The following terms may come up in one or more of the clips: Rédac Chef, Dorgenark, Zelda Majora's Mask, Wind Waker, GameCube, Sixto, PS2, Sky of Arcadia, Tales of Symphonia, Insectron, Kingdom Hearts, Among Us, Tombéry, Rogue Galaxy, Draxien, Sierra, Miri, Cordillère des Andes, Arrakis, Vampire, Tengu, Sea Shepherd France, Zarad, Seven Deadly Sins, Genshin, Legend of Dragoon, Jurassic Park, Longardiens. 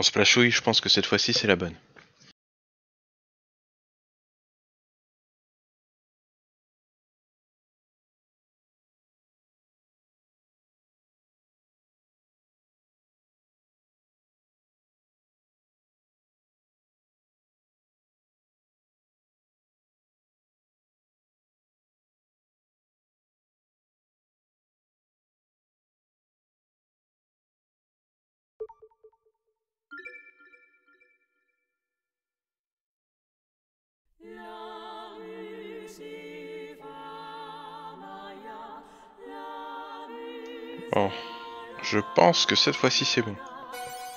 En splashouille, je pense que cette fois-ci, c'est la bonne. Bon, je pense que cette fois-ci c'est bon.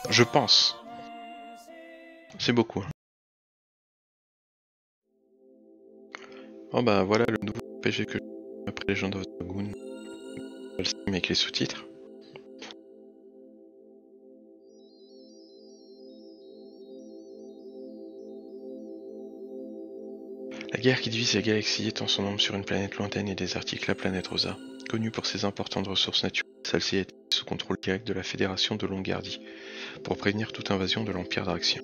Je pense. C'est beaucoup. Bon bah voilà le nouveau PG que j'ai après Legend of Dragoon. Le stream avec les sous-titres. La guerre qui divise la galaxie étend son ombre sur une planète lointaine et désertique, la planète Rosa. Connue pour ses importantes ressources naturelles, celle-ci est sous contrôle direct de la Fédération de Longardia, pour prévenir toute invasion de l'Empire Draxien.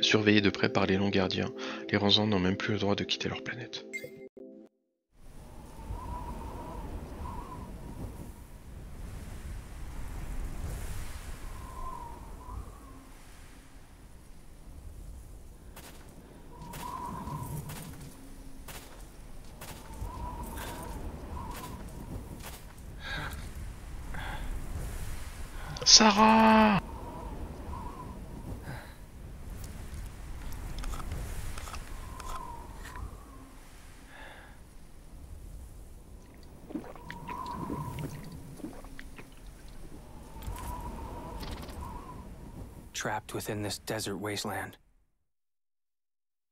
Surveillés de près par les Longardiens, les Ranzans n'ont même plus le droit de quitter leur planète. Sarah! Trapped within this desert wasteland,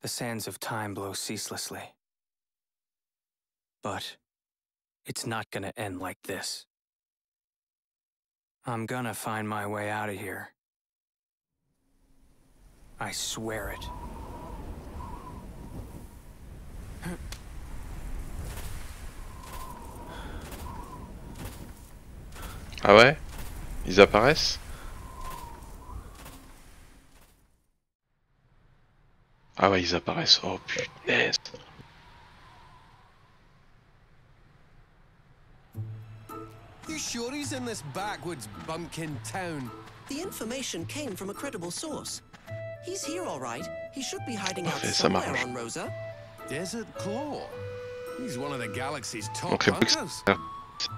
the sands of time blow ceaselessly. But it's not gonna end like this. I'm gonna find my way out of here. I swear it. Ah ouais? Ils apparaissent? Ah ouais, ils apparaissent. Oh putain. You sure he's in this backwoods bumpkin town? The information came from a credible source. He's here all right. He should be hiding out somewhere on Rosa. Desert Claw. He's one of the galaxy's top hunters.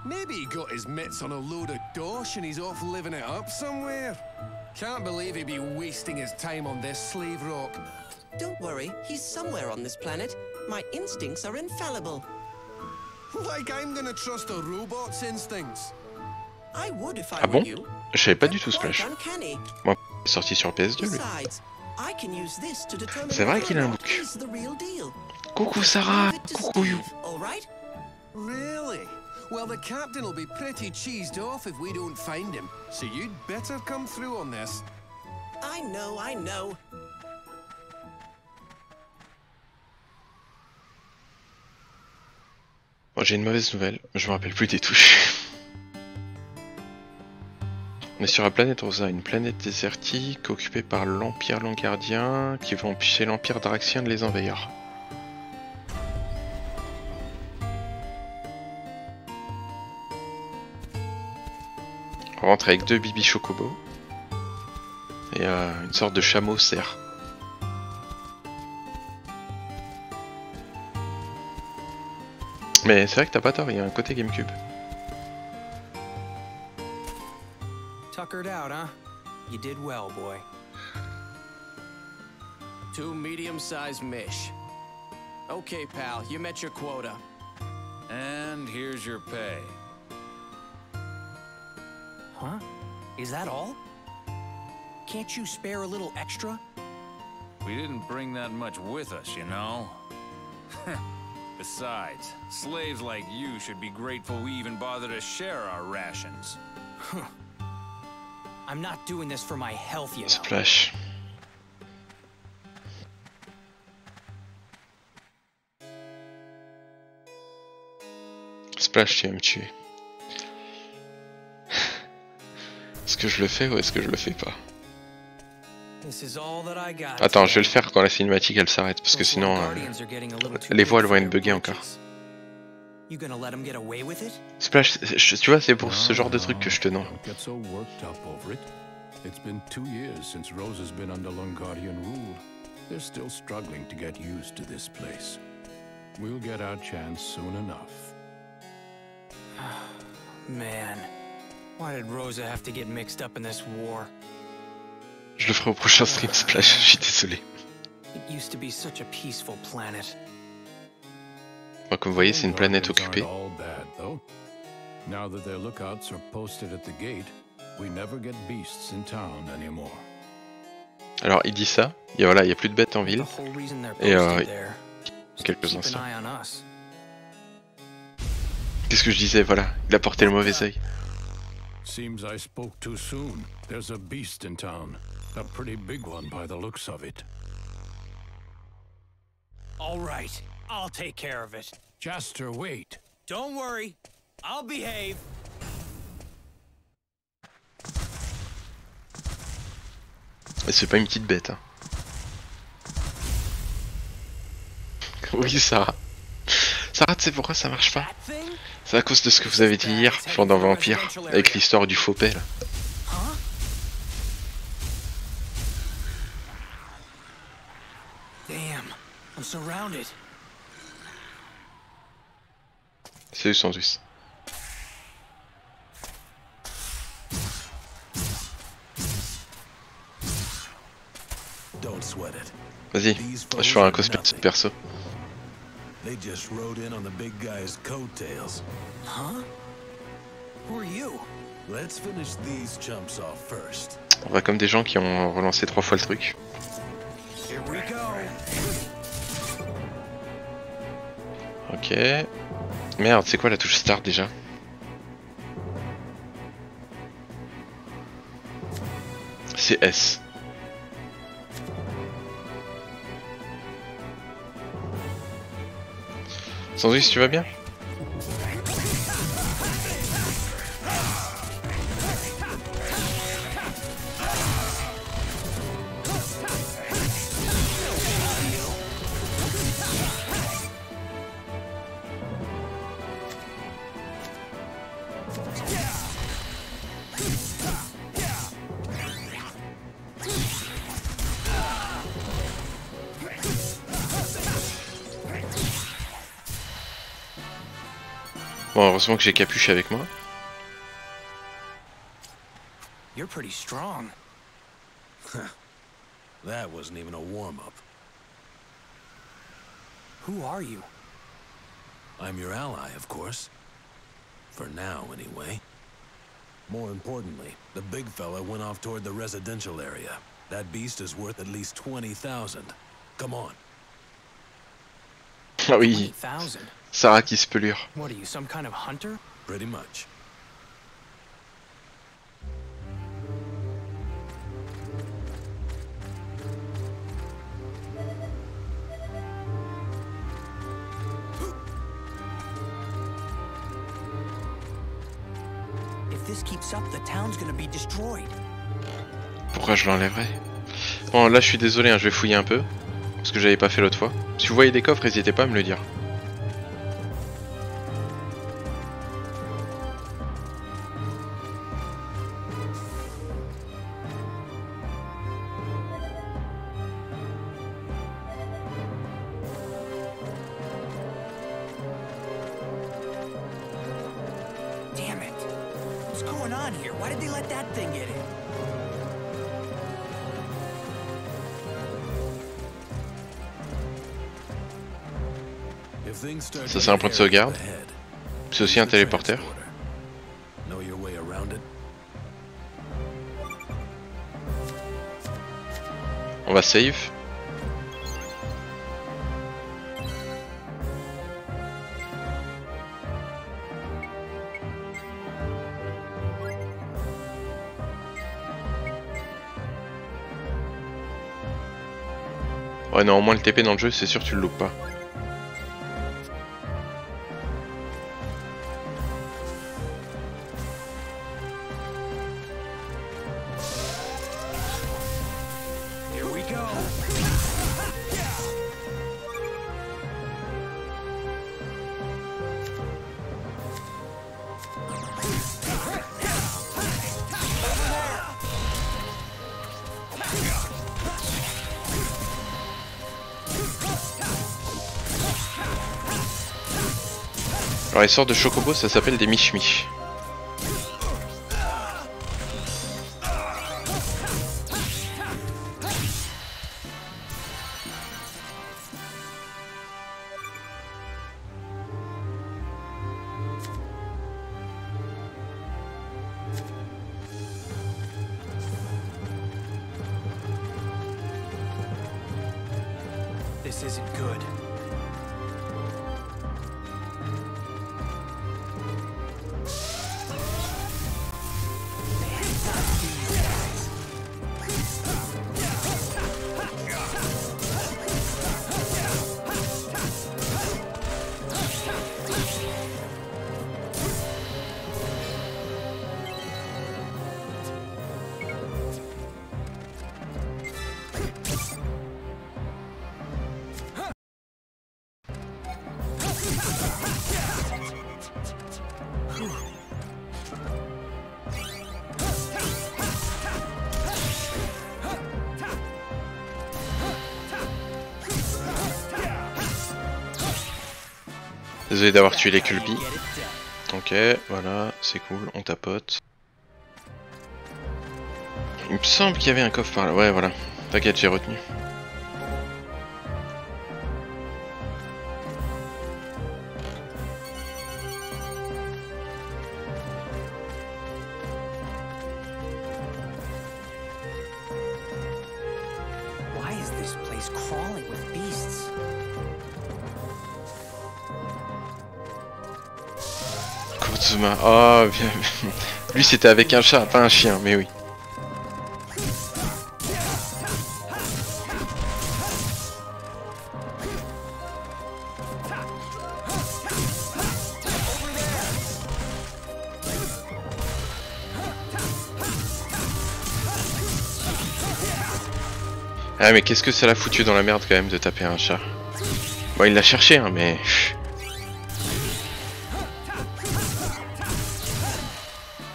Maybe he got his mitts on a load of dosh and he's off living it up somewhere. Can't believe he'd be wasting his time on this slave rock. Don't worry, he's somewhere on this planet. My instincts are infallible. Like I'm gonna trust a robot's instincts. I would if I were you. Je savais pas du tout Splash. Moi, il est sorti sur PS2 lui. C'est vrai qu'il a un book. Coucou Sarah, coucou You. Really? Well, the captain will be pretty cheesed off if we don't find him. So you'd better come through on this. I know, I know. J'ai une mauvaise nouvelle, je me rappelle plus des touches. On est sur la planète Rosa, une planète désertique occupée par l'Empire Longardien qui va empêcher l'Empire Draxien de les envahir. On rentre avec 2 bibis chocobo et une sorte de chameau cerf. Mais c'est vrai que t'as pas tort, il y a un côté GameCube. Tuckered out, hein? You did well, boy. Two medium-sized mish. Okay, pal, you met your quota. And here's your pay. Huh? Is that all? Can't you spare a little extra? We didn't bring that much with us, you know. Besides, slaves like you should be grateful we even bother to share our rations. Huh. I'm not doing this for my health, you know. Splash. Splash, tu vas me tuer. Est-ce que je le fais ou est-ce que je le fais pas? Attends, je vais le faire quand la cinématique elle s'arrête, parce que sinon les voix elles vont être buggées encore. Splash, tu vois, c'est pour ce genre de truc que je te nomme. It's been 2 years since Rosa's been under Longardian rule. They're still struggling to get used to this place. We'll get our chance soon enough. Man, why did Rosa have to get mixed up in this war? Je le ferai au prochain stream, Splash, je suis désolé. It used to be such a peaceful planet. Comme vous voyez, c'est une planète occupée. Now that their lookouts are posted at the gate, we never get beasts in town anymore. Alors il dit ça, et voilà, il n'y a plus de bêtes en ville, et quelques instants. Qu'est-ce que je disais, voilà, il a porté le mauvais oeil. Seems I spoke too soon. There's a beast in town, a pretty big one by the looks of it. All right, I'll take care of it. Jaster, wait. Don't worry, I'll behave. C'est pas une petite bête, hein. Oui, Sarah. Sarah, tu sais pourquoi ça marche pas? C'est à cause de ce que vous avez dit hier pendant Vampire, avec l'histoire du faux père. Salut Sandus. Vas-y, je ferai un cosplay de perso. They just rode in on the big guy's coattails. Huh? Who are you? Let's finish these chumps off first. On va comme des gens qui ont relancé 3 fois le truc. Here we go. Ok. Merde, c'est quoi la touche start déjà? C'est S. Sandwich, si tu vas bien? Bon, heureusement que j'ai capuche avec moi. You're pretty strong. That wasn't even a warm-up. Who are you? I'm your ally, of course. For now, anyway. More importantly, the big fella went off toward the residential area. That beast is worth at least 20,000. Come on. Ah oui. Sarah qui se pelure. What are you, some kind of hunter? Pretty much. If this keeps up, the town's gonna be destroyed. Pourquoi je l'enlèverais? Bon, là je suis désolé, hein, je vais fouiller un peu. Parce que j'avais pas fait l'autre fois. Si vous voyez des coffres, n'hésitez pas à me le dire. Ça c'est un point de sauvegarde. C'est aussi un téléporteur. On va save. Ouais non, au moins le TP dans le jeu, c'est sûr tu le loupes pas. Alors les sortes de chocobos, ça s'appelle des michmi. Désolé d'avoir tué les culbi. Ok, voilà, c'est cool, on tapote. Il me semble qu'il y avait un coffre par là, ouais voilà. T'inquiète, j'ai retenu. Oh, lui c'était avec un chat, pas un chien, mais oui. Ah mais qu'est-ce que ça l'a foutu dans la merde quand même de taper un chat. Bon il l'a cherché hein, mais...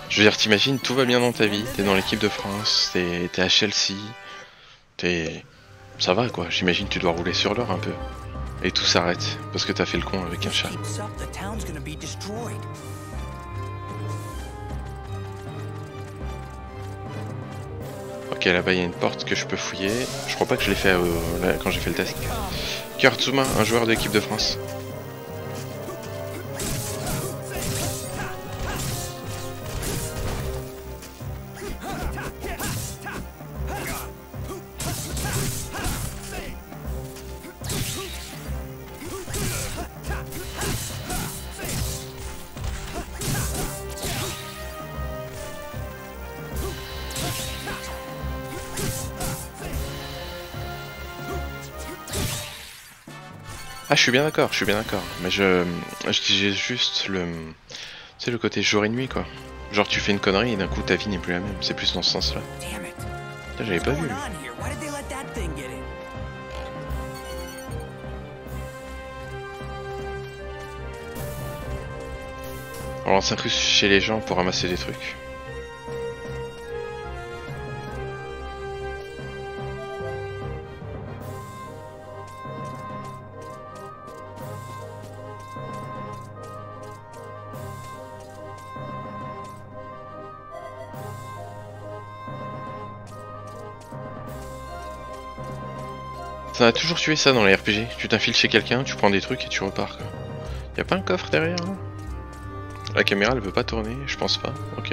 Je veux dire, t'imagines, tout va bien dans ta vie, t'es dans l'équipe de France, t'es à Chelsea, t'es... Ça va quoi, j'imagine tu dois rouler sur l'or un peu. Et tout s'arrête, parce que t'as fait le con avec un chat. Ok, là-bas il y a une porte que je peux fouiller, je crois pas que je l'ai fait là, quand j'ai fait le test. Kurtzuma, un joueur de l'équipe de France. Ah, je suis bien d'accord, mais je disais juste le... Tu sais, le côté jour et nuit, quoi. Genre, tu fais une connerie et d'un coup, ta vie n'est plus la même. C'est plus dans ce sens-là. Là, j'avais pas vu. Alors, on s'incruste chez les gens pour ramasser des trucs. Ça a toujours tué ça dans les RPG, tu t'infiles chez quelqu'un, tu prends des trucs et tu repars quoi. Y'a pas un coffre derrière hein? La caméra elle peut pas tourner, je pense pas, ok.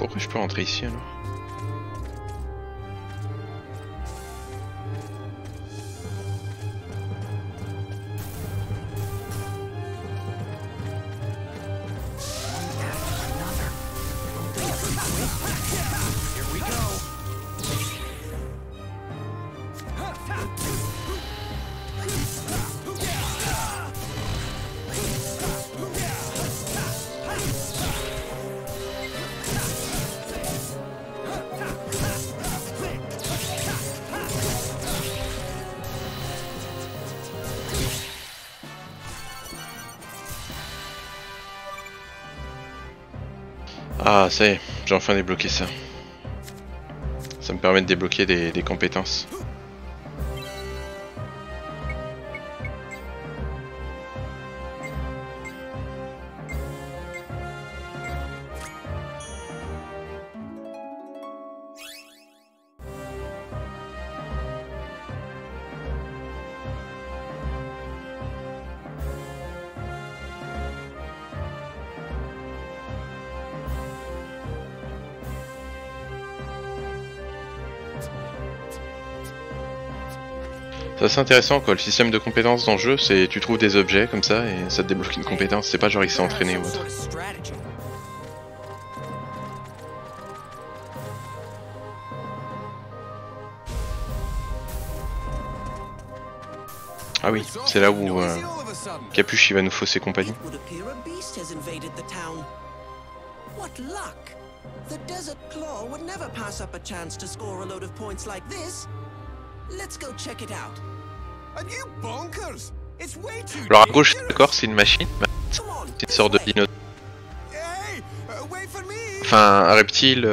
Pourquoi je peux rentrer ici alors? Ah, ça y est, j'ai enfin débloqué ça. Ça me permet de débloquer des compétences. C'est intéressant quoi, le système de compétences dans le jeu, c'est tu trouves des objets comme ça et ça te débloque une compétence, c'est pas genre il s'est entraîné ou autre. Ah oui, c'est là où Capuche il va nous fausser compagnie. Alors à gauche, d'accord, c'est une machine, c'est une sorte de dinosaure. Enfin, un reptile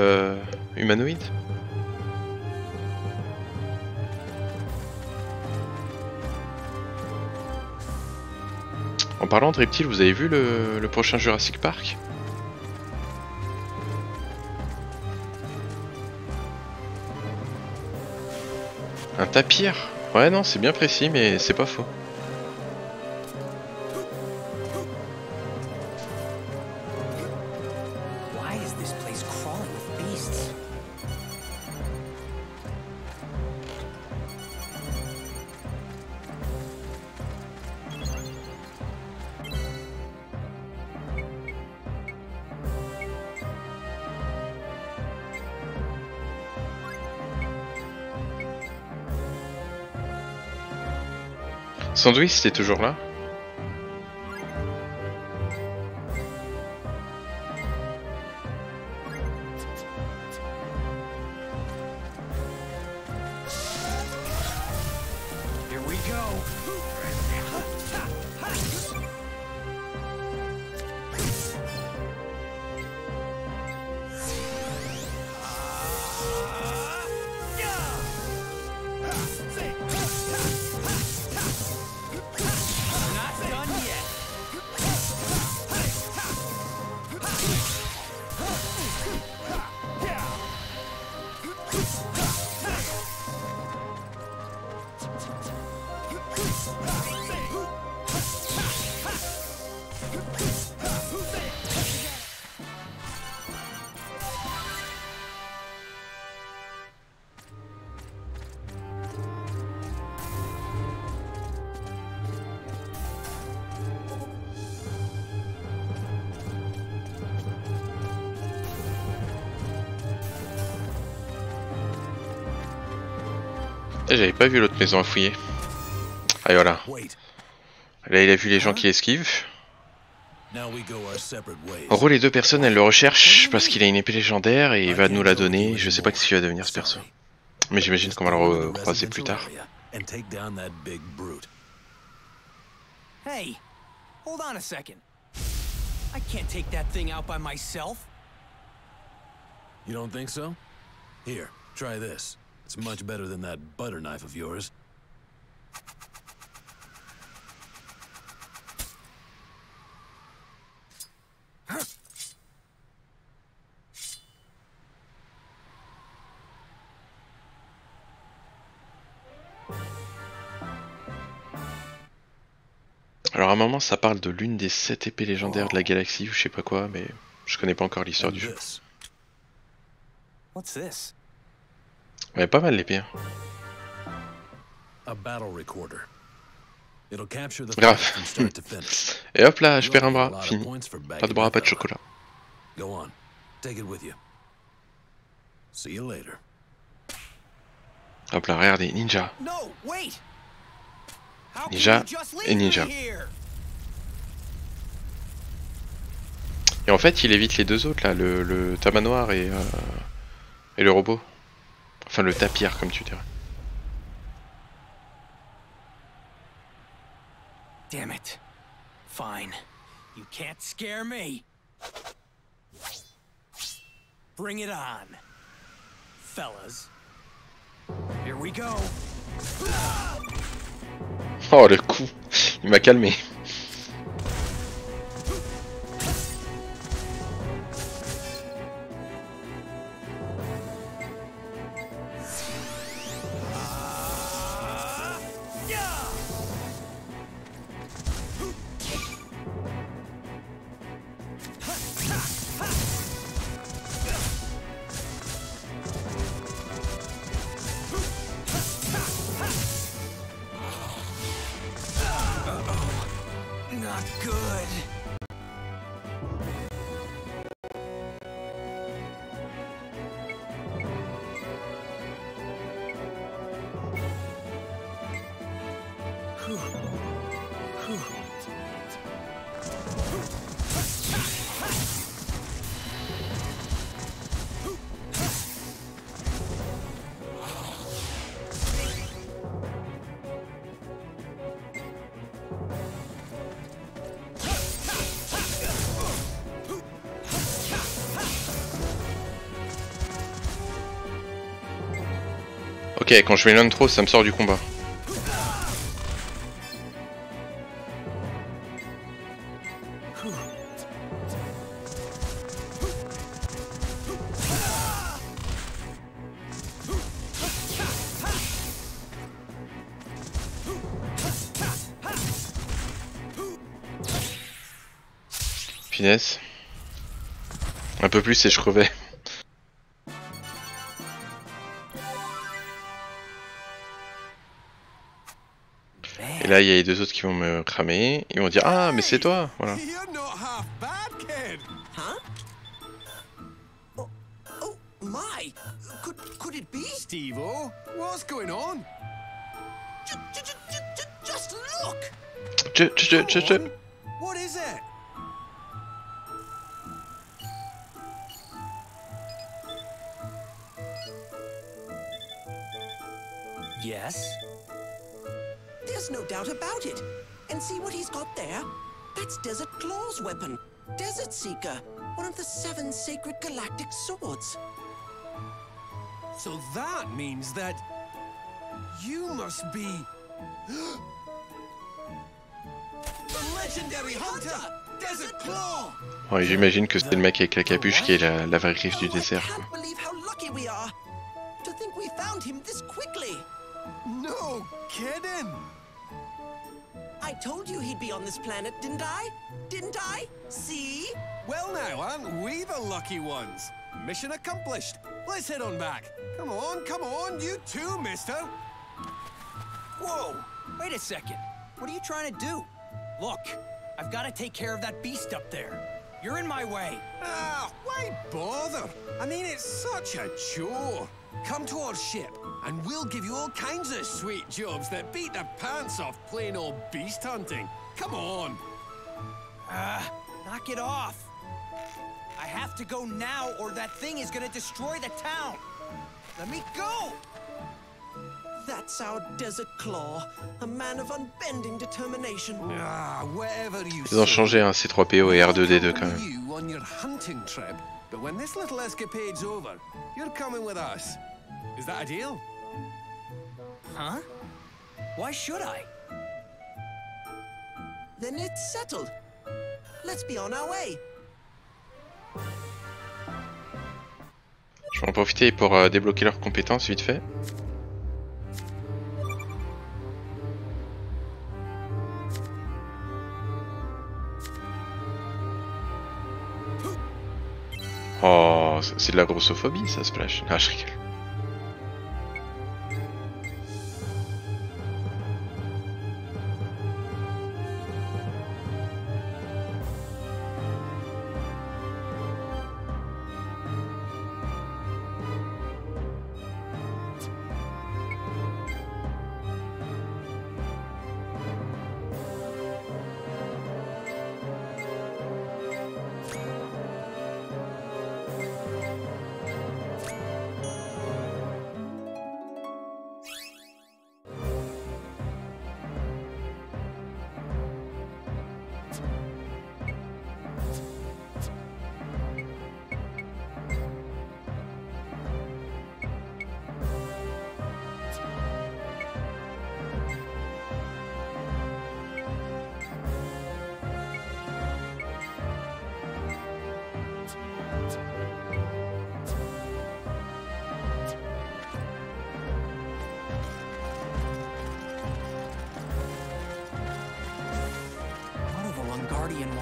humanoïde. En parlant de reptile, vous avez vu le prochain Jurassic Park? Un tapir? Ouais non, c'est bien précis mais c'est pas faux. Sandwich, t'es toujours là? J'avais pas vu l'autre maison à fouiller. Ah voilà. Là il a vu les gens qui esquivent. En gros les deux personnes elles le recherchent parce qu'il a une épée légendaire et il va nous la donner. Je sais pas ce qu'il va devenir ce perso. Mais j'imagine qu'on va le recroiser plus tard. Hey, hold on a second. I can't take that thing out by myself. You don't think so? Here, try this. It's much better than that butter knife of yours. Alors à un moment ça parle de l'une des 7 épées légendaires de la galaxie ou je sais pas quoi, mais je connais pas encore l'histoire du jeu. What's this? Ouais, pas mal l'épée. Grave. Et hop là, je perds un bras. Fini. Pas de bras, pas de chocolat. Hop là, regardez, ninja. Ninja et ninja. Et en fait, il évite les deux autres là, le tamanoir et le robot. Enfin, le tapir, comme tu dirais. Damn it. Fine. You can't scare me. Bring it on, fellas. Here we go. Oh le coup, il m'a calmé. Ok, quand je mets l'intro, ça me sort du combat. Finesse. Un peu plus et je crevais. Là, il y a les deux autres qui vont me cramer, ils vont dire ah mais c'est toi, voilà. Yes. There's no doubt about it. And see what he's got there? That's Desert Claw's weapon. Desert Seeker, one of the seven sacred galactic swords. So that means that you must be the legendary hunter, Desert Claw. Oh, j'imagine que c'est le mec avec la capuche qui est la vraie griffe du désert. I can't believe how lucky we are to think we found him this quickly. No kidding. I told you he'd be on this planet, didn't I? Didn't I? See? Well now, aren't we the lucky ones? Mission accomplished. Let's head on back. Come on, come on, you too, mister. Whoa, wait a second. What are you trying to do? Look, I've got to take care of that beast up there. You're in my way. Ah, why bother? I mean, it's such a chore. Come to our ship, and we'll give you all kinds of sweet jobs that beat the pants off plain old beast hunting. Come on! Knock it off! I have to go now, or that thing is gonna destroy the town! Let me go! That's our Desert Claw, a man of unbending determination. Ah, whatever you say. Ils ont changé, hein, C3PO et R2D2 quand même. But when this little escapade's over, you're coming with us. Is that a deal? Huh? Why should I? Then it's settled. Let's be on our way. Je vais en profiter pour débloquer leurs compétences vite fait. Oh, c'est de la grossophobie ça, Splash. Ah, je rigole.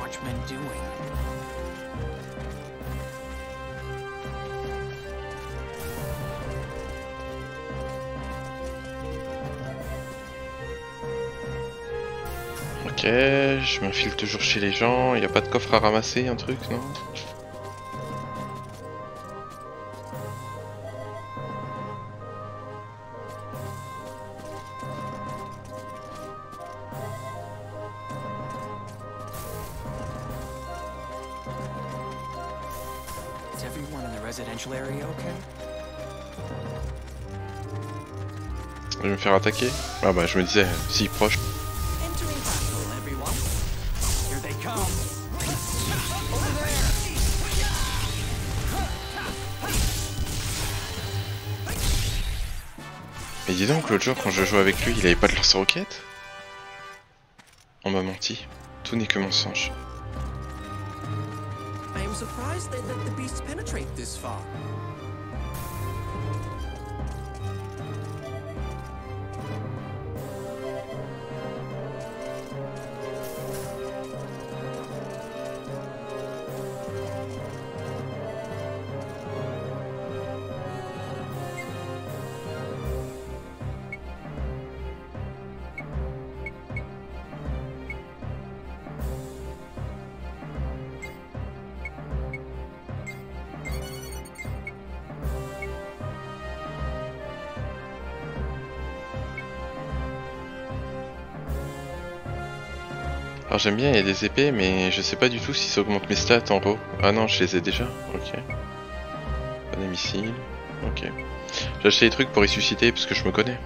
watchmen doing? Ok, je m'infile toujours chez les gens, il n'y a pas de coffre à ramasser, un truc, non? Je vais me faire attaquer? Ah bah je me disais, si proche. Mais dis donc, l'autre jour quand je jouais avec lui, il avait pas de lance-roquette? On m'a menti, tout n'est que mensonge. Surprised they let the beasts penetrate this far. J'aime bien, il y a des épées, mais je sais pas du tout si ça augmente mes stats en gros. Ah non, je les ai déjà, ok. Pas des missiles, ok. J'ai acheté des trucs pour ressusciter parce que je me connais.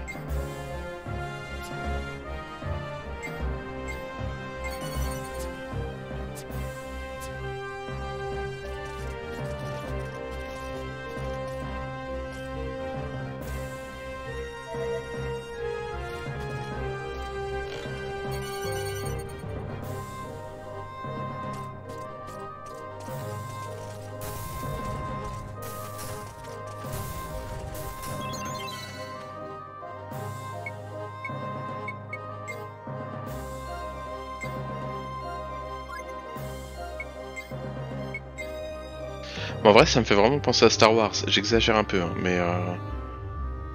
En vrai, ça me fait vraiment penser à Star Wars. J'exagère un peu, hein, mais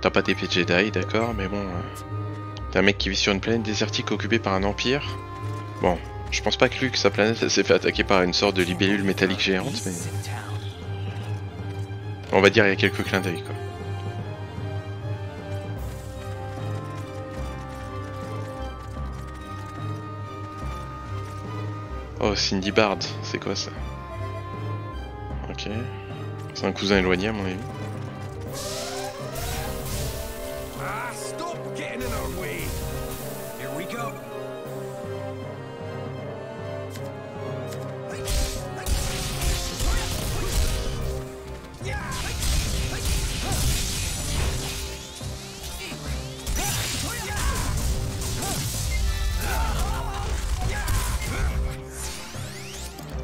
t'as pas d'épée Jedi, d'accord, mais bon, t'es un mec qui vit sur une planète désertique occupée par un empire. Bon, je pense pas que Luke, sa planète, s'est fait attaquer par une sorte de libellule métallique géante, mais on va dire il y a quelques clins d'œil, quoi. Oh, Cindy Bard, c'est quoi ça? Ok, c'est un cousin éloigné à mon avis.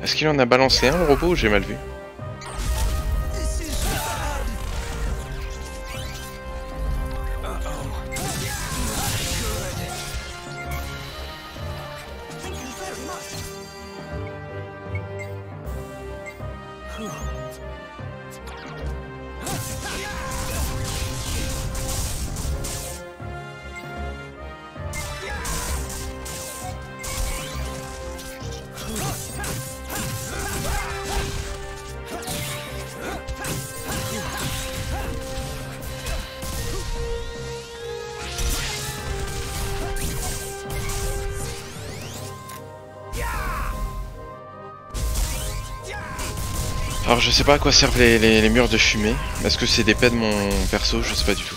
Est-ce qu'il en a balancé un, le robot, ou j'ai mal vu? Alors je sais pas à quoi servent les murs de fumée. Est-ce que c'est des pets de mon perso? Je sais pas du tout.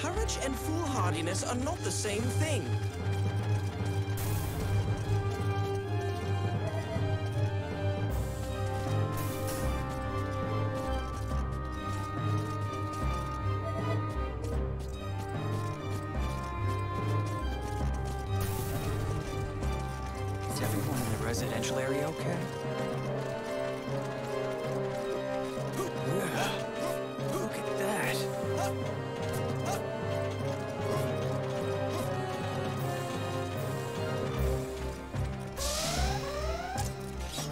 Courage and foolhardiness are not the same thing. everyone in the residential area okay? Look at that.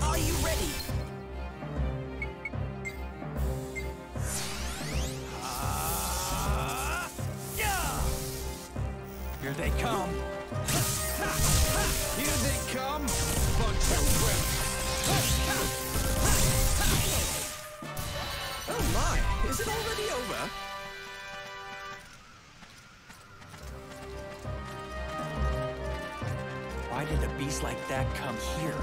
Are you ready? Here they come. Here they come. Bunch of whip. Oh my, is it already over? Why did a beast like that come here?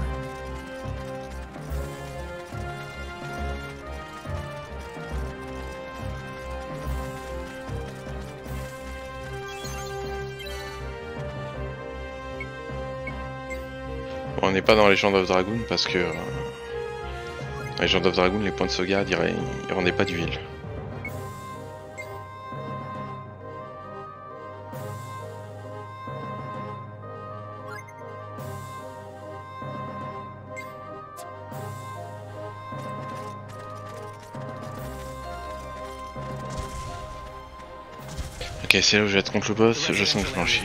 On n'est pas dans Legend of Dragoon parce que Legend of Dragoon, les points de sauvegarde, ils rendaient pas d'huile. Ok, c'est là où je vais être contre le boss, je sens que je flanchis.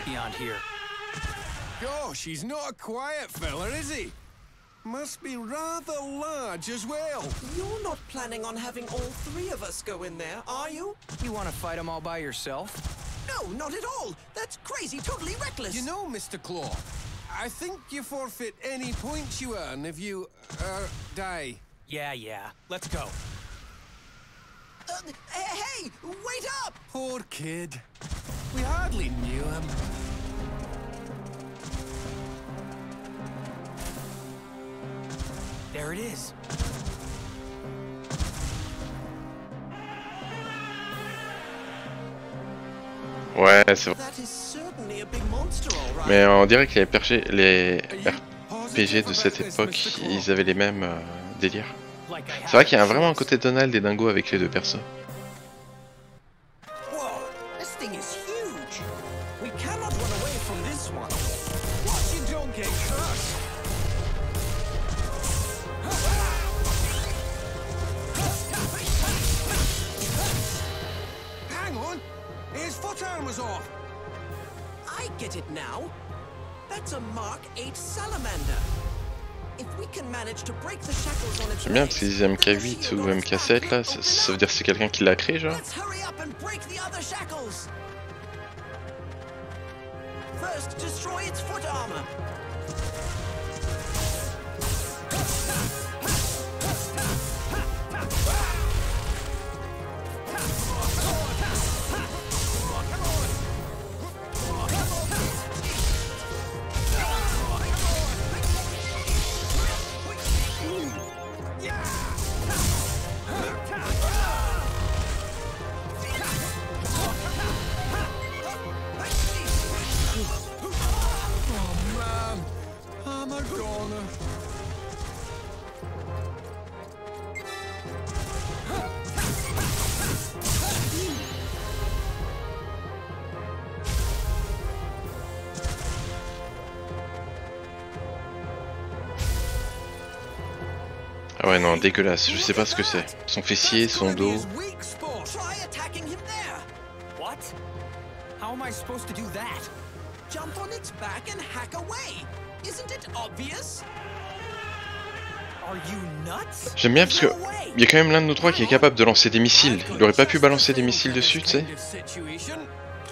He's not a quiet fella, is he? Must be rather large as well. You're not planning on having all three of us go in there, are you? You want to fight them all by yourself? No, not at all. That's crazy, totally reckless. You know, Mr. Claw, I think you forfeit any points you earn if you, die. Yeah, let's go. Hey, wait up! Poor kid. We hardly knew him. There it is. Ouais, c'est vrai. Mais on dirait que les RPG de cette époque, ils avaient les mêmes délires. C'est vrai qu'il y a vraiment un côté Donald et Dingo avec les deux persos. J'aime bien parce qu'ils disent MK8 ou MK7 là, ça veut dire que c'est quelqu'un qui l'a créé genre. Ah ouais non, dégueulasse, je sais pas ce que c'est. Son fessier, son dos. J'aime bien parce que il y a quand même l'un de nous trois qui est capable de lancer des missiles. Il aurait pas pu balancer des missiles dessus, tu sais. Il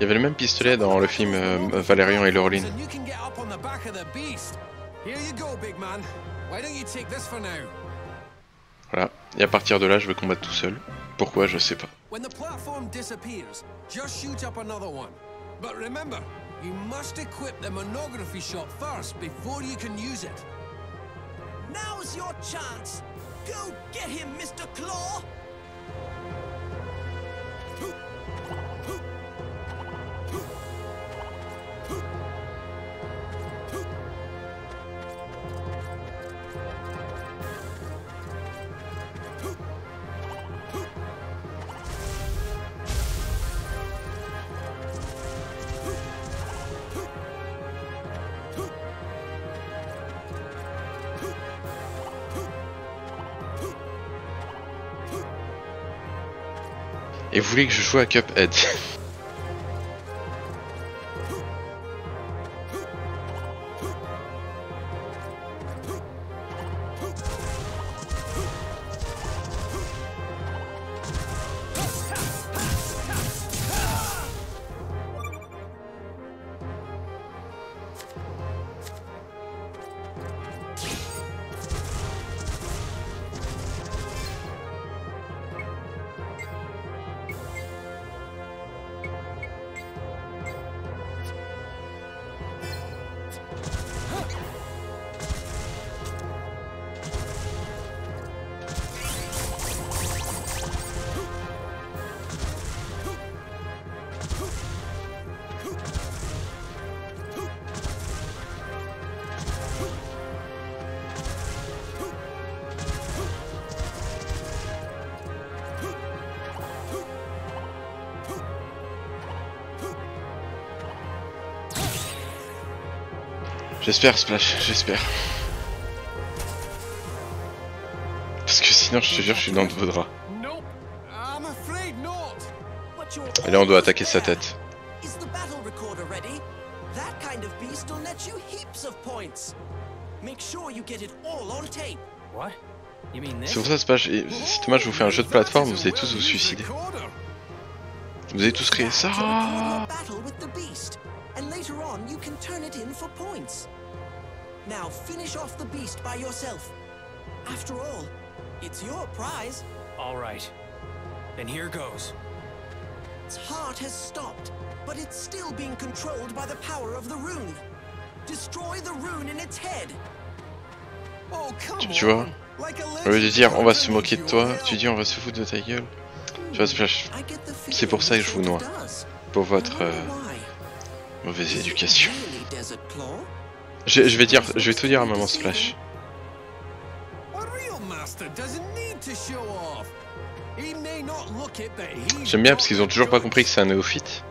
y avait le même pistolet dans le film Valérian et Laureline. Voilà, et à partir de là, je vais combattre tout seul. Pourquoi, je sais pas. Go get him, Mr. Claw. et voulait que je joue à Cuphead. J'espère Splash, j'espère. Parce que sinon je te jure je suis dans de vos draps. Et là on doit attaquer sa tête. C'est pour ça Splash, c'est dommage je vous fais un jeu de plateforme, vous allez tous vous suicider. Vous allez tous crier ça. Now finish off the beast by yourself. After all, it's your prize. All right. And here goes. Its heart has stopped, but it's still being controlled by the power of the rune. Destroy the rune in its head. Oh, come on. Tu vois, au lieu de dire on va se moquer de toi, tu dis on va se foutre de ta gueule. Tu vois, Splash. C'est pour ça que je vous noie. Pour votre mauvaise éducation. Je vais tout dire à maman Splash. J'aime bien parce qu'ils ont toujours pas compris que c'est un néophyte.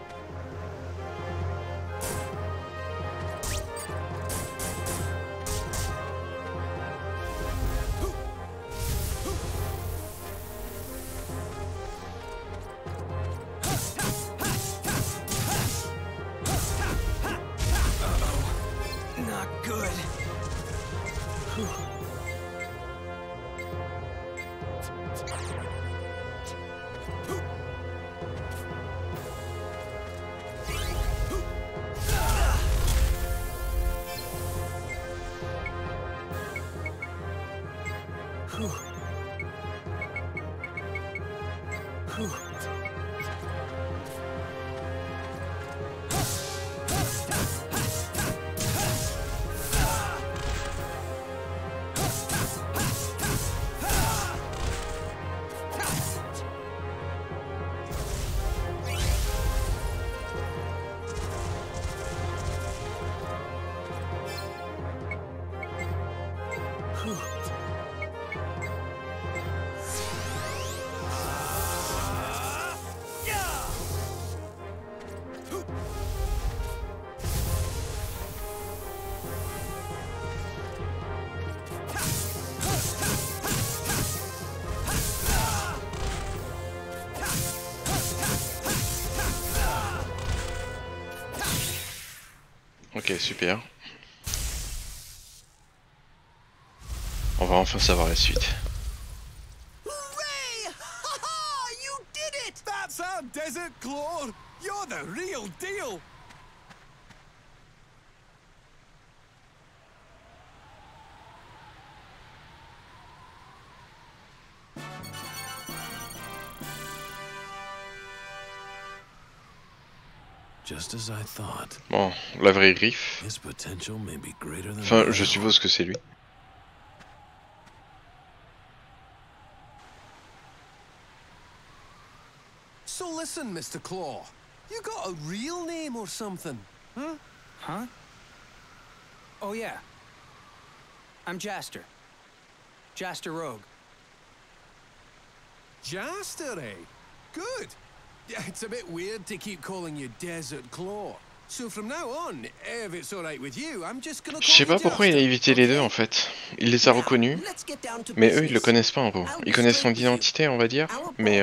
Ok, super. On va enfin savoir la suite. Bon, la vraie griffe. Enfin, je suppose que c'est lui. So listen, Mr. Claw. You got a real name or something? Huh? Huh? Oh yeah. I'm Jaster. Jaster Rogue. Jaster, eh? Good. It's a bit weird to keep calling you Desert Claw. Je sais pas pourquoi il a évité les deux en fait. Il les a reconnus, mais eux ils le connaissent pas en gros. Ils connaissent son identité on va dire, mais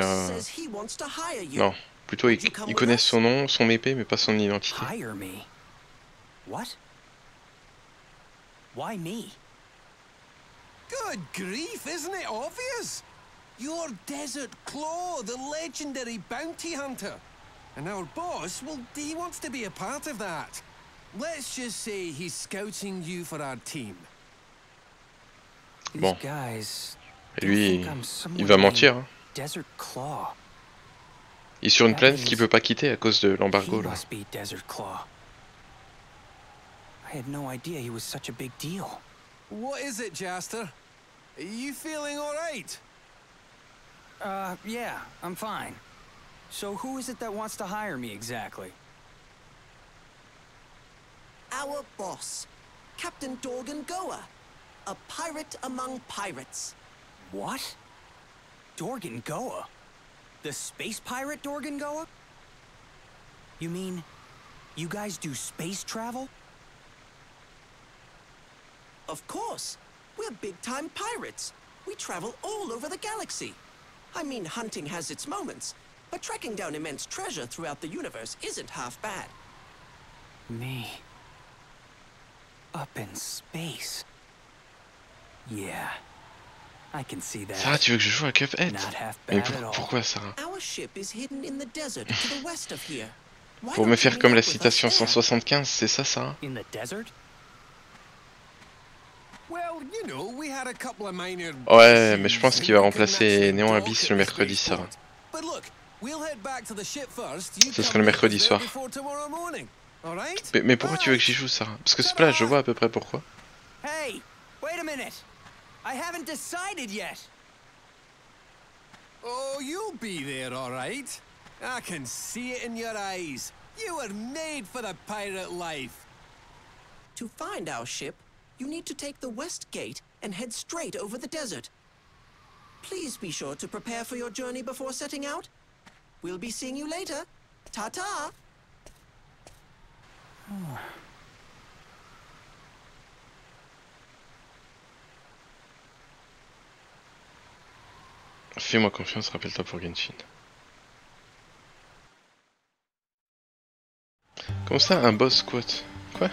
non. Plutôt ils connaissent son nom, son épée, mais pas son identité. Why me? Good grief, isn't it obvious? You're Desert Claw, the legendary bounty hunter. And our boss, well, he wants to be a part of that. Let's just say he's scouting you for our team. Bon. Et lui, il va mentir. Hein. Il est sur une planète qu'il peut pas quitter à cause de l'embargo là. I had no idea he was such a big deal. What is it, Jaster? Are you feeling all right? Yeah, I'm fine. So who is it that wants to hire me exactly? Our boss, Captain Dorgengoa, a pirate among pirates. What? Dorgengoa? The space pirate Dorgengoa? You mean you guys do space travel? Of course, we're big-time pirates. We travel all over the galaxy. I mean, hunting has its moments, but tracking down immense treasure throughout the universe isn't half bad. Me. Up in space. Yeah. I can see that. Sarah, tu veux que je joue à Cuphead? Mais pourquoi, Sarah? Our ship is hidden in the desert to the west of here. Pour me faire comme la citation 175, c'est ça, Sarah? In the desert? Ouais, mais je pense qu'il va remplacer Néon Abyss le mercredi, Sarah. Ce sera le mercredi soir. Mais pourquoi tu veux que j'y joue, Sarah? Parce que ce plat, je vois à peu près pourquoi. To find our ship, you need to take the west gate and head straight over the desert. Please be sure to prepare for your journey before setting out. We'll be seeing you later. Ta-ta! Oh. Fais-moi confiance, rappelle-toi pour Genshin. Comment ça, un boss squat? Quoi?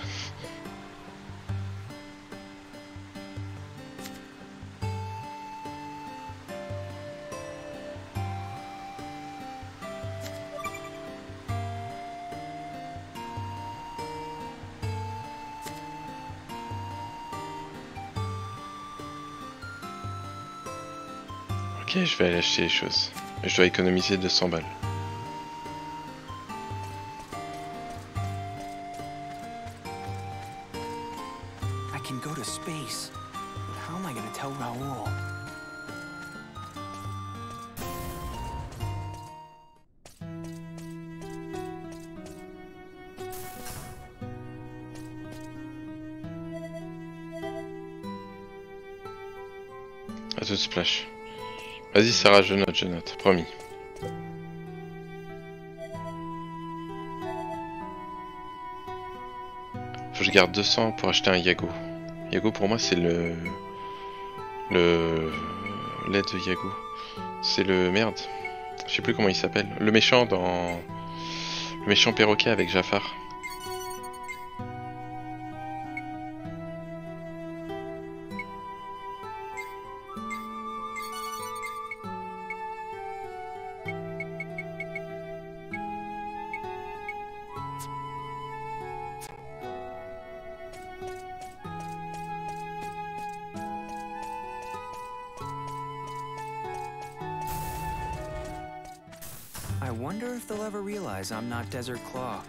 Je vais aller acheter les choses. Je dois économiser 200 balles. I can go to space, but how am I going to tell Raoul? À toute splash. Vas-y Sarah, je note, promis. Faut que je garde 200 pour acheter un Yago. Yago pour moi c'est le lait de Yago. C'est le... merde. Je sais plus comment il s'appelle. Le méchant dans... Le méchant perroquet avec Jafar. I'm not Desert Claw.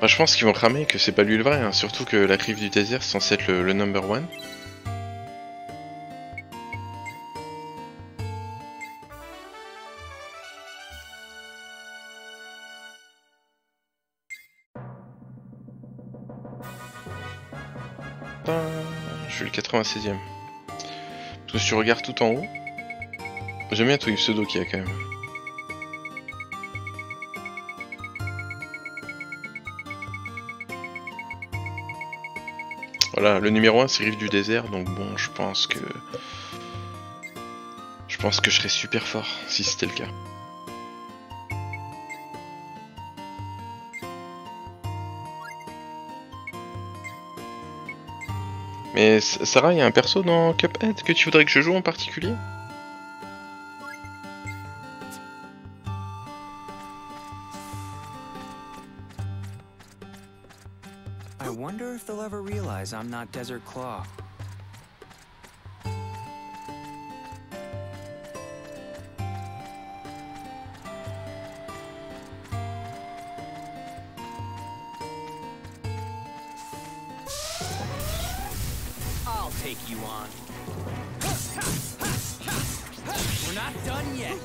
Bah, je pense qu'ils vont cramer que c'est pas lui le vrai, hein. Surtout que la Griffe du Désert c'est censé être le number one. Bah, je suis le 96e. Parce que si tu regardes tout en haut. J'aime bien tous les pseudos qu'il y a quand même. Voilà, le numéro 1 c'est Griffe du Désert, donc bon, je pense que je serais super fort si c'était le cas. Mais Sarah, il y a un perso dans Cuphead que tu voudrais que je joue en particulier? I wonder if they'll ever realize I'm not Desert Claw. I'll take you on. We're not done yet.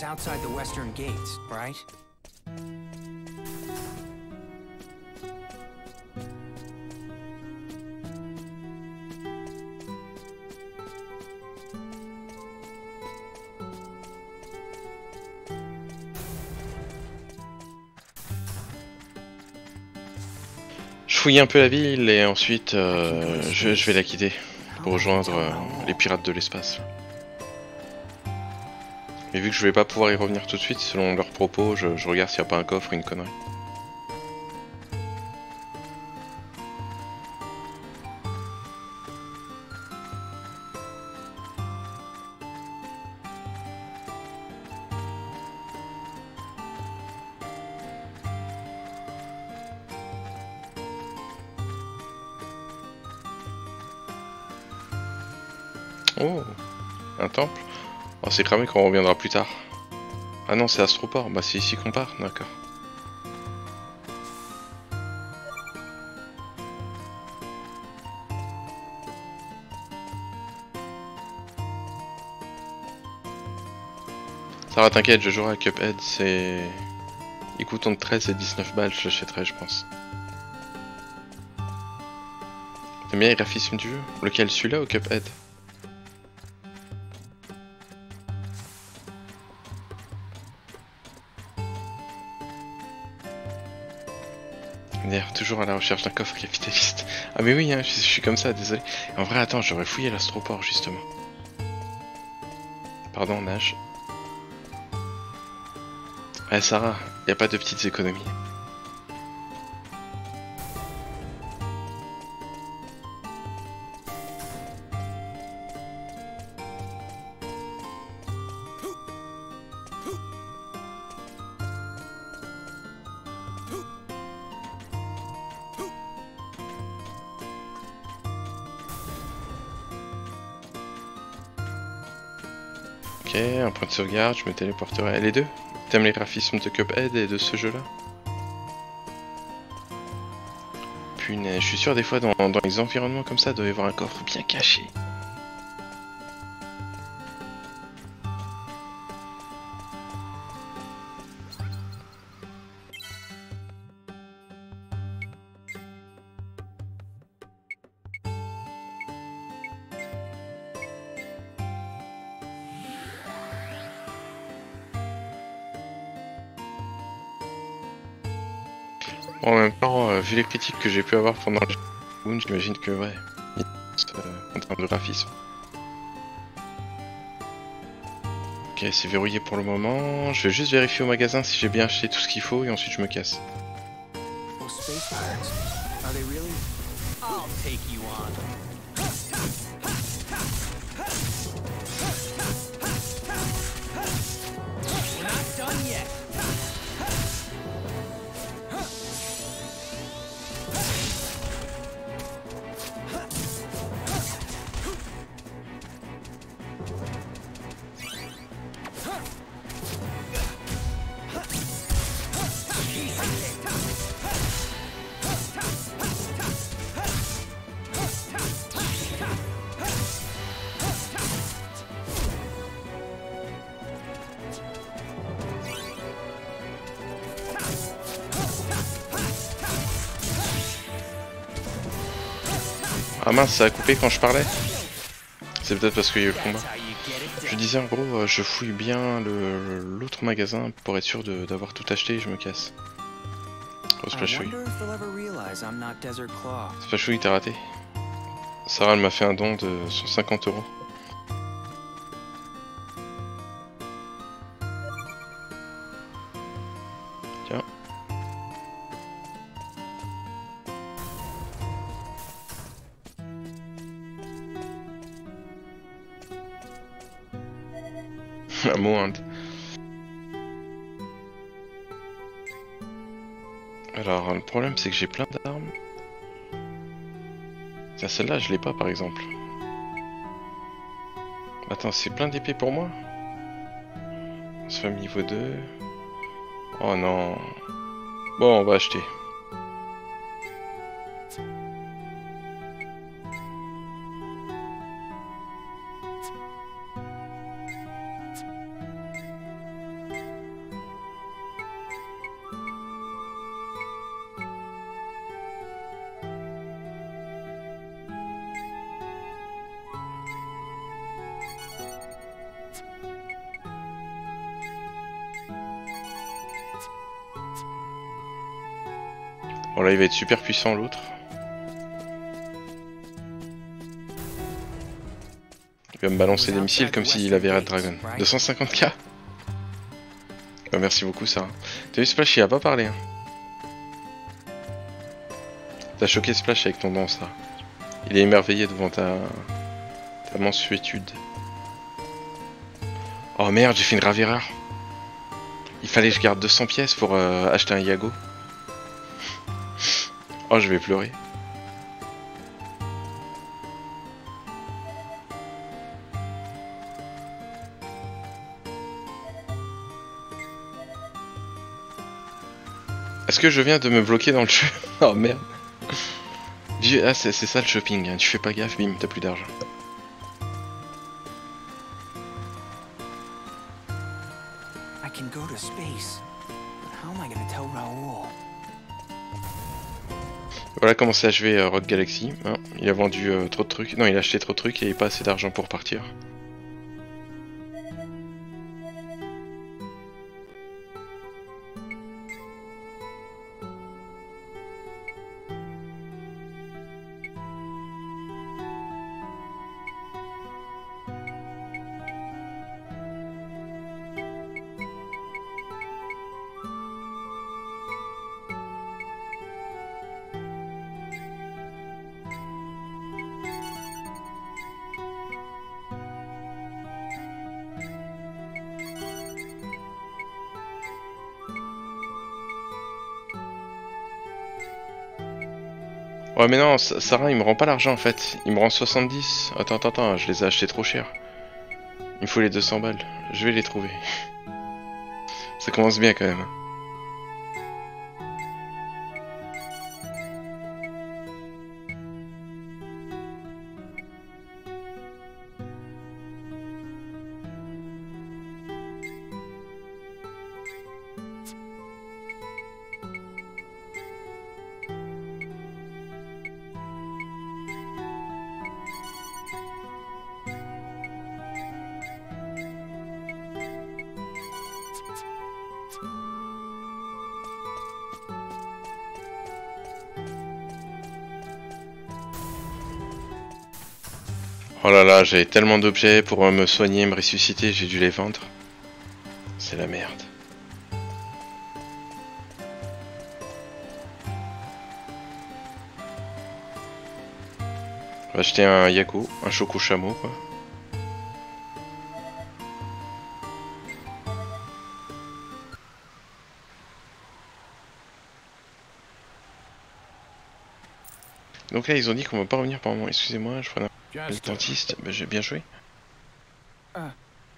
Outside the western gates, right? Je fouille un peu la ville et ensuite je vais la quitter pour rejoindre les pirates de l'espace. Mais vu que je vais pas pouvoir y revenir tout de suite, selon leurs propos, je regarde s'il n'y a pas un coffre ou une connerie. Oh, un temple ? Oh, c'est cramé qu'on reviendra plus tard. Ah non, c'est Astroport. Bah, c'est ici qu'on part, d'accord. Sarah, t'inquiète, je jouerai à Cuphead. C'est. Il coûte entre 13 et 19 balles, je l'achèterai, je pense. T'aimes bien les graphismes du jeu? Lequel, celui-là ou Cuphead? Toujours à la recherche d'un coffre capitaliste. Ah mais oui, hein, je suis comme ça, désolé. En vrai, attends, j'aurais fouillé l'astroport, justement. Pardon, Nage. Ah Sarah, y a pas de petites économies. De sauvegarde, je me téléporterai. Les deux? T'aimes les graphismes de Cuphead et de ce jeu-là? Punaise, je suis sûr des fois dans les environnements comme ça, il doit y avoir un coffre bien caché. En même temps, vu les critiques que j'ai pu avoir pendant le jeu, j'imagine que ouais, en termes de graphisme. Ok, c'est verrouillé pour le moment. Je vais juste vérifier au magasin si j'ai bien acheté tout ce qu'il faut et ensuite je me casse. Ah mince, ça a coupé quand je parlais. C'est peut-être parce qu'il y a eu le combat. Je disais en gros, je fouille bien l'autre magasin pour être sûr d'avoir tout acheté et je me casse. Oh, Splashoui. Splashoui, t'as raté. Sarah, elle m'a fait un don de 150 €. Tiens. Un mot, hein. Alors, le problème, c'est que j'ai plein d'armes. Tiens, celle-là, je l'ai pas, par exemple. Attends, c'est plein d'épées pour moi? On se fait niveau 2. Oh non. Bon, on va acheter. Bon là il va être super puissant l'autre. Il va me balancer des missiles comme s'il avait Red Dragon. 250 000 oh, merci beaucoup Sarah. T'as vu Splash, il a pas parlé hein. T'as choqué Splash avec ton danse là. Il est émerveillé devant ta mansuétude. Oh merde, j'ai fait une grave erreur. Il fallait que je garde 200 pièces pour acheter un Yago. Oh, je vais pleurer. Est-ce que je viens de me bloquer dans le jeu? Oh merde. Ah, c'est ça le shopping. Tu fais pas gaffe, bim, t'as plus d'argent. Voilà comment s'est achevé Rogue Galaxy. Hein, il a vendu trop de trucs. Non, il a acheté trop de trucs et pas assez d'argent pour partir. Ouais mais non, Sarah il me rend pas l'argent en fait, il me rend 70. Attends, je les ai achetés trop cher. Il me faut les 200 balles, je vais les trouver. Ça commence bien quand même. Oh là là, j'avais tellement d'objets pour me soigner, me ressusciter, j'ai dû les vendre. C'est la merde. On va acheter un Yako, un Choco Chameau quoi. Donc là ils ont dit qu'on va pas revenir par moment, excusez-moi, je prends un... Le dentiste, bah, j'ai bien joué.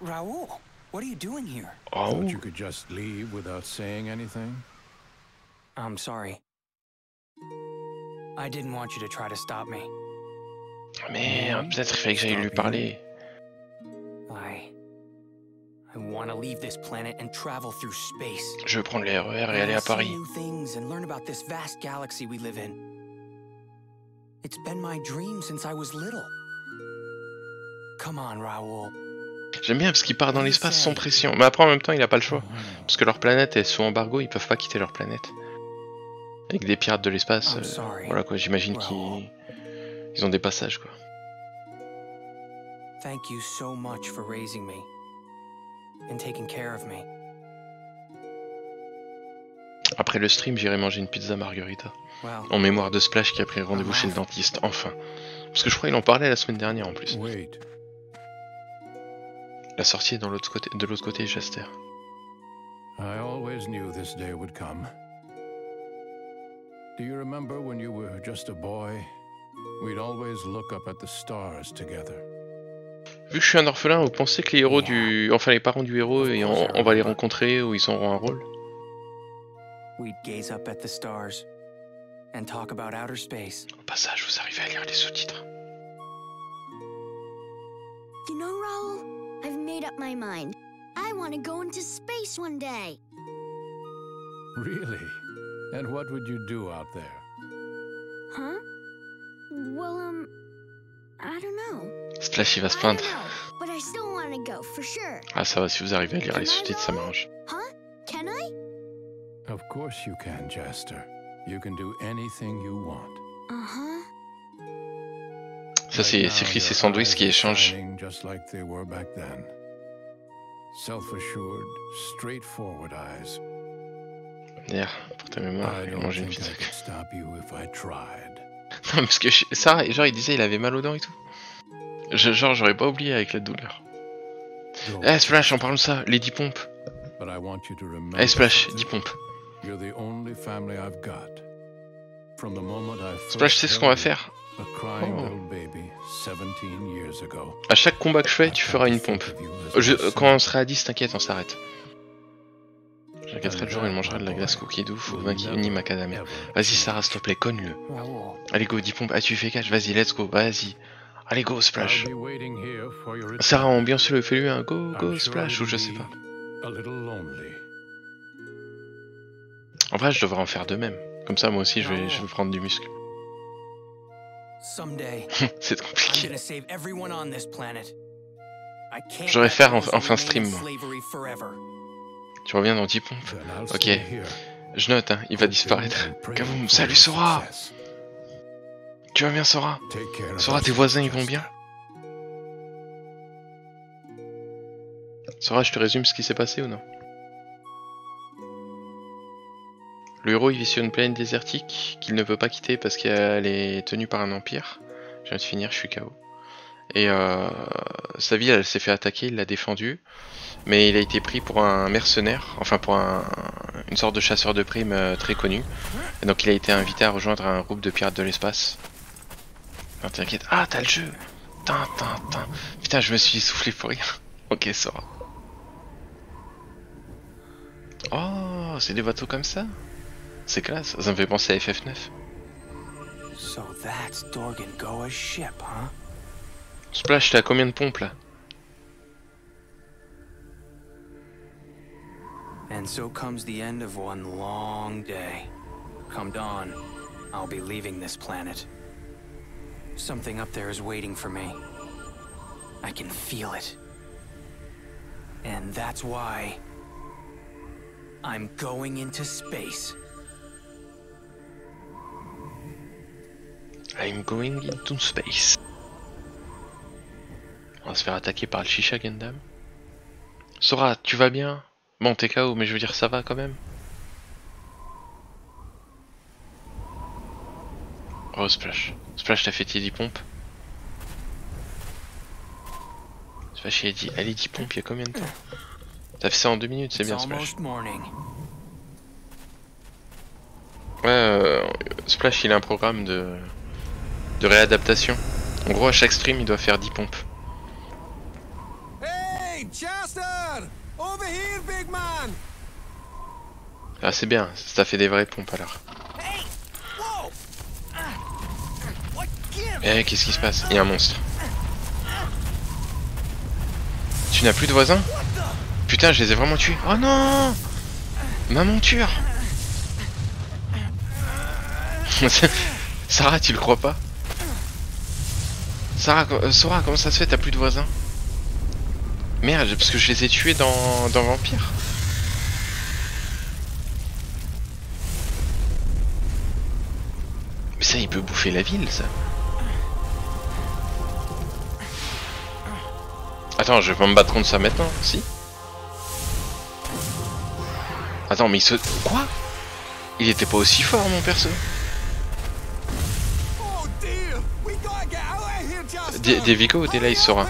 Raoul, what are you doing here? Oh, you could just leave without saying anything. I'm sorry. I didn't want you to try to stop me. Merde, peut-être il fallait que j'aille lui parler. I want to leave this planet and travel through space. Je veux prendre les RER et aller à Paris. It's been my dream since I was little. Come on, Raoul. J'aime bien parce qu'ils partent dans l'espace sans pression. Mais après en même temps il n'a pas le choix. Parce que leur planète est sous embargo, ils peuvent pas quitter leur planète. Avec des pirates de l'espace, voilà quoi, j'imagine qu'ils ont des passages quoi. Thank you so much for raising me and taking care of me. Après le stream, j'irai manger une pizza margarita. En mémoire de Splash qui a pris rendez-vous chez le dentiste, enfin. Parce que je crois qu'il en parlait la semaine dernière en plus. Wait. La sortie est dans l'autre côté, de l'autre côté, Jaster. I always knew this day would come. Do you remember when you were just a boy? We'd always look up at the stars together. Vu que je suis un orphelin, vous pensez que les héros du, enfin les parents du héros, et on va les rencontrer ou ils auront un rôle? We'd gaze up at the stars and talk about outer space. Au passage, vous arrivez à lire les sous-titres. You know, Raoul, I've made up my mind. I want to go into space one day. Really? And what would you do out there? Huh? Well, I don't know. Splash, il va se plaindre. But I still want to go for sure. Ah, ça va, si vous arrivez à lire les sous-titres, ça m'arrange. Huh? Can I? Of course you can, Jaster. You can do anything you want. Ça c'est Chris et Sandwich qui échangent. Just like they were back then. Self-assured, straightforward eyes. Hier, pour ta mémoire, il a mangé une pizza. Non, parce que ça, genre il disait il avait mal aux dents et tout. Genre j'aurais pas oublié avec la douleur. Eh Splash, en parlant de ça, les 10 pompes. Eh Splash, 10 pompes. Splash, c'est ce qu'on va faire. À chaque combat que je fais, tu feras une pompe. Quand on sera à 10, t'inquiète, on s'arrête. J'inquièterai le jour, il mangera de la glace cookie doux. Faut vainquer Uni Macadamia. Vas-y, Sarah, s'il te plaît, conne-le. Allez, go, 10 pompes. Ah, tu fais catch, vas-y, let's go, vas-y. Allez, go, Splash. Sarah, ambiance-le, fais-lui un go, go, Splash, ou je sais pas. En vrai, je devrais en faire de même. Comme ça, moi aussi, je vais prendre du muscle. C'est compliqué. Je vais faire enfin stream, moi. Tu reviens dans 10 pompes. Ok. Je note, hein, il va disparaître. Kaboum, salut Sora! Tu vas bien, Sora? Sora, tes voisins, ils vont bien? Sora, je te résume ce qui s'est passé ou non? Le héros, il vit sur une planète désertique qu'il ne peut pas quitter parce qu'elle est tenue par un empire. Je viens de finir, je suis KO. Et sa ville, elle s'est fait attaquer, il l'a défendue. Mais il a été pris pour un mercenaire, enfin pour une sorte de chasseur de primes très connu. Et donc il a été invité à rejoindre un groupe de pirates de l'espace. Non, t'inquiète. Ah, t'as le jeu! Putain, je me suis soufflé pour rien. Ok, Sora. Oh, c'est des bateaux comme ça? C'est classe, ça me fait penser à FF9. So that's Dorgengoa's ship, huh? Splash, t'as combien de pompes là? And so comes the end of one long day. Come dawn, I'll be leaving this planet. Something up there is waiting for me. I can feel it. And that's why I'm going into space. I'm going into space. On va se faire attaquer par le Shisha Gundam. Sora, tu vas bien? Bon, t'es KO, mais je veux dire, ça va quand même. Oh, Splash. Splash, t'as fait tes 10 pompes. Splash, il a dit, allez, 10 pompes, il y a combien de temps? T'as fait ça en 2 minutes, c'est bien, Splash. Ouais, Splash, il a un programme de réadaptation. En gros, à chaque stream, il doit faire 10 pompes. Hey, Jaster! Over here, big man! Ah, c'est bien, ça fait des vraies pompes alors. Hey, eh, qu'est-ce qui se passe? Il y a un monstre. Tu n'as plus de voisins? Putain, je les ai vraiment tués. Oh non! Ma monture! Sarah, tu le crois pas? Sarah, Sora, comment ça se fait, t'as plus de voisins? Merde, parce que je les ai tués dans Vampire. Mais ça, il peut bouffer la ville, ça. Attends, je vais pas me battre contre ça maintenant, si? Attends, mais il se... Quoi? Il était pas aussi fort, mon perso. Des Vico ou des Laïs, Sora?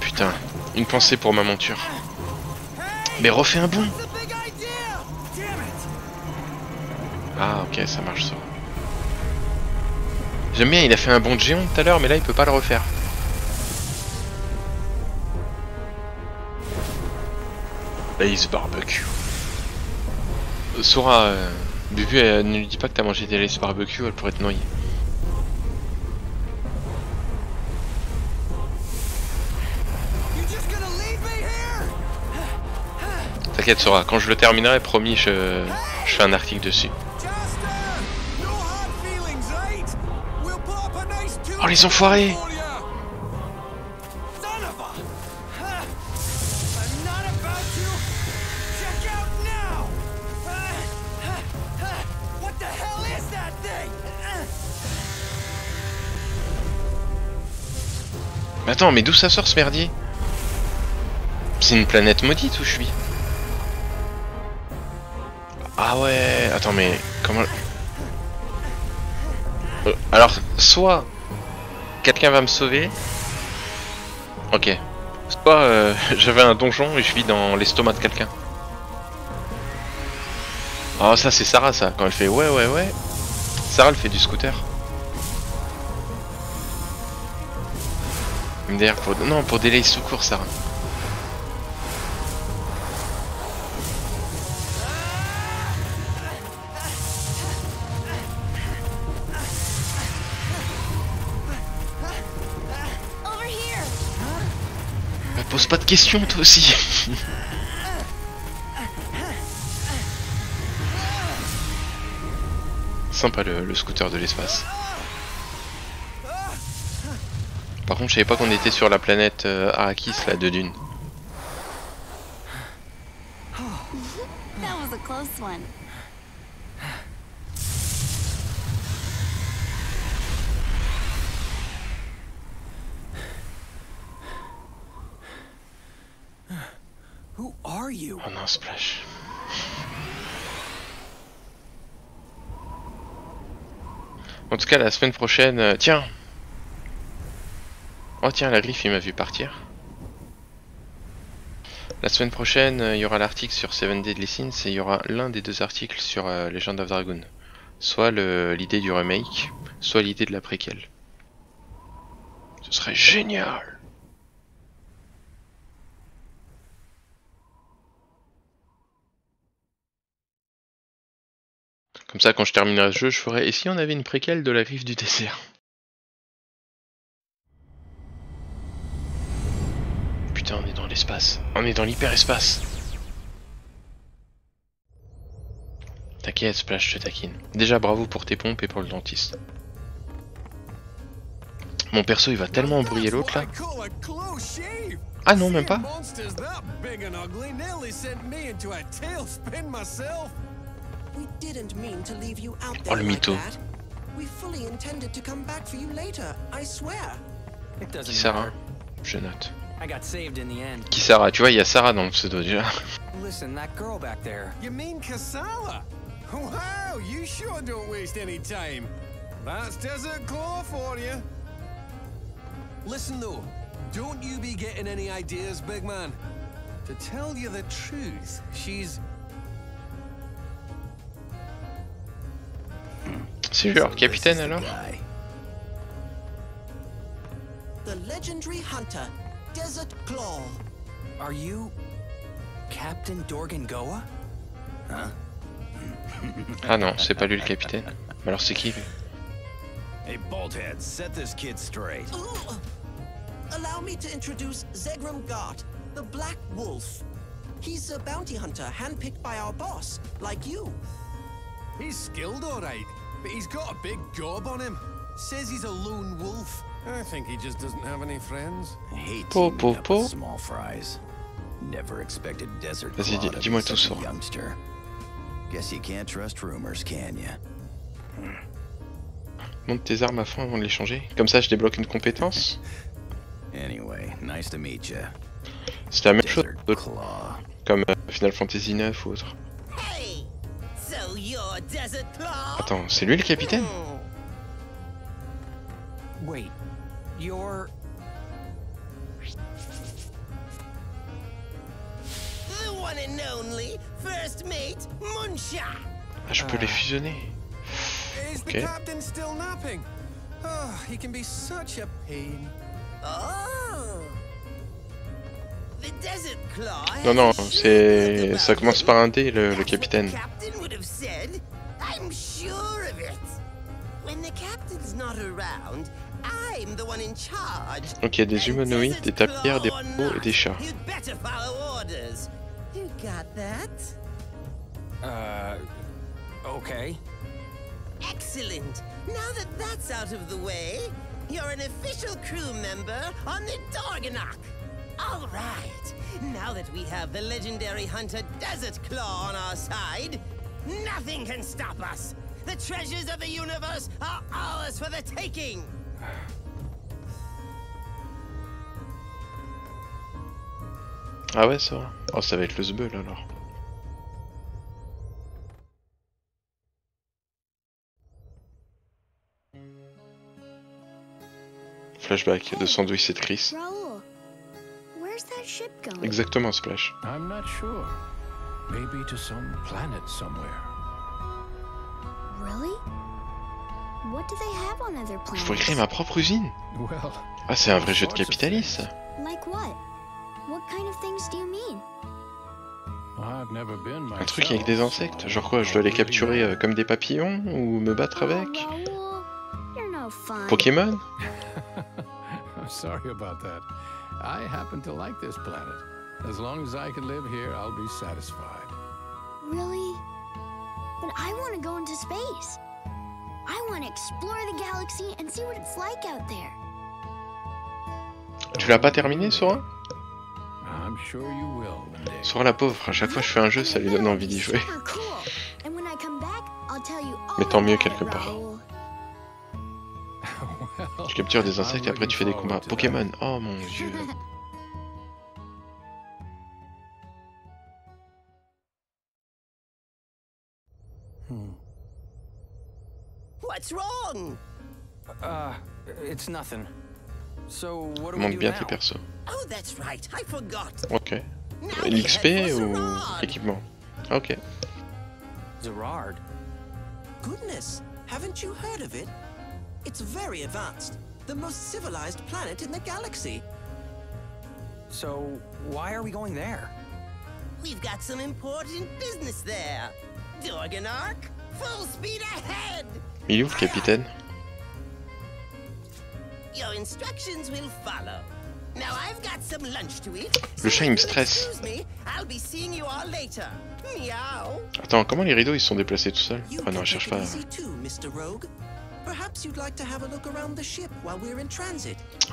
Putain, une pensée pour ma monture. Mais refais un bond. Ah ok, ça marche, Sora. J'aime bien, il a fait un bond de géant tout à l'heure, mais là il peut pas le refaire. Là il se barbecue. Sora, Bubu, ne lui dis pas que t'as mangé des laisses barbecue, elle pourrait te noyer. T'inquiète Sora, quand je le terminerai, promis, je fais un article dessus. Oh les enfoirés! Mais attends, mais d'où ça sort ce merdier? C'est une planète maudite où je suis. Ah ouais, attends, mais comment... Alors, soit quelqu'un va me sauver. Ok. Soit j'avais un donjon et je vis dans l'estomac de quelqu'un. Oh, ça c'est Sarah, ça, quand elle fait ouais, ouais, ouais. Sarah, elle fait du scooter. MDR pour... Non, pour délai secours, Sarah. Bah, pose pas de questions, toi aussi. Sympa le scooter de l'espace. Par contre, je savais pas qu'on était sur la planète Arrakis, là, de Dune. Oh non, splash. En tout cas, la semaine prochaine... Tiens! Oh tiens, la griffe, il m'a vu partir. La semaine prochaine, il y aura l'article sur Seven Deadly Sins et il y aura l'un des deux articles sur Legend of Dragoon. Soit l'idée du remake, soit l'idée de la préquelle. Ce serait génial! Comme ça, quand je terminerai ce jeu, je ferai... Et si on avait une préquelle de la griffe du désert? Putain, on est dans l'espace. On est dans l'hyperespace. T'inquiète, Splash, je te taquine. Déjà, bravo pour tes pompes et pour le dentiste. Mon perso, il va tellement embrouiller l'autre, là. Ah non, même pas. Oh, le mytho. Qui Sarah, je note. Kisala, tu vois, il y a Sarah dans le pseudo déjà. Listen, that girl back there. You mean Kisala? Wow, you sure don't waste any time. That's Desert Claw for you. Listen though, don't you be getting any ideas, big man. To tell you the truth, she's... C'est leur capitaine alors? The legendary hunter. Desert Claw. Are you Captain Dorgengoa? Hein? Ah non, c'est pas lui le capitaine. Mais alors c'est qui lui? Hey Baldhead, set this kid straight. Allow me to introduce Zegram Gart, the Black Wolf. He's a bounty hunter handpicked by our boss, like you. He's skilled, all right, but he's got a big gob on him. Says he's a lone wolf. I think he just doesn't have any friends. I hate teaming up with small fries. Never expected desert clod of such a youngster. Guess you can't trust rumors, can you? Monte tes armes à fond avant de les changer. Comme ça, je débloque une compétence. Anyway, nice to meet you. C'est la même chose comme Final Fantasy IX ou autre. Attends, c'est lui le capitaine? Wait, you're the one and only first mate, Muncha. Ah, je peux les fusionner. Is the captain still napping? Oh, he can be such a pain. Oh. The desert claw. Non, non, c'est ça commence par un D, le capitaine. I'm sure of it. When the captain's not around, I'm the one in charge. Donc il y a des humanoïdes, des tapirs, des robots et des chats. You got that? Okay. Excellent. Now that that's out of the way, you're an official crew member on the Dorgengoa. All right. Now that we have the legendary hunter Desert Claw on our side, nothing can stop us. The treasures of the universe are ours for the taking. Ah ouais, ça va. Oh, ça va être le zbeul alors. Flashback de Sandwich et de Chris. Exactement, Splash. I'm not sure. Maybe to some planet somewhere. Really? What do they have on other planets? Je pourrais créer ma propre usine. Ah, c'est un vrai jeu de capitaliste. Like what? What kind of things do you mean? Un truc avec des insectes, genre quoi, je dois les capturer comme des papillons ou me battre avec? Pokémon? Sorry about that. I happen to like this planet. As long as I can live here, I'll be satisfied. Really? But I want to go into space. I want to explore the galaxy and see what it's like out there. Tu l'as pas terminé, Sora? I'm sure you will. Sora la pauvre, à chaque fois que je fais un jeu, ça lui donne envie d'y jouer. Mais tant mieux quelque part. Tu captures des insectes et après tu fais des combats. Pokémon, oh mon dieu. What's wrong? It's nothing. So what do we do now? Montre bien tes persos. Oh, that's right. I forgot. OK. L'XP ou l'équipement? OK. Zerard. Goodness, haven't you heard of it? It's very advanced. The most civilized planet in the galaxy. So, why are we going there? We've got some important business there. Dorgenark, full speed ahead. Il est où le capitaine? Le chat il me stresse. Attends, comment les rideaux ils se sont déplacés tout seuls? Ah non, je cherche pas.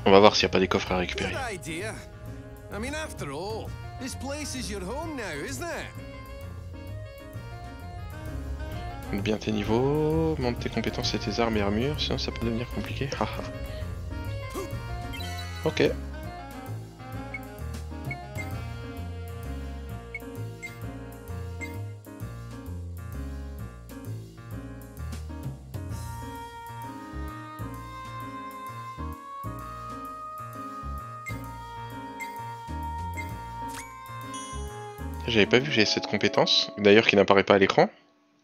On va voir s'il n'y a pas des coffres à récupérer. Monte bien tes niveaux, monte tes compétences et tes armes et armures, sinon ça peut devenir compliqué. OK. J'avais pas vu que j'avais cette compétence, d'ailleurs qui n'apparaît pas à l'écran.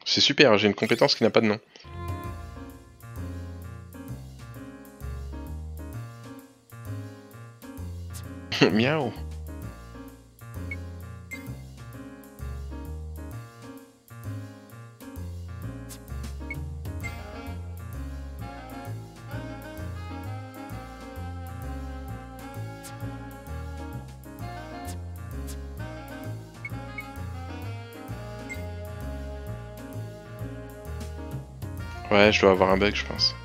C'est super, j'ai une compétence qui n'a pas de nom. Miaou. Ouais, je dois avoir un bug, je pense.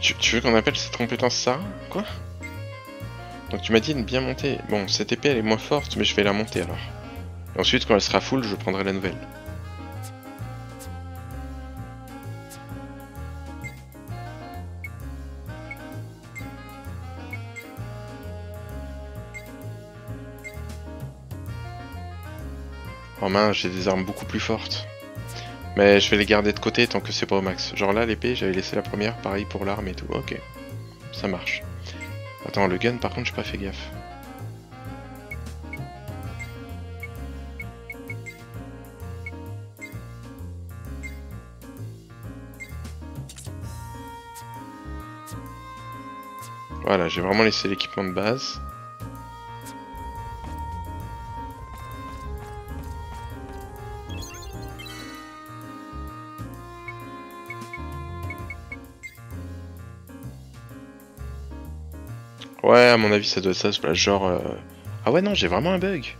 Tu veux qu'on appelle cette compétence Sarah? Quoi? Donc tu m'as dit de bien monter. Bon, cette épée elle est moins forte, mais je vais la monter alors. Et ensuite, quand elle sera full, je prendrai la nouvelle. Oh mince, j'ai des armes beaucoup plus fortes. Mais je vais les garder de côté tant que c'est pas au max. Genre là, l'épée, j'avais laissé la première, pareil pour l'arme et tout. Ok, ça marche. Attends, le gun, par contre, j'ai pas fait gaffe. Voilà, j'ai vraiment laissé l'équipement de base. Ouais, à mon avis, ça doit être ça, genre... Ah ouais, non, j'ai vraiment un bug.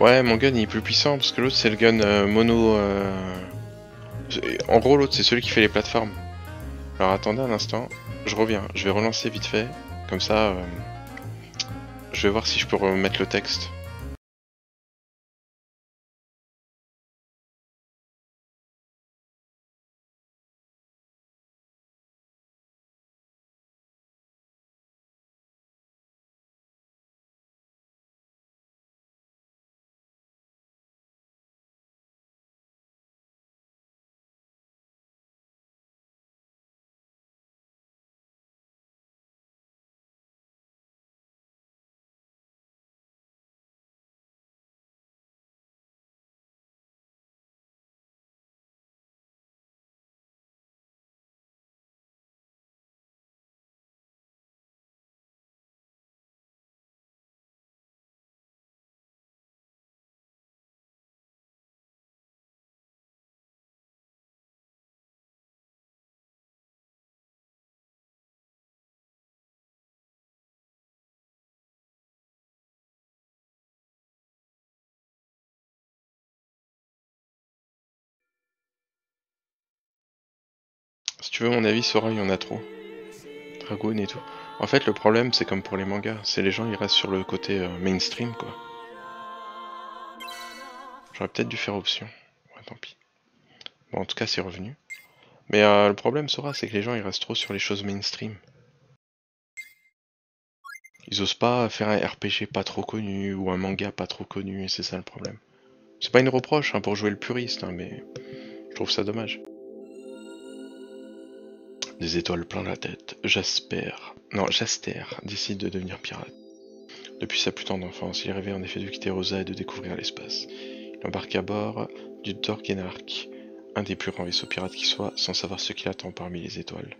Ouais, mon gun, il est plus puissant, parce que l'autre, c'est le gun mono... En gros, l'autre, c'est celui qui fait les plateformes. Alors, attendez un instant. Je reviens, je vais relancer vite fait, comme ça je vais voir si je peux remettre le texte. Si tu veux mon avis, Sora, il y en a trop. Dragoon et tout. En fait, le problème, c'est comme pour les mangas. C'est les gens, ils restent sur le côté mainstream, quoi. J'aurais peut-être dû faire option. Ouais, tant pis. Bon, en tout cas, c'est revenu. Mais le problème, Sora, c'est que les gens, ils restent trop sur les choses mainstream. Ils osent pas faire un RPG pas trop connu, ou un manga pas trop connu, et c'est ça le problème. C'est pas une reproche, hein, pour jouer le puriste, hein, mais... Je trouve ça dommage. Des étoiles plein la tête, Jaster décide de devenir pirate. Depuis sa plus tendre enfance, il rêvait en effet de quitter Rosa et de découvrir l'espace. Il embarque à bord du Dorgengoa, un des plus grands vaisseaux pirates qui soit, sans savoir ce qu'il attend parmi les étoiles.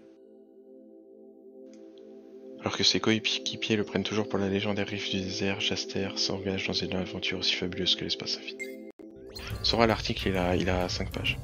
Alors que ses coéquipiers le prennent toujours pour la légendaire Griffe du Désert, Jaster s'engage dans une aventure aussi fabuleuse que l'espace infini. Sora, l'article, il a 5 pages.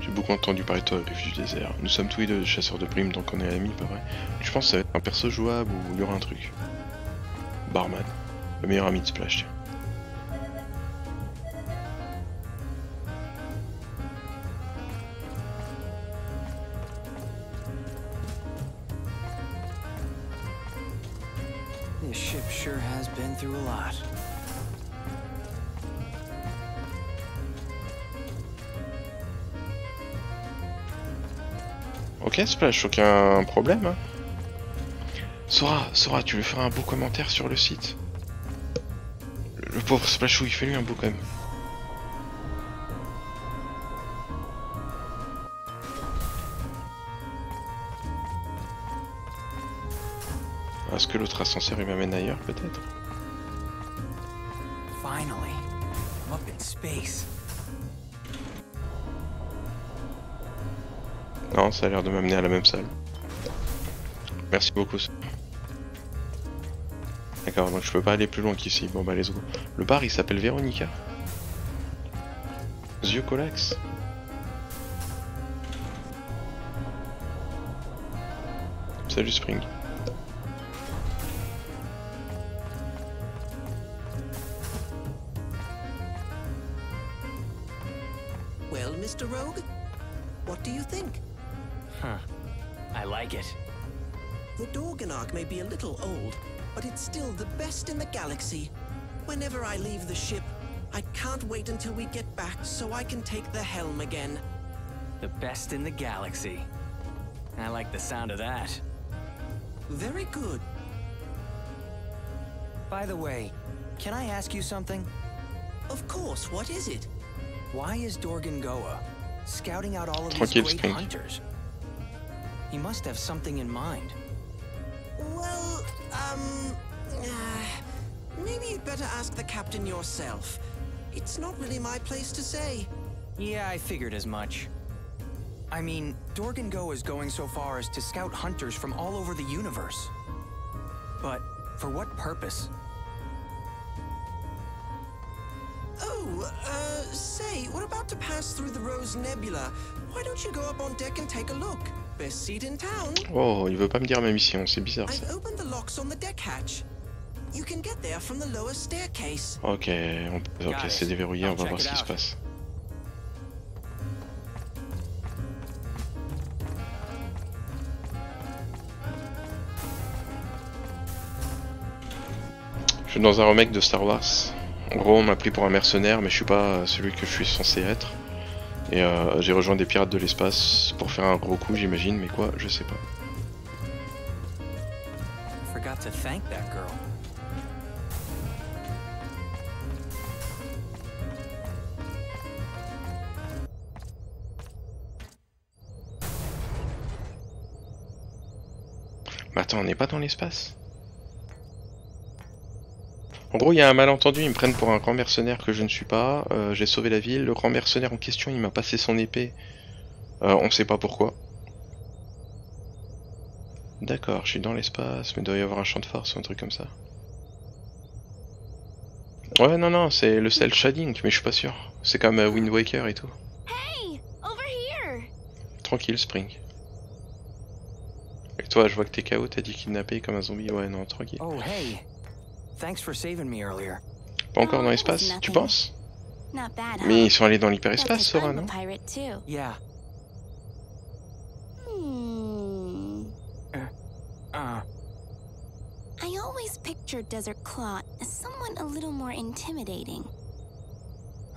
J'ai beaucoup entendu parler de toi, Griffe du Désert. Nous sommes tous les deux chasseurs de primes, donc on est amis, pas vrai? Je pense que ça va être un perso jouable ou il y aura un truc. Barman, le meilleur ami de Splash, tiens. Ok, Splash, aucun problème. Hein. Sora, tu lui feras un beau commentaire sur le site. pauvre Splashou, il fait lui un bout quand même. Est-ce que l'autre ascenseur il m'amène ailleurs peut-être? Finally, I'm up in space. Non, ça a l'air de m'amener à la même salle. Merci beaucoup. D'accord, donc je peux pas aller plus loin qu'ici. Bon bah let's go. Le bar il s'appelle Véronica. Zio Colax. Salut Spring. Well, Mr. Rogue, what do you think? Huh. I like it. The Dorgenarch may be a little old, but it's still the best in the galaxy. Whenever I leave the ship, I can't wait until we get back so I can take the helm again. The best in the galaxy. I like the sound of that. Very good. By the way, can I ask you something? Of course, what is it? Why is Dorgengoa scouting out all of these great hunters? He must have something in mind. Well, maybe you'd better ask the captain yourself. It's not really my place to say. Yeah, I figured as much. I mean, Dorgengoa is going so far as to scout hunters from all over the universe. But for what purpose? Oh, say, we're about to pass through the Rose Nebula. Why don't you go up on deck and take a look? Best seat in town. Oh, il veut pas me dire ma mission, c'est bizarre ça. Ok, ok, c'est déverrouillé, on va voir ce qui se passe. Je suis dans un remake de Star Wars. En gros, on m'a pris pour un mercenaire, mais je suis pas celui que je suis censé être. Et j'ai rejoint des pirates de l'espace pour faire un gros coup, j'imagine, mais quoi, je sais pas. Mais attends, on n'est pas dans l'espace? En gros, il y a un malentendu, ils me prennent pour un grand mercenaire que je ne suis pas, j'ai sauvé la ville, le grand mercenaire en question, il m'a passé son épée, on sait pas pourquoi. D'accord, je suis dans l'espace, mais il doit y avoir un champ de force ou un truc comme ça. Ouais, non, non, c'est le cel shading, mais je suis pas sûr. C'est comme Wind Waker et tout. Hey, over here. Tranquille, Spring. Et toi, je vois que t'es KO, t'as dit kidnappé comme un zombie, ouais, non, tranquille. Oh, hey. Thanks for saving me earlier. Pas encore dans l'espace, tu penses? Mais ils sont allés dans l'hyperespace, Sora, non? Yeah. I always pictured Desert Claw as someone a little more intimidating.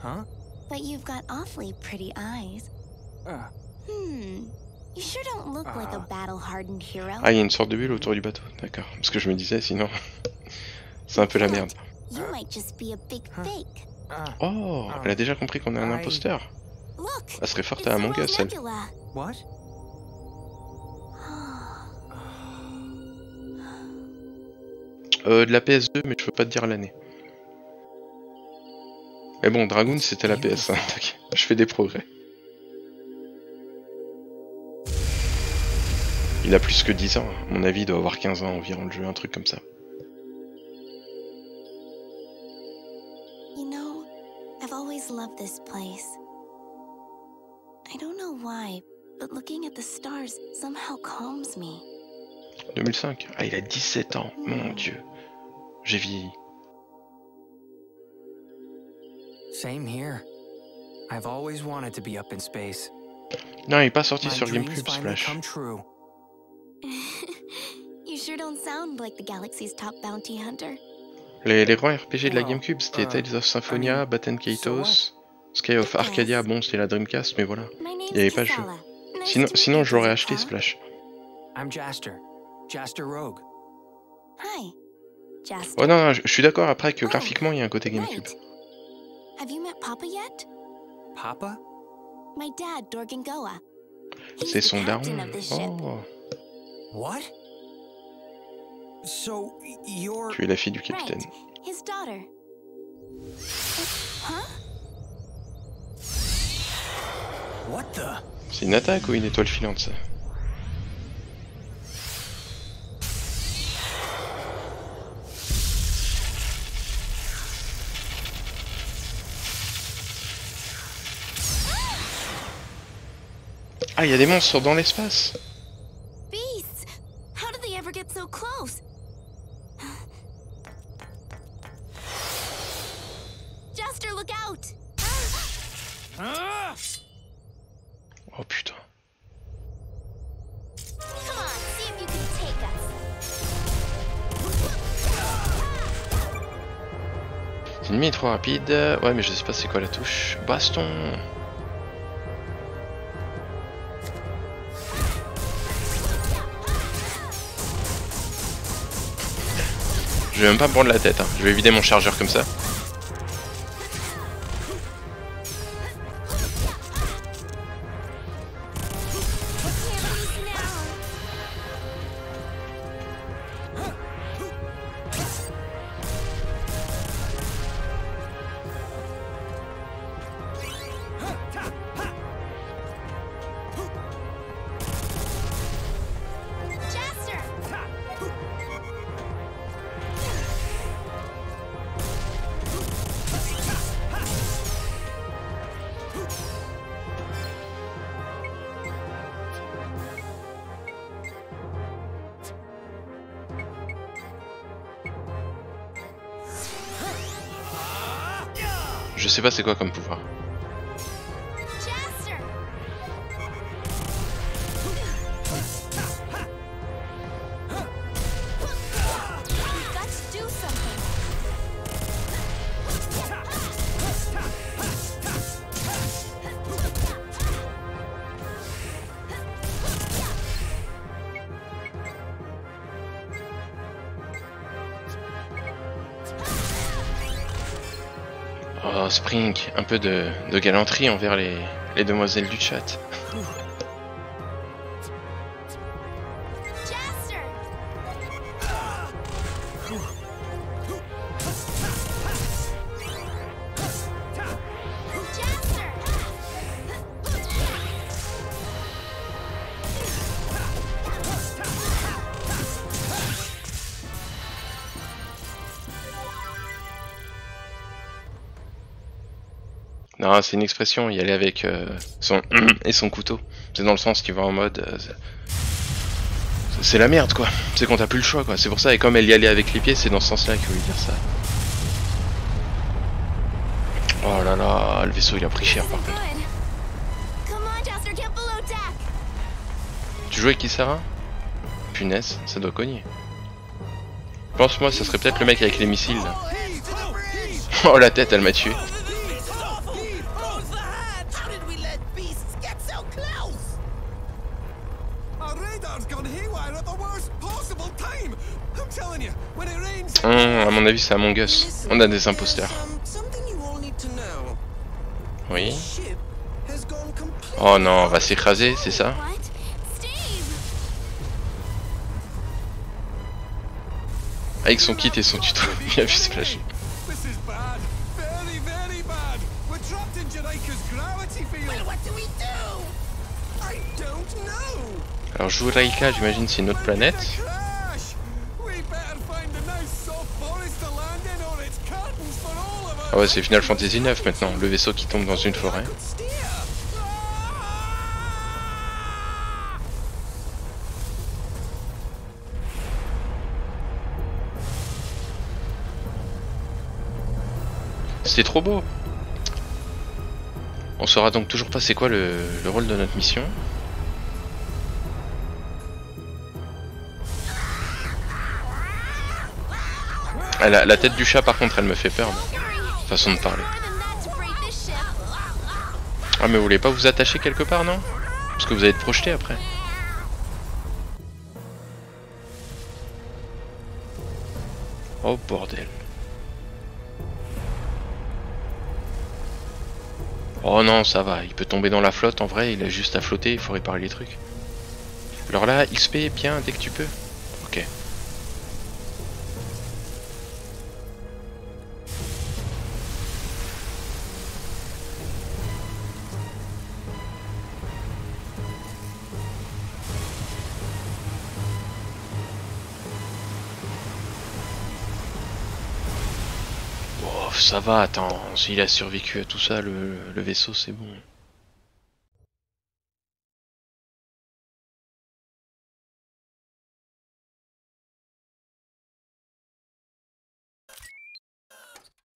Huh? But you've got awfully pretty eyes. You sure don't look like a battle-hardened hero. Ah, il y a une sorte de bulle autour du bateau, d'accord. Parce que je me disais, sinon... C'est un peu la merde. Oh, elle a déjà compris qu'on est un imposteur. Elle serait forte à Among Us, elle. De la PS2, mais je peux pas te dire l'année. Mais bon, Dragoon, c'était la PS1. Je fais des progrès. Il a plus que 10 ans. À mon avis, il doit avoir 15 ans environ le jeu, un truc comme ça. Love this place. I don't know why, but looking at the stars somehow calms me. 2005. Ah, il a 17 ans. Mon Dieu. J'ai vieilli. Same here. I've always wanted to be up in space. Non, il est pas sorti sur GameCube, Splash. You sure don't sound like the galaxy's top bounty hunter. Les grands RPG de la GameCube, c'était Tales of Symphonia, Batten Kaitos, Sky of Arcadia, bon c'était la Dreamcast, mais voilà, il n'y avait pas le jeu. Sinon je l'aurais acheté, Splash. I'm Jaster Rogue. Hi. Ouais, non, non, je suis d'accord après que graphiquement, il y a un côté GameCube. C'est son daron. Oh. Tu es la fille du capitaine. C'est une attaque ou une étoile filante, ça? Ah, il y a des monstres dans l'espace. Oh putain. L'ennemi est trop rapide. Ouais, mais je sais pas c'est quoi la touche. Baston. Je vais même pas me prendre la tête, hein. Je vais vider mon chargeur comme ça. Je sais pas c'est quoi comme pouvoir. Un peu de galanterie envers les demoiselles du chat. Ah, c'est une expression, y aller avec son et son couteau. C'est dans le sens qui va en mode... c'est la merde quoi, c'est qu'on t'a plus le choix quoi, c'est pour ça. Et comme elle y allait avec les pieds, c'est dans ce sens là qu'il veut dire ça. Oh là là, le vaisseau il a pris cher par contre. Tu joues avec Kisala? Punaise, ça doit cogner. Pense-moi, ça serait peut-être le mec avec les missiles là. Oh la tête, elle m'a tué. À mon avis, c'est Among Us. On a des imposteurs. Oui. Oh non, on va s'écraser, c'est ça? Avec son kit et son tuto, il a vu se flasher. Alors, Juraika, j'imagine, c'est une autre planète. Ah ouais, c'est Final Fantasy IX maintenant, le vaisseau qui tombe dans une forêt. C'était trop beau. On saura donc toujours pas c'est quoi le rôle de notre mission. Ah, la tête du chat par contre, elle me fait peur. Là. Façon de parler. Ah mais vous voulez pas vous attacher quelque part, non? Parce que vous allez être projeté après. Oh Oh bordel. Oh non, ça va, il peut tomber dans la flotte en vrai, il a juste à flotter, il faut réparer les trucs. Alors là, XP, bien, dès que tu peux. Ok. Ça va, attends, s'il a survécu à tout ça, le vaisseau, c'est bon.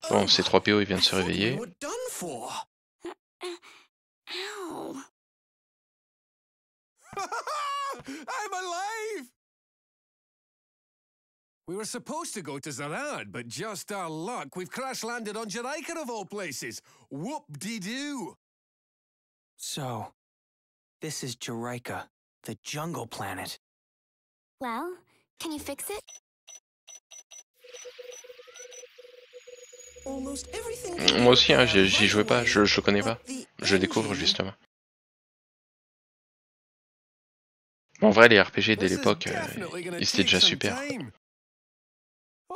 Bon, C3PO, il vient de se réveiller. We were supposed to go to Zarad, but just our luck, we've crash-landed on Juraika of all places. Whoop-de-doo! So, this is Juraika, the jungle planet. Well, can you fix it? Almost everything... Moi aussi, hein, j'y jouais pas, je connais pas. Je découvre, justement. En vrai, les RPG, dès l'époque, ils étaient déjà super.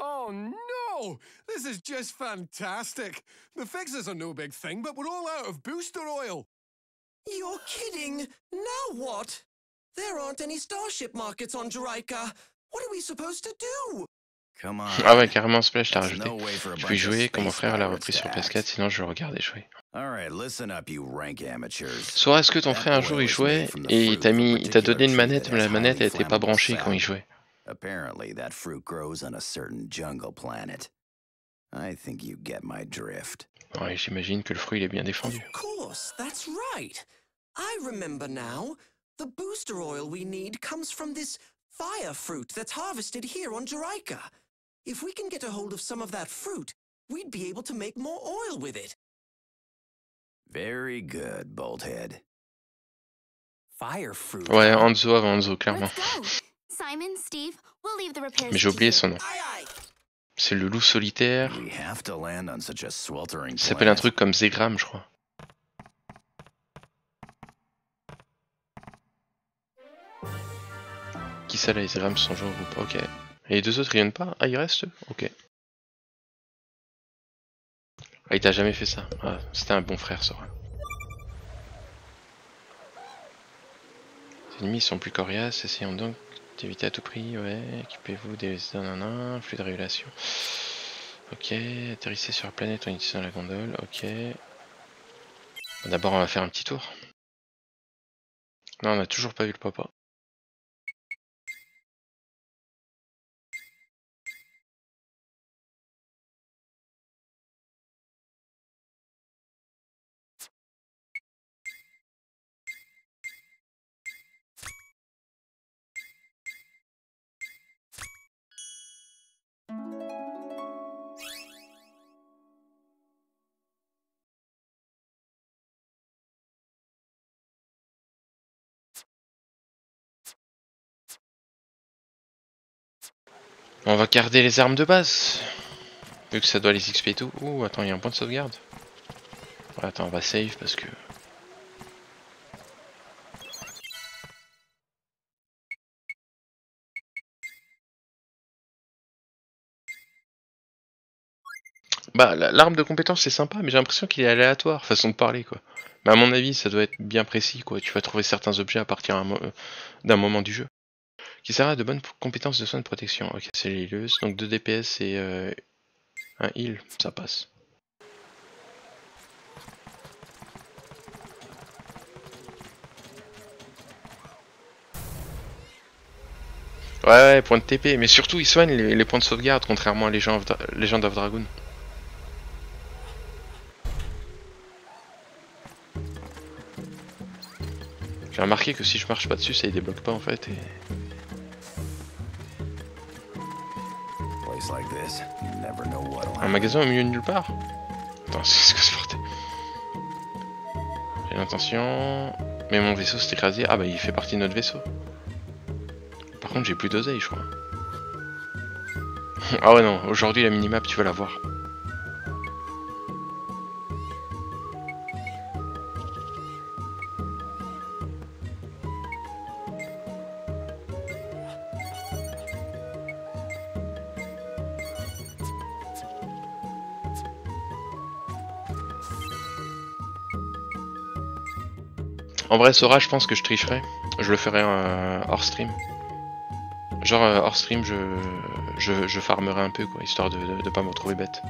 Oh no! This is just fantastic. The fixes are no big thing, but we're all out of booster oil. You're kidding. Now what? There aren't any starship markets on Juraika. What are we supposed to do? Come on. Ah ouais, carrément, Splash l'a rajouté. Je puis jouer quand mon frère l'a repris sur PS4, sinon je le regardais jouer. Soit est-ce que ton frère un jour il jouait et il t'a donné une manette, mais la manette n'était pas branchée quand il jouait. Apparently, that fruit grows on a certain jungle planet. I think you get my drift. Ouais, j'imagine que le fruit il est bien défendu. Of course, that's right. I remember now. The booster oil we need comes from this fire fruit that's harvested here on Juraika. If we can get a hold of some of that fruit, we'd be able to make more oil with it. Very good, Bolthead. Fire fruit. Ouais, Hanzo avant Hanzo, clairement. Simon, Steve, we'll leave the repairs. Mais j'ai oublié son nom. C'est le loup solitaire. Il s'appelle un truc comme Zegram, je crois. Kisala et Zegram sont joués en groupe. Ok. Et les deux autres, ils viennent pas? Ah, ils restent? Ok. Ah, il t'a jamais fait ça. Ah, c'était un bon frère, Sora. Les ennemis sont plus coriaces, essayons donc. Évitez à tout prix, ouais, équipez-vous des nanana, flux de révélation. Ok, atterrissez sur la planète en utilisant la gondole, ok. D'abord on va faire un petit tour. Non, on n'a toujours pas vu le papa. On va garder les armes de base, vu que ça doit les XP et tout. Ouh, attends, il y a un point de sauvegarde. Ouais, attends, on va save parce que... Bah, l'arme de compétence, c'est sympa, mais j'ai l'impression qu'il est aléatoire, façon de parler, quoi. Mais à mon avis, ça doit être bien précis, quoi. Tu vas trouver certains objets à partir d'un moment du jeu. Qui sert à de bonnes compétences de soins de protection. Ok, c'est l'hileuse. Donc 2 DPS et un heal, ça passe. Ouais, point de TP. Mais surtout, il soigne les points de sauvegarde, contrairement à Legend of Dragoon. J'ai remarqué que si je marche pas dessus, ça ne débloque pas en fait. Et... un magasin au milieu de nulle part? Attends, c'est ce que c'est porté. J'ai l'intention... mais mon vaisseau s'est écrasé. Ah bah il fait partie de notre vaisseau. Par contre j'ai plus d'oseille je crois. Ah ouais non, aujourd'hui la minimap tu vas la voir. En vrai Sora, je pense que je tricherai, je le ferai hors stream. Genre hors stream je farmerai un peu quoi, histoire de pas me retrouver bête.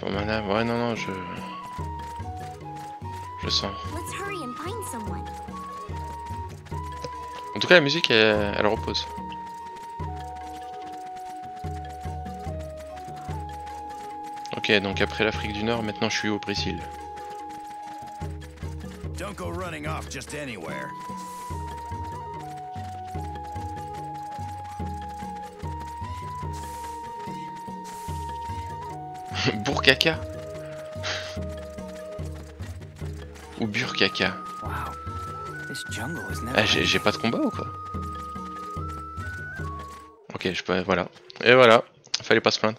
Bon madame, ouais non non je sens. En tout cas la musique elle repose. Ok, donc après l'Afrique du Nord, maintenant je suis au Brésil. Burkaqua. Ou Burkaqua. Ah, j'ai pas de combat ou quoi? Ok, je peux. Voilà. Et voilà. Fallait pas se plaindre.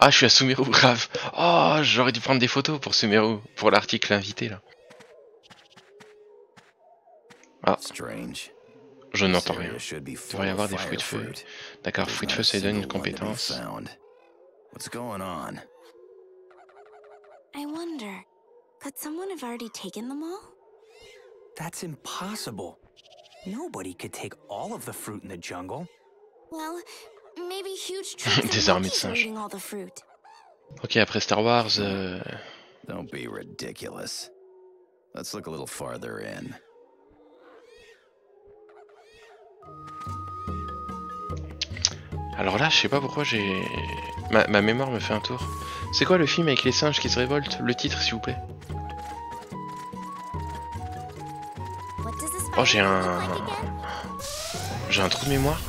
Ah, je suis à Sumeru, grave. Oh, j'aurais dû prendre des photos pour Sumeru. Pour l'article invité là. Ah. Je n'entends rien. Il devrait y avoir des fruits de feu. D'accord, fruits de feu, ça donne une compétence. What's going on? I wonder, could someone have already taken them all? That's impossible. Nobody could take all of the fruit in the jungle. Well, maybe huge des armées de singes. Ok, après Star Wars. Don't be ridiculous. Let's look a little farther in. Alors là, je sais pas pourquoi j'ai... Ma mémoire me fait un tour. C'est quoi le film avec les singes qui se révoltent? Le titre, s'il vous plaît. Oh, j'ai un trou de mémoire.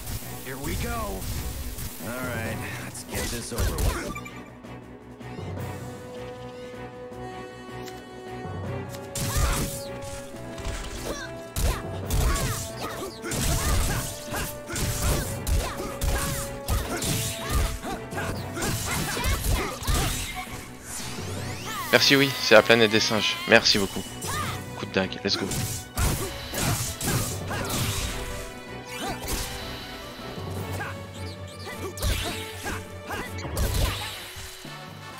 Merci, oui, c'est la planète des singes. Merci beaucoup. Coup de dague, let's go.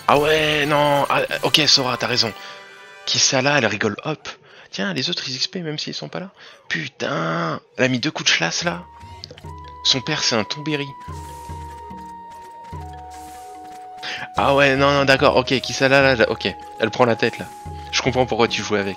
Ah ouais, non. Ah, ok, Sora, t'as raison. Kisala, elle rigole, hop. Tiens, les autres, ils XP, même s'ils sont pas là. Putain, elle a mis 2 coups de chlasse, là. Son père, c'est un Tombéry. Ah ouais, non, non, d'accord, ok, Kisala, là, là, ok, elle prend la tête, là. Je comprends pourquoi tu jouais avec.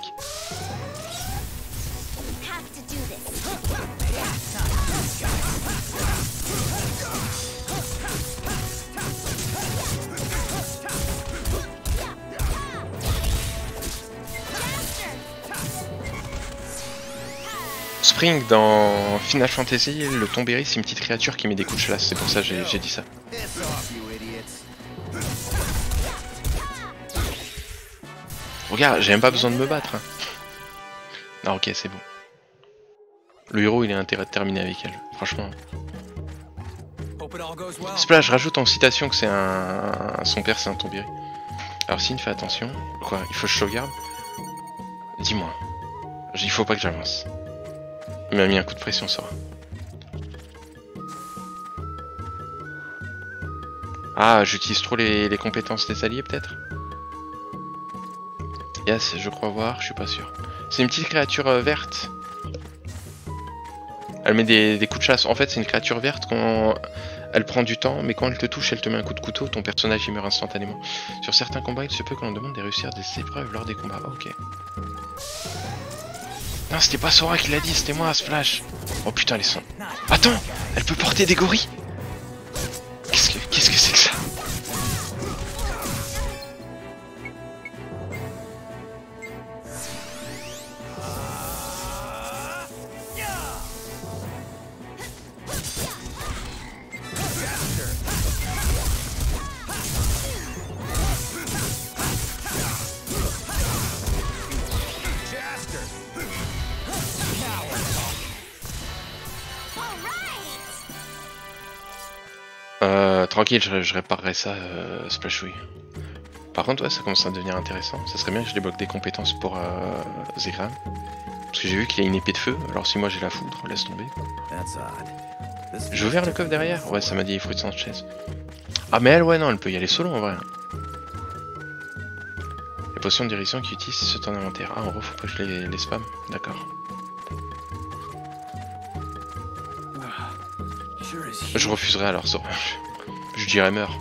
Spring, dans Final Fantasy, le Tombéry, c'est une petite créature qui met des coups de chlasse, c'est pour ça que j'ai dit ça. Regarde, j'ai même pas besoin de me battre. Ah ok, c'est bon. Le héros, il a intérêt de terminer avec elle, franchement. Splash, rajoute en citation que c'est un... Son père, c'est un Tombéry. Alors Sine, fais attention. Quoi, il faut que je sauvegarde? Dis-moi. Il faut pas que j'avance. Il m'a mis un coup de pression, Sora. Ah, j'utilise trop les compétences des alliés, peut-être? Yes, je crois voir, je suis pas sûr. C'est une petite créature verte. Elle met des coups de chasse. En fait, c'est une créature verte quand elle prend du temps, mais quand elle te touche, elle te met un coup de couteau. Ton personnage il meurt instantanément. Sur certains combats, il se peut que l'on demande de réussir des épreuves lors des combats. Ok. Non, c'était pas Sora qui l'a dit, c'était moi, Splash. Oh putain, les sons. Attends, elle peut porter des gorilles. Qu'est-ce que c'est que ça? tranquille, je réparerai ça, Splashouille. Par contre, ouais, ça commence à devenir intéressant. Ça serait bien que je débloque des compétences pour Zegram. Parce que j'ai vu qu'il a une épée de feu, alors si moi j'ai la foudre, laisse tomber. J'ai ouvert le coffre derrière. Ouais, ça m'a dit Fruit Sanchez. Ah mais elle, ouais, non, elle peut y aller solo en vrai. Les potions de direction qui utilisent ce temps d'inventaire. Ah, en gros, faut pas que je les spam. D'accord. Je refuserai alors ça. Je dirais meurs.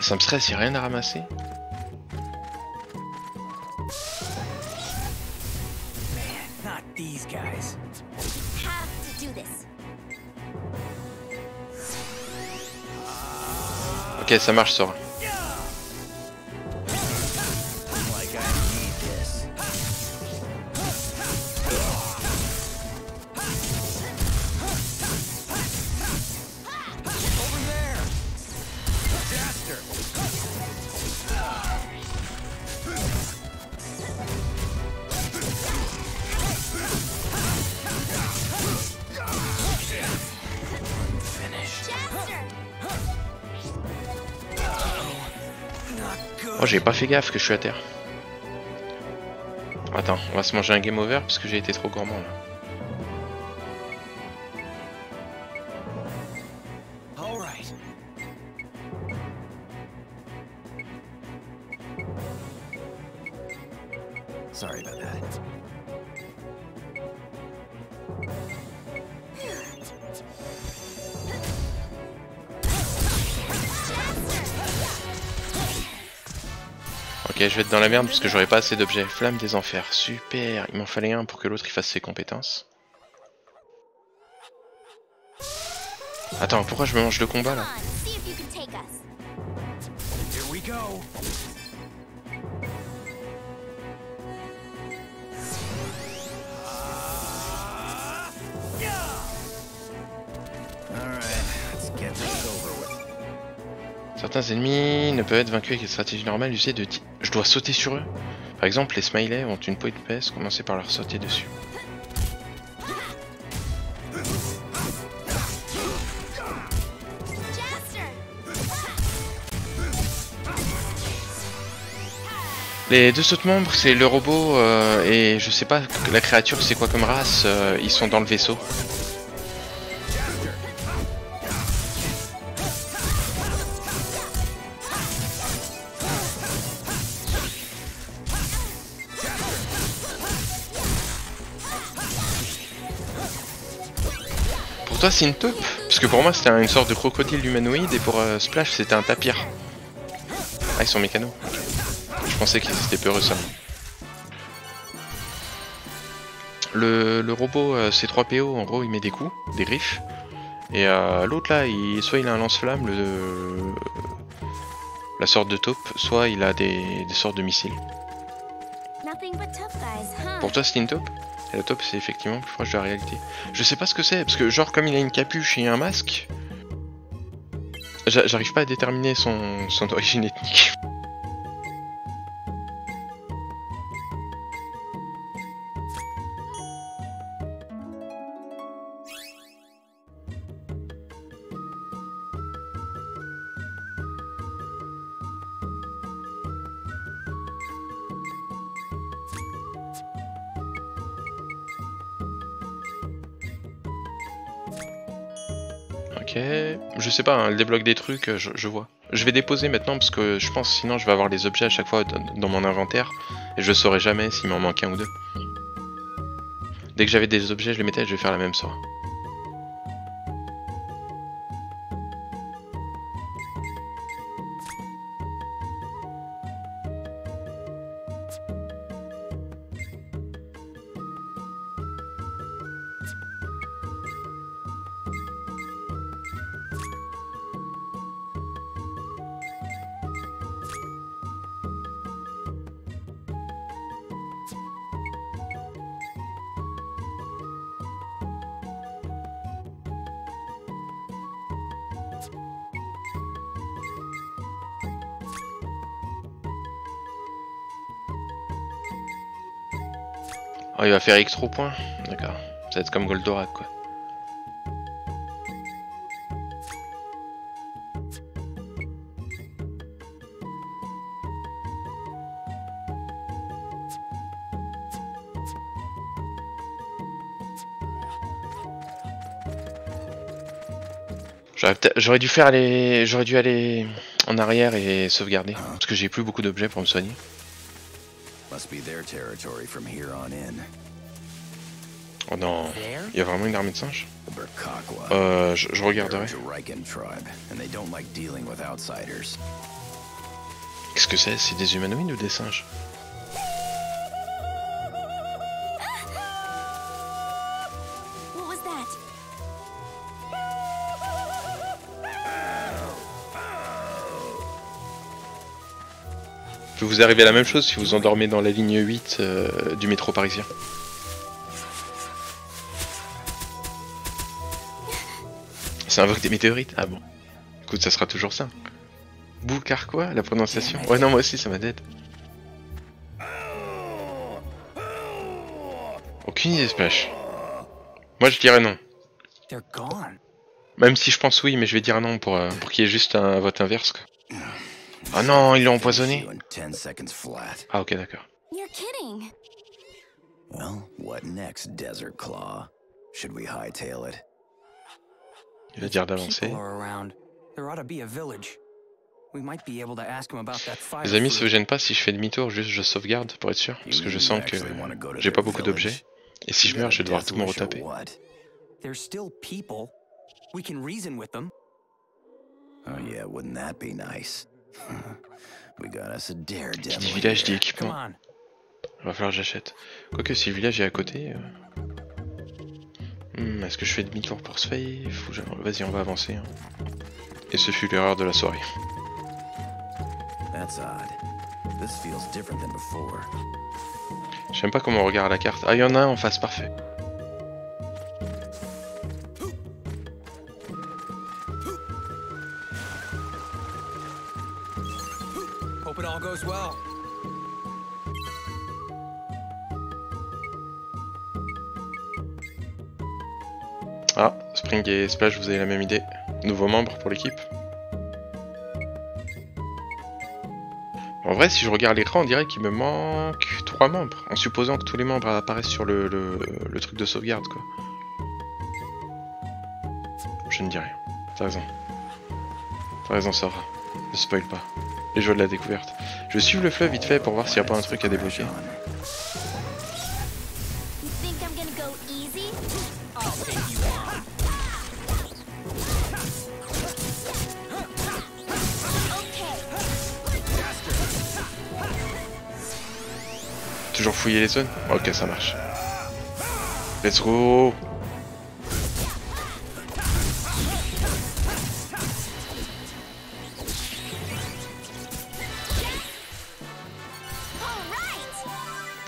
Ça me stresse, y'a rien à ramasser. Ok, ça marche, Sora. Oh, j'ai pas fait gaffe que je suis à terre. Attends, on va se manger un game over parce que j'ai été trop gourmand là. Sorry about that. Je vais être dans la merde parce que j'aurai pas assez d'objets. Flamme des enfers, super. Il m'en fallait un pour que l'autre il fasse ses compétences. Attends, pourquoi je me mange le combat là? Certains ennemis ne peuvent être vaincus avec une stratégie normale usée de... Je dois sauter sur eux. Par exemple, les smileys ont une poids de peste, commencez par leur sauter dessus. Les deux autres membres, c'est le robot et je sais pas, la créature c'est quoi comme race, ils sont dans le vaisseau. Toi c'est une taupe, parce que pour moi c'était une sorte de crocodile humanoïde et pour Splash c'était un tapir. Ah, ils sont mécanos. Je pensais qu'ils étaient peureux ça. Le robot c'est 3 PO en gros, il met des coups, des griffes. Et l'autre là, soit il a un lance-flamme, la sorte de taupe, soit il a des sortes de missiles. Pour toi c'est une taupe? Et la taupe c'est effectivement plus proche de la réalité. Je sais pas ce que c'est, parce que genre comme il a une capuche et un masque, j'arrive pas à déterminer son origine ethnique. Je sais pas, hein, elle débloque des trucs, je vois. Je vais déposer maintenant parce que je pense sinon je vais avoir les objets à chaque fois dans mon inventaire et je saurai jamais s'il m'en manque un ou deux. Dès que j'avais des objets, je les mettais et je vais faire la même chose. Oh, il va faire X trop points, d'accord, ça va être comme Goldorak quoi. J'aurais dû faire les... J'aurais dû aller en arrière et sauvegarder. Parce que j'ai plus beaucoup d'objets pour me soigner. Oh non, il y a vraiment une armée de singes? Je regarderai. Qu'est-ce que c'est? C'est des humanoïdes ou des singes? Peut vous arriver à la même chose si vous endormez dans la ligne 8 du métro parisien. Ça invoque des météorites? Ah bon. Écoute, ça sera toujours ça. Burkaqua, la prononciation? Ouais, non, moi aussi, ça m'a dead. Aucune idée, Splash. Moi, je dirais non. Même si je pense oui, mais je vais dire non pour qu'il y ait juste un vote inverse, quoi. Ah non, ils l'ont empoisonné. Ah ok, d'accord. Il va dire d'avancer. Les amis, ça vous gêne pas si je fais demi-tour, juste je sauvegarde pour être sûr, parce que je sens que j'ai pas beaucoup d'objets, et si je meurs, je vais devoir tout me retaper. Oh yeah, wouldn't that be nice? Qui dit village dit équipement. Il va falloir que j'achète. Quoique si le village est à côté. Est-ce que je fais demi-tour pour se faire? Vas-y, on va avancer. Hein. Et ce fut l'erreur de la soirée. J'aime pas comment on regarde la carte. Ah, il y en a un en face, parfait. Ah, Spring et Splash, vous avez la même idée. Nouveau membre pour l'équipe. En vrai, si je regarde l'écran, on dirait qu'il me manque 3 membres. En supposant que tous les membres apparaissent sur le truc de sauvegarde, quoi. Je ne dis rien. T'as raison. T'as raison, ça va. Ne spoil pas. Les jeux de la découverte. Je vais suivre le fleuve vite fait pour voir s'il n'y a pas un truc à débloquer. Toujours fouiller les zones? Ok, ça marche. Let's go!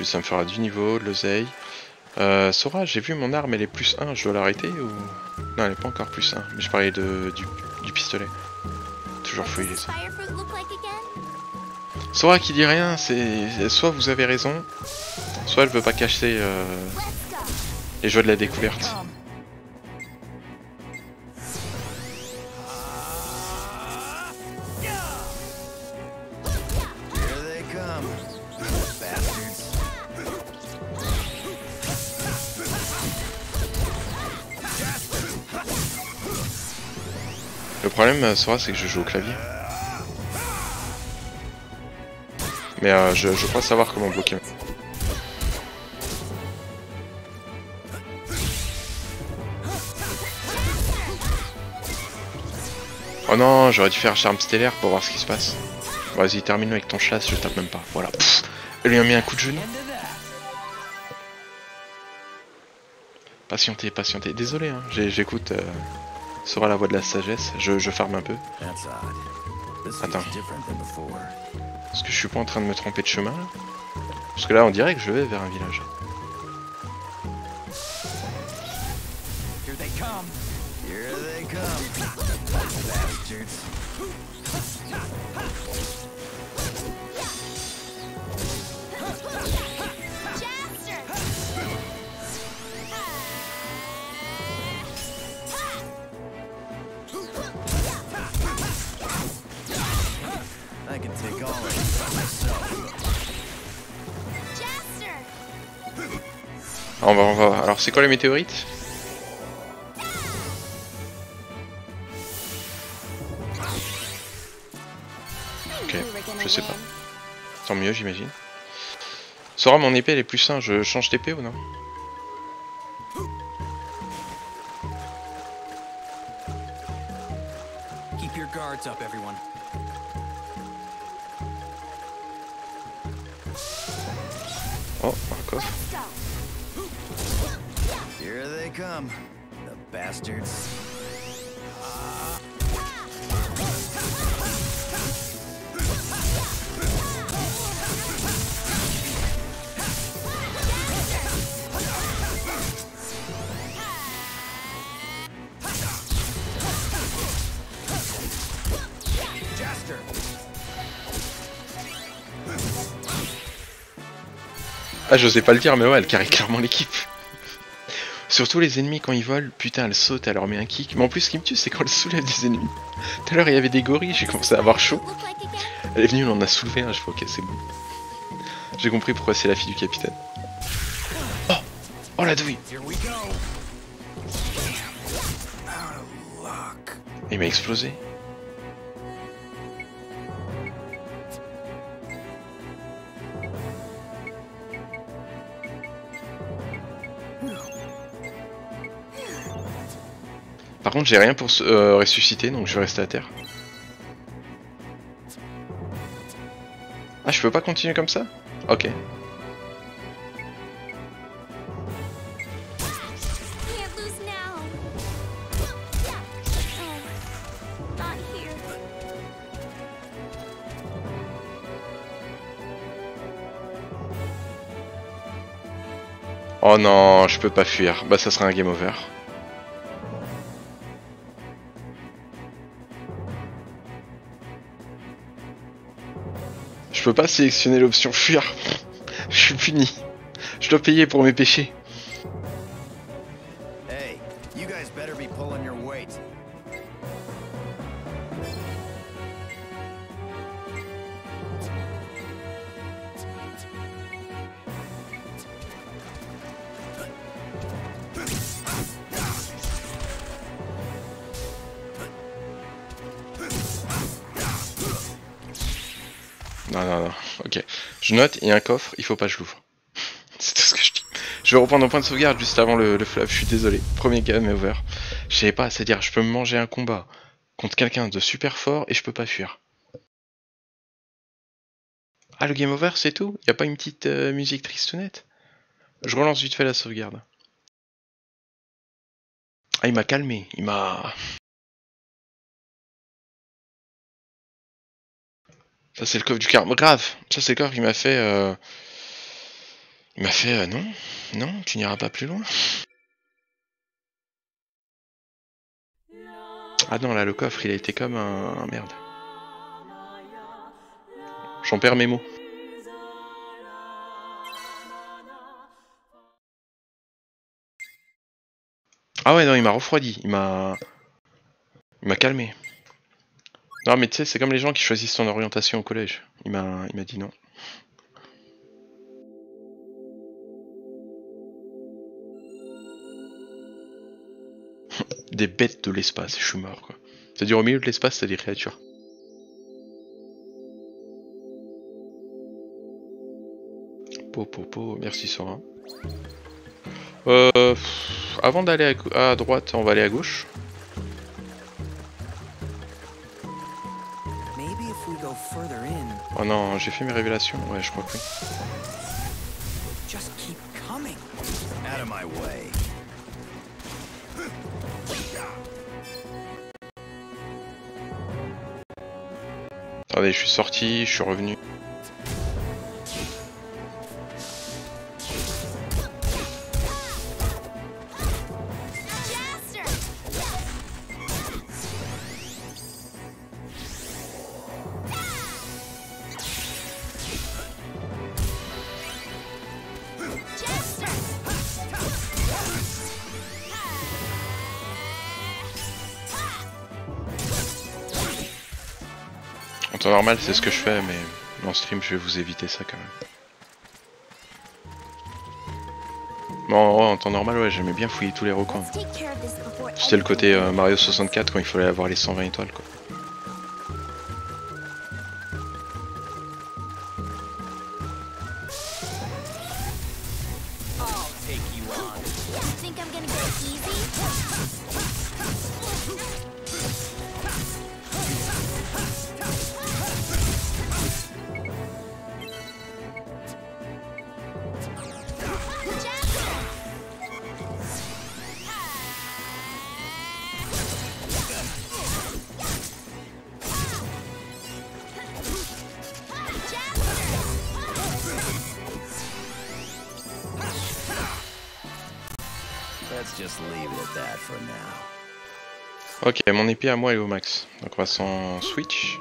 Ça me fera du niveau, de l'oseille. Sora, j'ai vu mon arme, elle est plus 1, je dois l'arrêter ou... Non, elle est pas encore plus 1, mais je parlais du pistolet. Toujours fouiller les autres. Sora qui dit rien, c'est... Soit vous avez raison, soit elle veut pas cacher les joies de la découverte. Le problème, Sora, c'est que je joue au clavier. Mais je crois savoir comment bloquer. Oh non, j'aurais dû faire charme stellaire pour voir ce qui se passe. Vas-y, termine avec ton chasse, je tape même pas. Voilà. Pff, elle lui a mis un coup de genou. Patientez, patientez. Désolé, hein, j'écoute... Sera la voix de la sagesse, je farme un peu. Attends. Est-ce que je suis pas en train de me tromper de chemin là? Parce que là on dirait que je vais vers un village. Alors c'est quoi les météorites? Ok, je sais pas. Tant mieux, j'imagine. Sora, mon épée elle est plus sain, je change d'épée ou non? Keep your guards up, everyone. Oh, un coffre. Here they come, the bastards. Ah, je sais pas le dire, mais ouais, elle carré clairement l'équipe. Surtout les ennemis quand ils volent, putain, elle saute, elle leur met un kick. Mais en plus, ce qui me tue, c'est quand elle soulève des ennemis. Tout à l'heure, il y avait des gorilles, j'ai commencé à avoir chaud. Elle est venue, elle en a soulevé un, je fais ok, c'est bon. J'ai compris pourquoi c'est la fille du capitaine. Oh, oh la douille. Il m'a explosé. Par contre, j'ai rien pour ressusciter, donc je vais rester à terre. Ah, je peux pas continuer comme ça? Ok. Oh non, je peux pas fuir. Bah, ça sera un game over. Je peux pas sélectionner l'option fuir. Je suis puni. Je dois payer pour mes péchés. Hey, you guys better be pulling your weight. Non, non, non, ok. Je note, il y a un coffre, il faut pas que je l'ouvre. C'est tout ce que je dis. Je vais reprendre un point de sauvegarde juste avant le fleuve, je suis désolé. Premier game over. Je savais pas, c'est-à-dire je peux me manger un combat contre quelqu'un de super fort et je peux pas fuir. Ah, le game over, c'est tout? Y a pas une petite musique tristounette? Je relance vite fait la sauvegarde. Ah, il m'a calmé, il m'a... Ça c'est le coffre du karma. Grave. Ça c'est le coffre qui m'a fait... Il m'a fait... non. Non, tu n'iras pas plus loin. Ah non, là le coffre, il a été comme un merde. J'en perds mes mots. Ah ouais, non, il m'a refroidi. Il m'a calmé. Non mais tu sais, c'est comme les gens qui choisissent son orientation au collège. Il m'a dit non. Des bêtes de l'espace, je suis mort quoi. C'est-à-dire au milieu de l'espace, t'as des créatures. Merci Sora. Avant d'aller à droite, on va aller à gauche. Oh non, j'ai fait mes révélations, ouais je crois que oui. Attendez, je suis sorti, je suis revenu. Normal, c'est ce que je fais, mais en stream, je vais vous éviter ça quand même. Bon, en temps normal, ouais, j'aimais bien fouiller tous les recoins. C'était le côté Mario 64 quand il fallait avoir les 120 étoiles, quoi. Ok, mon épée à moi est au max, donc on va s'en switch.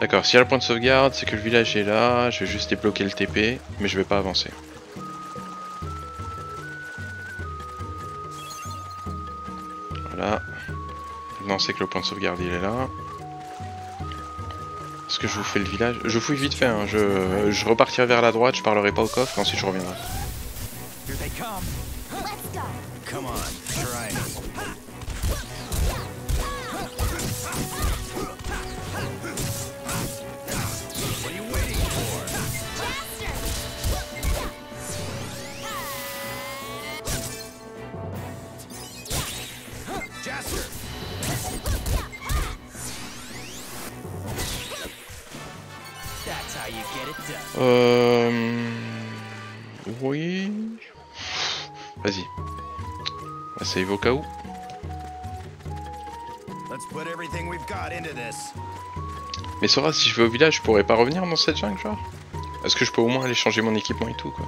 D'accord, s'il y a le point de sauvegarde, c'est que le village est là, je vais juste débloquer le TP, mais je vais pas avancer. Voilà. Maintenant c'est que le point de sauvegarde il est là. Est-ce que je vous fais le village? Je fouille vite fait, hein. Je repartirai vers la droite, je parlerai pas au coffre, ensuite je reviendrai. Oui. Vas-y. Bah, save au cas où. Mais Sora, si je vais au village, je pourrais pas revenir dans cette jungle, genre? Est-ce que je peux au moins aller changer mon équipement et tout, quoi?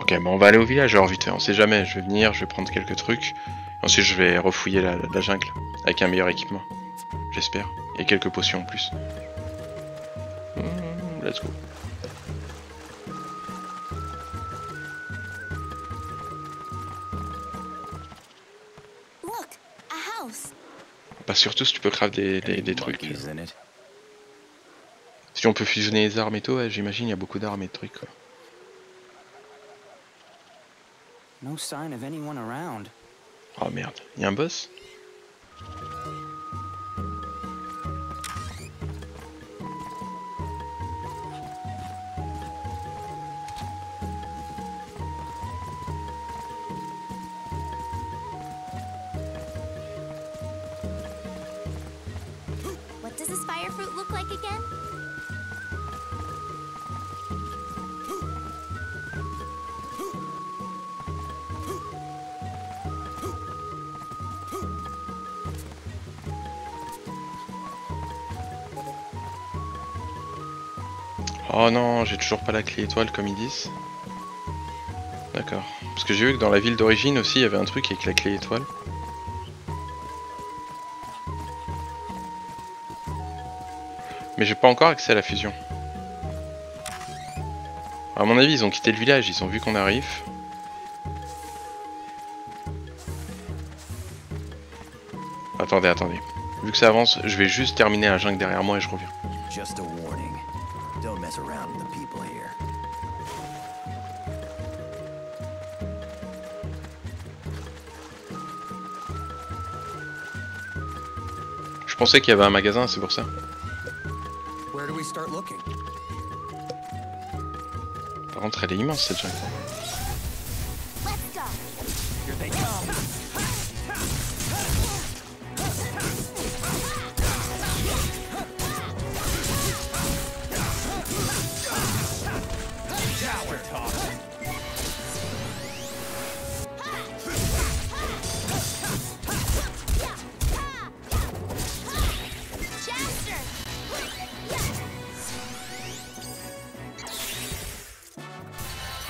Ok, bah on va aller au village alors vite fait, on sait jamais, je vais venir, je vais prendre quelques trucs, ensuite je vais refouiller la jungle avec un meilleur équipement, j'espère, et quelques potions en plus. Let's go. Look, a house. Bah surtout si tu peux craft des trucs. Si on peut fusionner les armes et tout, ouais, j'imagine il y a beaucoup d'armes et de trucs quoi. No sign of anyone around. Oh merde, y'a un boss? What does this fire fruit look like again? Oh non, j'ai toujours pas la clé étoile comme ils disent. D'accord. Parce que j'ai vu que dans la ville d'origine aussi, il y avait un truc avec la clé étoile. Mais j'ai pas encore accès à la fusion. À mon avis, ils ont quitté le village, ils ont vu qu'on arrive. Attendez, attendez. Vu que ça avance, je vais juste terminer la jungle derrière moi et je reviens. Don't mess around with the people here. Je pensais qu'il y avait un magasin, c'est pour ça. Where do we start looking? Par contre, elle est immense cette jungle. Let's go. Here they come.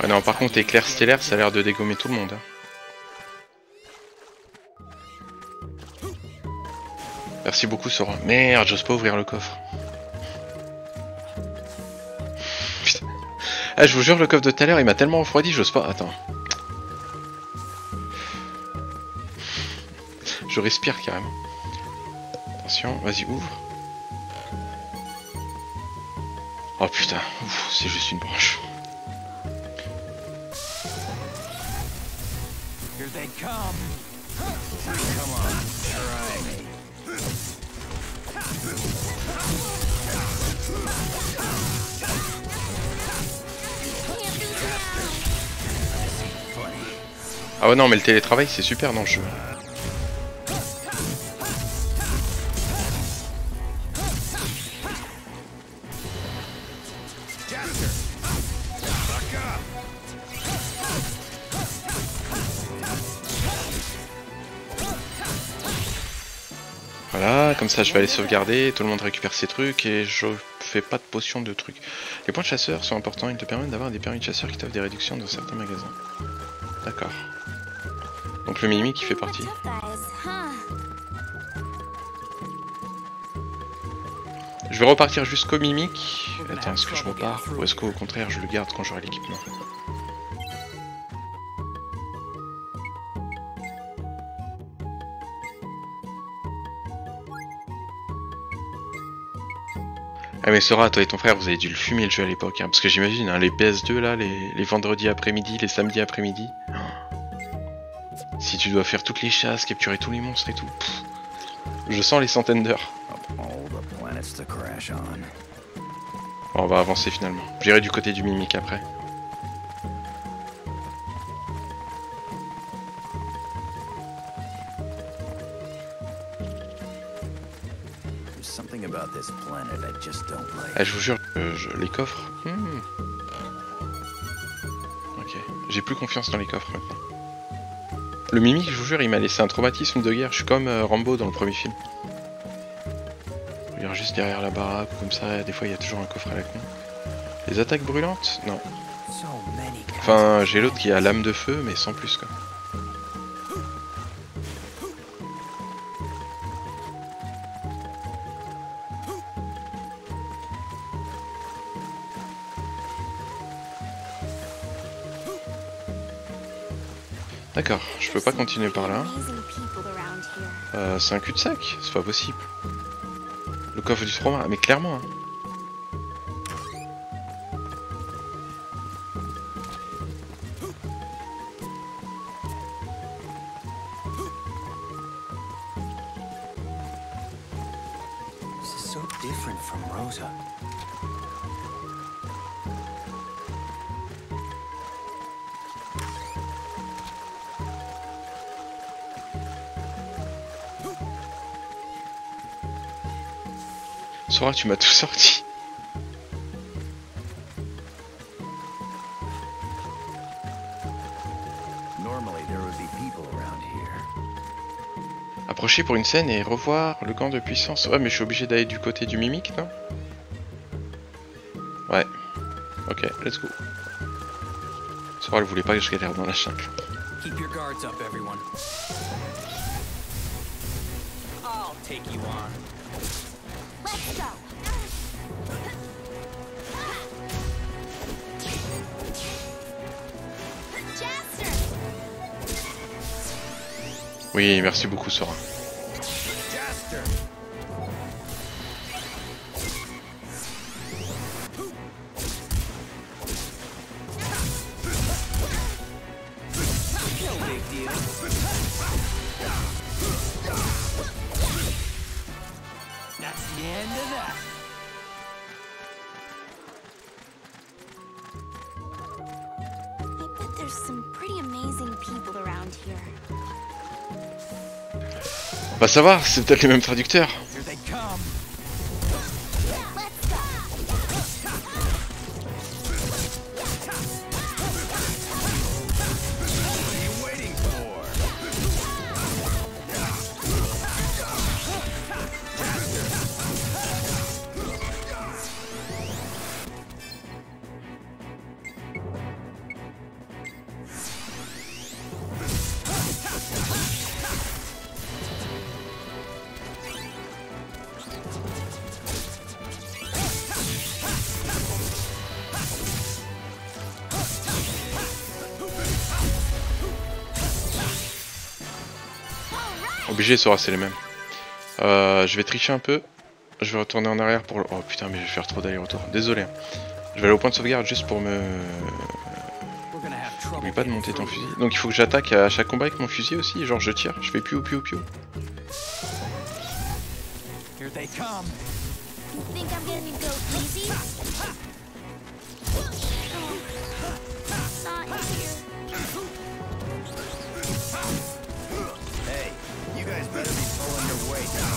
Non, par contre, éclair stellaire, ça a l'air de dégommer tout le monde. Merci beaucoup, Sora. Merde, j'ose pas ouvrir le coffre. Putain. Ah, je vous jure, le coffre de tout à l'heure, il m'a tellement refroidi, j'ose pas. Attends. Je respire carrément. Attention, vas-y, ouvre. Oh putain, c'est juste une branche. They come. Come on, try me. Ah ouais non mais le télétravail c'est super dans le jeu. Voilà, comme ça je vais aller sauvegarder, tout le monde récupère ses trucs et je fais pas de potion de trucs. Les points de chasseur sont importants, ils te permettent d'avoir des permis de chasseur qui t'offrent des réductions dans certains magasins. D'accord. Donc le Mimi qui fait partie. Je vais repartir jusqu'au Mimic. Attends, est-ce que je repars ou est-ce qu'au contraire je le garde quand j'aurai l'équipement? Ah mais Sora, toi et ton frère, vous avez dû le fumer le jeu à l'époque, hein, parce que j'imagine, hein, les PS2 là, les vendredis après-midi, les samedis après-midi. Si tu dois faire toutes les chasses, capturer tous les monstres et tout, pff, je sens les centaines d'heures. Bon, on va avancer finalement. J'irai du côté du Mimic après. Ah, je vous jure, les coffres. Ok, j'ai plus confiance dans les coffres maintenant. Le Mimic, je vous jure, il m'a laissé un traumatisme de guerre. Je suis comme Rambo dans le premier film. Regarde juste derrière la baraque, comme ça, des fois il y a toujours un coffre à la con. Les attaques brûlantes? Non. Enfin, j'ai l'autre qui a lame de feu, mais sans plus quoi. D'accord, je peux pas continuer par là. C'est un cul-de-sac, c'est pas possible. Le coffre du trauma, mais clairement. Hein. Sora, tu m'as tout sorti. Approcher pour une scène et revoir le camp de puissance. Ouais, mais je suis obligé d'aller du côté du Mimic, non? Ouais. Ok, let's go. Sora, elle voulait pas que je galère dans la jungle. Keep your guards up, everyone. I'll take you on. Oui, merci beaucoup Sora. Bah ça va, c'est peut-être les mêmes traducteurs. Obligé, Sora, c'est les mêmes. Je vais tricher un peu. Je vais retourner en arrière pour le... Oh putain, mais je vais faire trop d'aller-retour. Désolé. Je vais aller au point de sauvegarde juste pour me... N'oublie pas de monter ton fusil. Donc il faut que j'attaque à chaque combat avec mon fusil aussi. Genre je tire, je fais piou piou piou. they come. You think I'm gonna go easy? Hey, you guys better be pulling your weight now.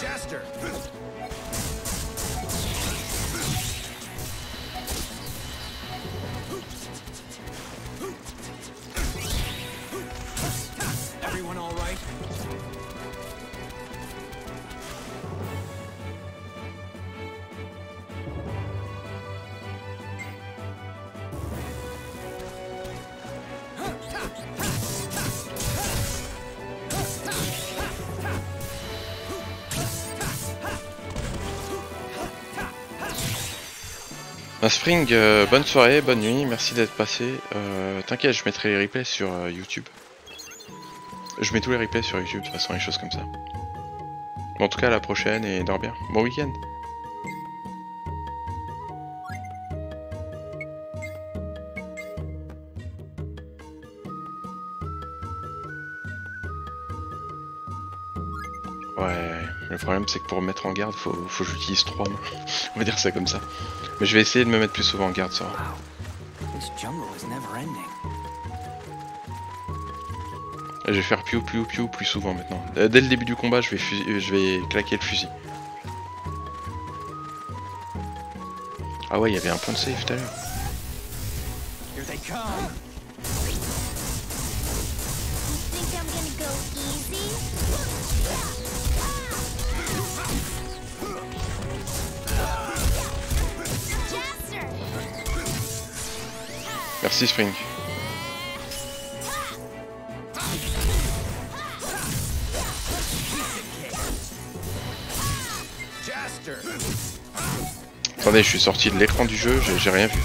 Jaster! Everyone all right? Spring, bonne soirée, bonne nuit, merci d'être passé. T'inquiète, je mettrai les replays sur YouTube. Je mets tous les replays sur YouTube, de toute façon, les choses comme ça. Bon, en tout cas, à la prochaine et dors bien. Bon week-end. Ouais, le problème c'est que pour me mettre en garde, faut que j'utilise 3 mains. On va dire ça comme ça. Mais je vais essayer de me mettre plus souvent en garde, ça. Et je vais faire piou plus souvent maintenant. Dès le début du combat, je vais claquer le fusil. Ah ouais, il y avait un point de save tout à l'heure. Merci Spring. Attendez, je suis sorti de l'écran du jeu, j'ai rien vu.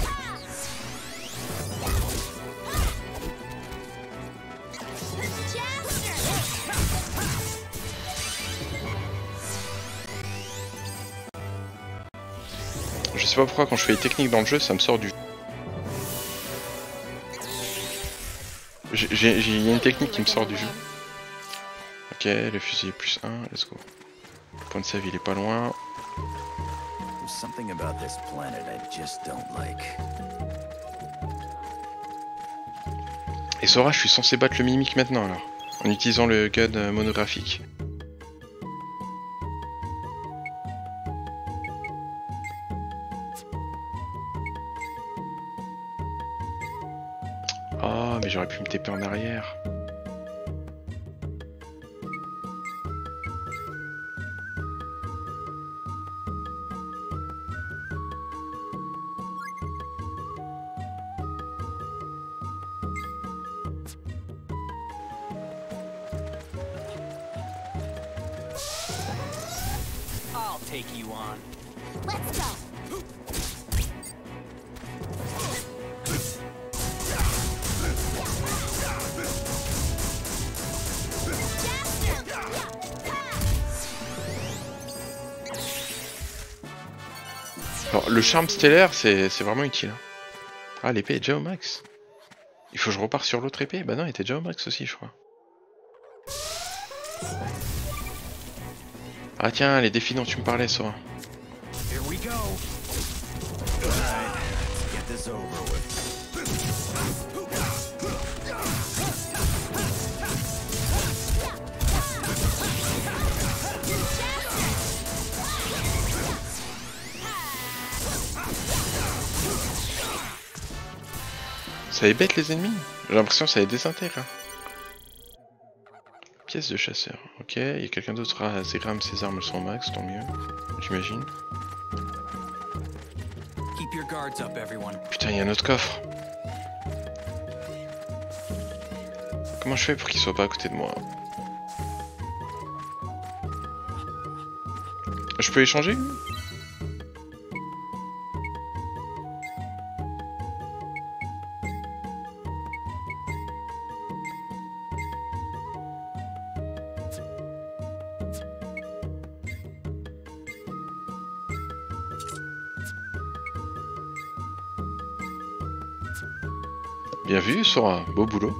Je sais pas pourquoi quand je fais les techniques dans le jeu, ça me sort du jeu. Il y a une technique qui me sort du jeu. Ok, le fusil est plus 1, let's go. Le point de save il est pas loin. Et Sora, je suis censé battre le mimique maintenant alors, en utilisant le gun monographique. J'aurais pu me TP en arrière. I'll take you on. Let's go. Alors, le charme stellaire, c'est vraiment utile. Ah, l'épée est déjà au max. Il faut que je repars sur l'autre épée. Bah non, elle était déjà au max aussi, je crois. Ah tiens, les défis dont tu me parlais, Sora. Ça ébête les ennemis. J'ai l'impression que ça les désintègre. Pièce de chasseur. Ok, il y a quelqu'un d'autre à Zegram, ses armes sont max, tant mieux. J'imagine. Putain, il y a un autre coffre. Comment je fais pour qu'il soit pas à côté de moi? Je peux échanger? Bien vu, Sora, beau boulot.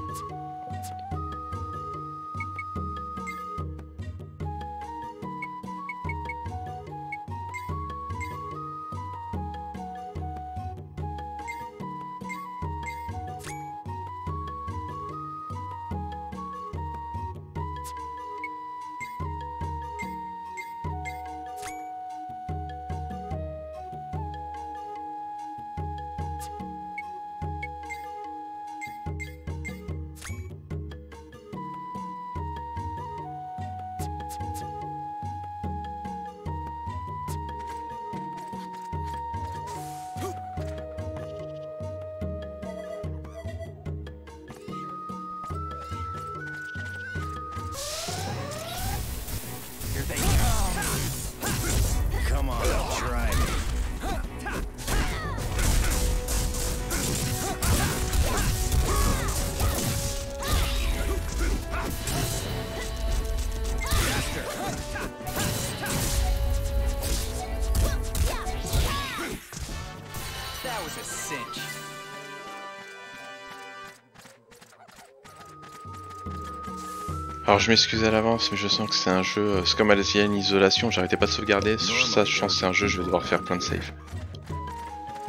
Alors je m'excuse à l'avance, mais je sens que c'est un jeu, c'est comme à la sienne isolation, j'arrêtais pas de sauvegarder, ça je sens que c'est un jeu, je vais devoir faire plein de saves.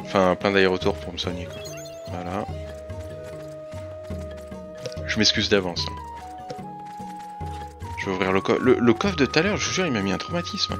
Enfin plein d'aller-retour pour me soigner quoi. Voilà. Je m'excuse d'avance. Je vais ouvrir le coffre. Le coffre de tout à l'heure, je vous jure, il m'a mis un traumatisme.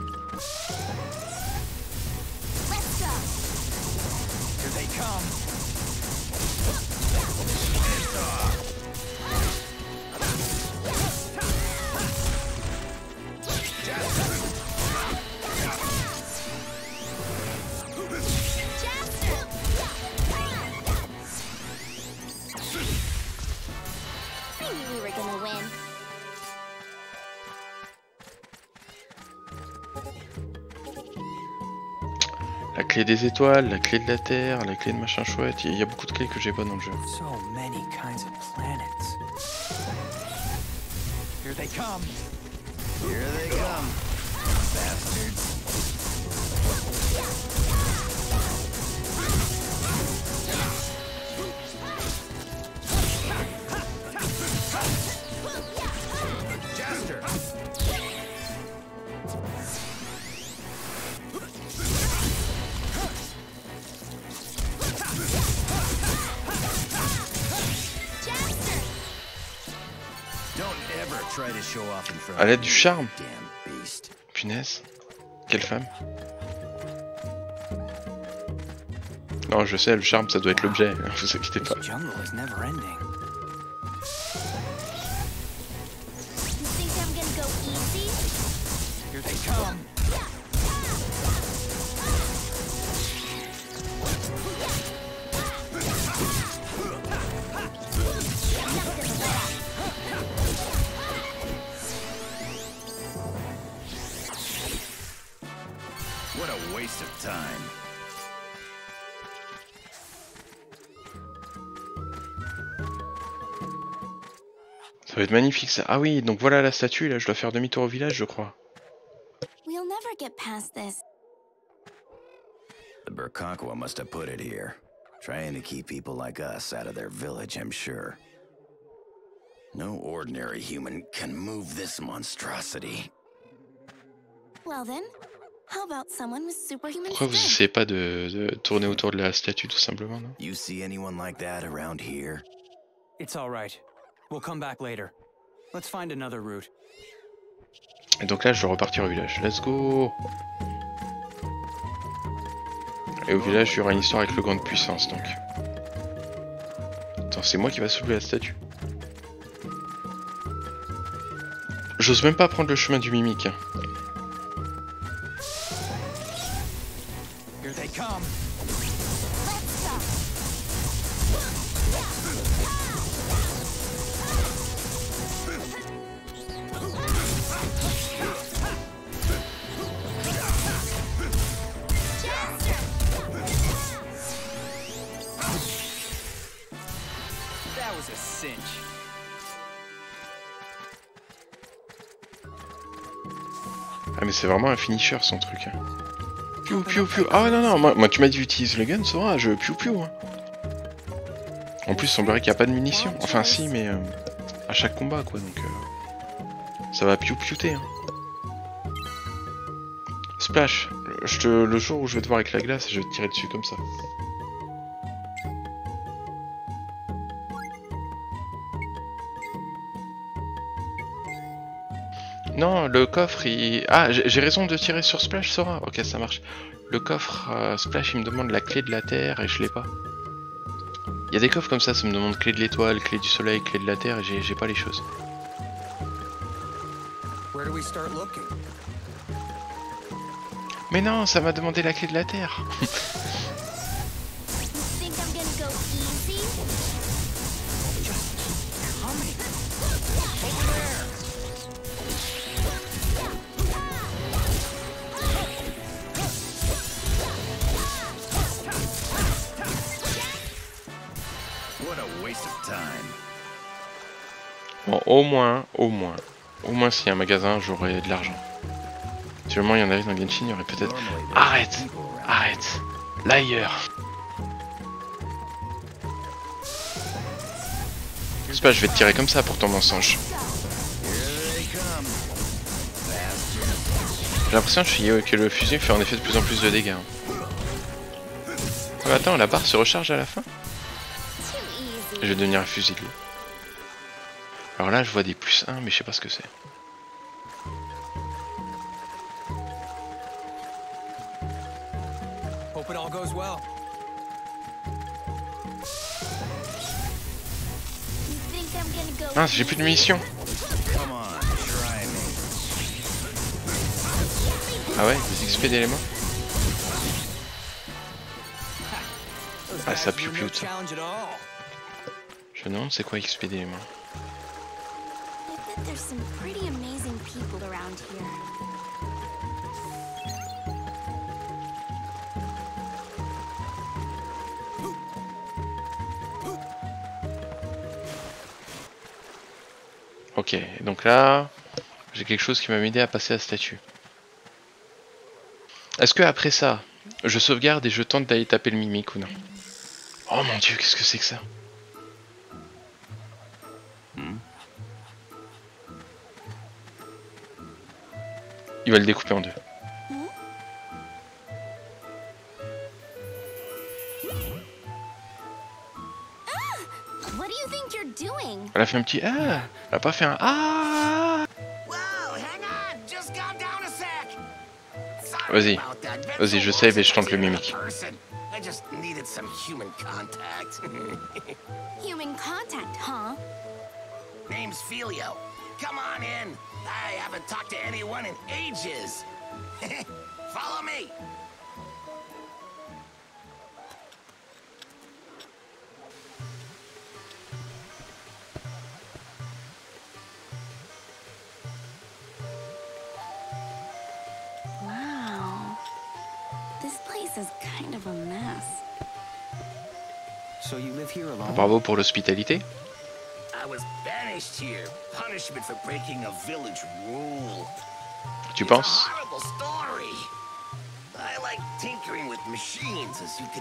La clé des étoiles, la clé de la terre, la clé de machin chouette, il y a beaucoup de clés que j'ai pas dans le jeu. À l'aide du charme. Punaise. Quelle femme. Non, je sais, le charme, ça doit être l'objet. Vous inquiétez pas. Ça va être magnifique ça. Ah oui, donc voilà la statue là, je dois faire demi-tour au village, je crois. We'll never get past this. The Burkaqua must have put it here, trying to keep people like us out of their village, I'm sure. No ordinary human can move this monstrosity. Well then, how about someone with superhuman strength? Pourquoi vous essayez pas de tourner autour de la statue tout simplement, non? You see anyone like that around here? It's all right. We'll come back later. Let's find another route. Et donc là, je vais repartir au village. Let's go. Et au village, il y aura une histoire avec le gant de puissance, donc. Attends, c'est moi qui va soulever la statue. J'ose même pas prendre le chemin du mimique. Hein. Here they come. Ah mais c'est vraiment un finisher son truc. Piou piou piou. Ah non non, moi tu m'as dit utilise le gun Sora, je piou piou. Hein. En plus il semblerait qu'il n'y a pas de munitions. Enfin si mais à chaque combat quoi donc ça va piou piouter. Hein. Splash, le jour où je vais te voir avec la glace, je vais te tirer dessus comme ça. Non, le coffre, il... Ah, j'ai raison de tirer sur Splash, Sora. Ok, ça marche. Le coffre Splash, il me demande la clé de la terre et je l'ai pas. Il y a des coffres comme ça, ça me demande clé de l'étoile, clé du soleil, clé de la terre et j'ai pas les choses. Mais non, ça m'a demandé la clé de la terre. Bon, au moins s'il y a un magasin, j'aurai de l'argent. Seulement il y en avait dans Genshin, il y aurait peut-être... Arrête, l'ailleurs. C'est pas, je vais te tirer comme ça pour ton mensonge. J'ai l'impression que le fusil fait en effet de plus en plus de dégâts. Ah, mais attends, la barre se recharge à la fin? Je vais devenir un fusil. Alors là, je vois des +1, mais je sais pas ce que c'est. Mince, j'ai plus de munitions. Ah ouais, des XP d'éléments. Ah, ça piou-piou, ça. Je me demande c'est quoi XP d'éléments. Ok, donc là, j'ai quelque chose qui m'a aidé à passer la statue. Est-ce que après ça, je sauvegarde et je tente d'aller taper le mimique ou non? Oh mon dieu, qu'est-ce que c'est que ça? Il va le découper en deux. Elle a fait un petit ah. Elle a pas fait un ah. Vas-y, vas-y, je save et je tente le mimique. Human contact, huh? Name's Filio. Come on in. I haven't talked to anyone in ages. Follow me. Wow. This place is kind of a mess. So you live here alone? Bravo pour l'hospitalité. Tu penses?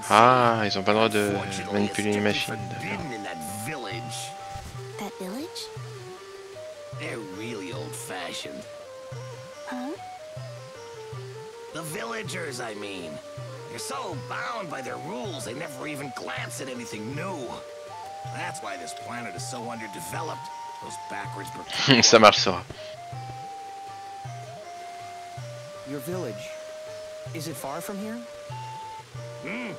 Ah, ils ont pas le droit de manipuler les machines. Ça marche, Sora. Your village. Is it far from here? Hmm.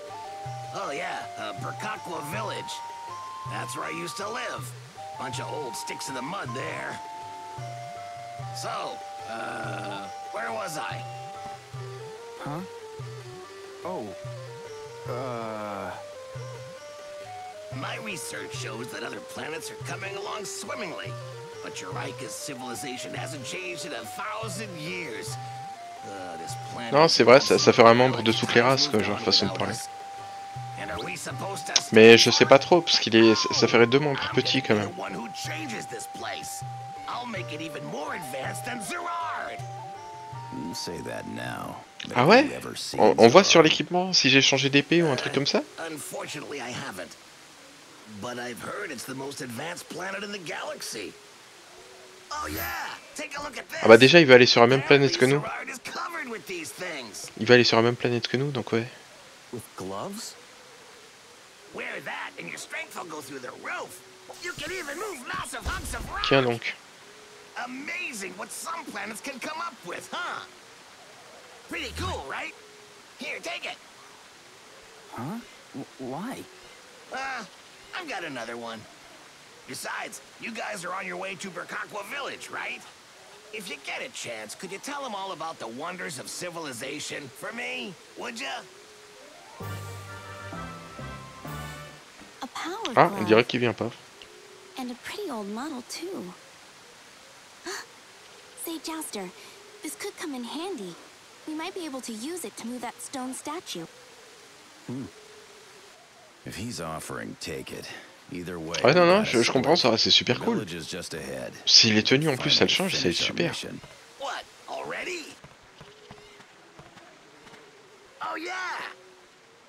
Oh yeah, Burkaqua village. That's where I used to live. Bunch of old sticks in the mud there. So, where was I? Huh? Oh. My research shows that other planets are coming along swimmingly, but Juraika's civilization hasn't changed in 1,000 years. This planet. Non, c'est vrai, ça fait un membre de toutes les races, quoi, genre façon de parler. Mais je sais pas trop, parce qu'il est, ça ferait deux membres petits quand même. Ah ouais? On voit sur l'équipement si j'ai changé d'épée ou un truc comme ça? But I've heard it's the most advanced planet in the galaxy. Oh yeah, take a look at this. Ah bah déjà, il va aller sur la même planète que nous. Il va aller sur la même planète que nous, donc ouais. With gloves? Wear that and your strength will go through the roof. You can even move massive hunks of rock. Tiens donc. Amazing what some planets can come up with, huh? Pretty cool, right? Here, take it. Huh? Why? I've got another one. Besides, you guys are on your way to Burkaqua village, right? If you get a chance, could you tell them all about the wonders of civilization for me, would you? Ah, on dirait qu'il vient pas. And a pretty old model too. Say, Jaster, this could come in handy. We might be able to use it to move that stone statue. Hmm. If he's offering, take it. Either way. Ah non non, je comprends ça, c'est super cool. Si les tenues en plus ça le change, c'est super. What? Already? Oh yeah.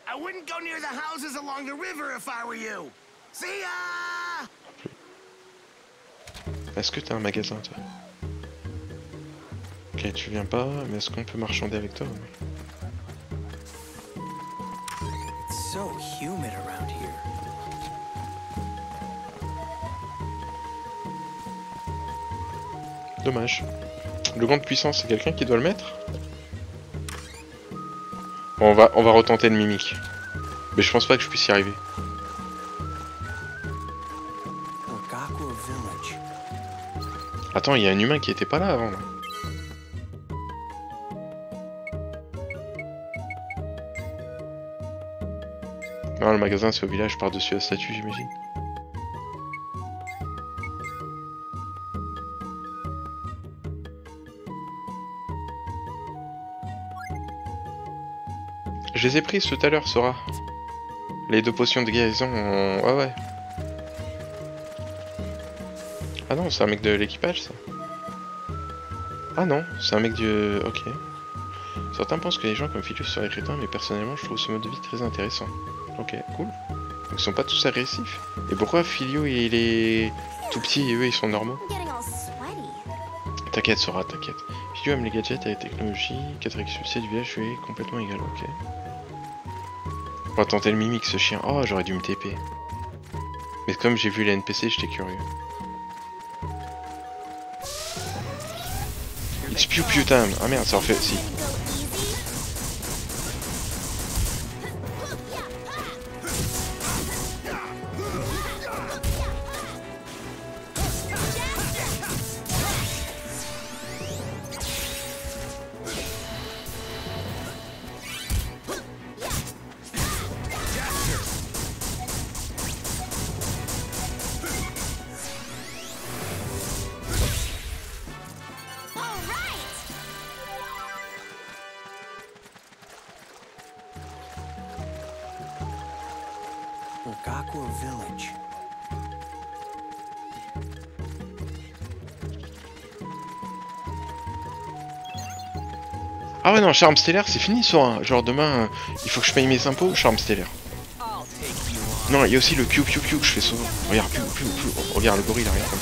I wouldn't go near the houses along the river if I were you. See ya. Est-ce que t'as un magasin toi? Ok, tu viens pas, mais est-ce qu'on peut marchander avec toi? It's so humid around here. Dommage. Le gant de puissance, c'est quelqu'un qui doit le mettre? Bon, on va retenter le mimique. Mais je pense pas que je puisse y arriver. Attends, il y a un humain qui était pas là avant. Là. Non, le magasin c'est au village par-dessus la statue, j'imagine. Je les ai prises tout à l'heure, Sora. Les deux potions de guérison ont... Ah ouais. Ah non, c'est un mec de l'équipage, ça. Ah non, c'est un mec du... Ok. Certains pensent que les gens comme Filio seraient crétins, mais personnellement, je trouve ce mode de vie très intéressant. Ok, cool. Donc ils sont pas tous agressifs. Et pourquoi Filio, il est tout petit et eux, ils sont normaux? T'inquiète, Sora, t'inquiète. Filio aime les gadgets et les technologies. 4 expulsés du village, je suis complètement égal, ok. On va tenter le mimique, ce chien. Oh, j'aurais dû me TP. Mais comme j'ai vu les NPC, j'étais curieux. It's piu piu time. Ah merde, ça refait... Si. Ah ouais non, Charme Stellaire c'est fini Sora. Genre demain, il faut que je paye mes impôts, Charme Stellaire. Non, il y a aussi le piou piou piou que je fais souvent. Regarde, piou piou piou. Oh, regarde le gorille, il a rien compris.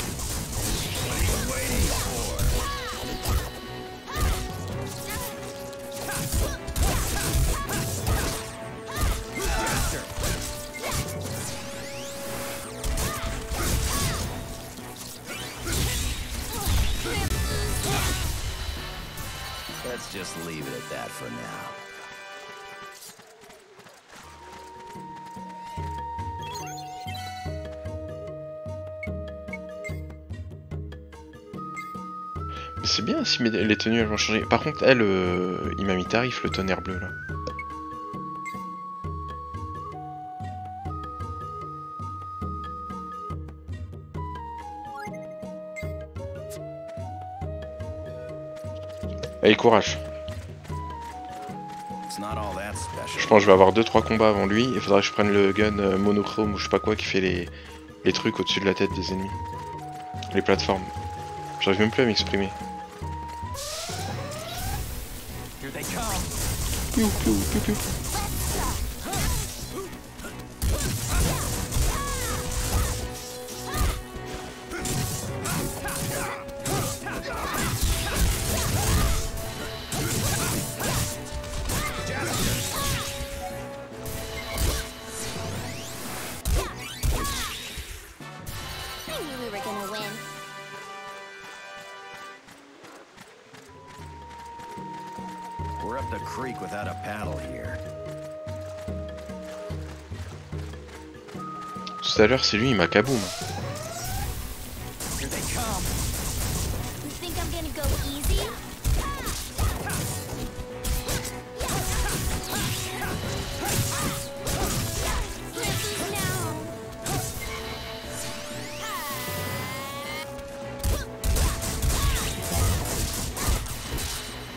C'est bien si les tenues elles vont changer. Par contre, elle, il m'a mis tarif le tonnerre bleu là. Allez, courage. Je pense que je vais avoir 2-3 combats avant lui. Il faudra que je prenne le gun monochrome ou je sais pas quoi qui fait les trucs au-dessus de la tête des ennemis. Les plateformes. J'arrive même plus à m'exprimer. Tout à l'heure, c'est lui, il m'a kaboum.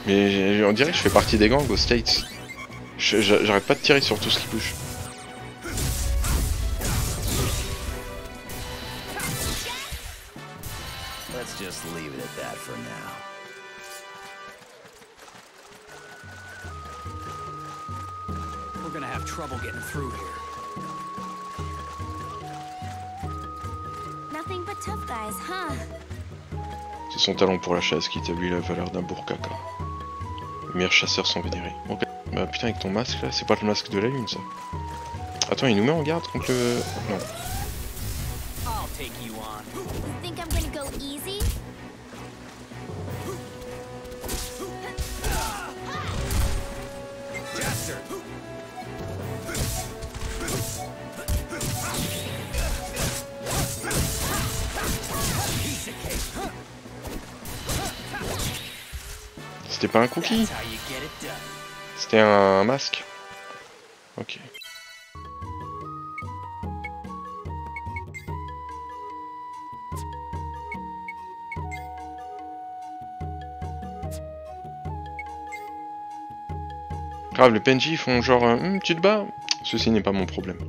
Mais on dirait que je fais partie des gangs aux States. J'arrête pas de tirer sur tout ce qui bouge. C'est son talent pour la chasse qui établit la valeur d'un Burkaqua. Les meilleurs chasseurs sont vénérés. Okay. Bah putain, avec ton masque là, c'est pas le masque de la lune ça. Attends, il nous met en garde contre le... Non. C'était pas un cookie? C'était un masque. Ok. Grave, les PNJ font genre tu te bats? Ceci n'est pas mon problème.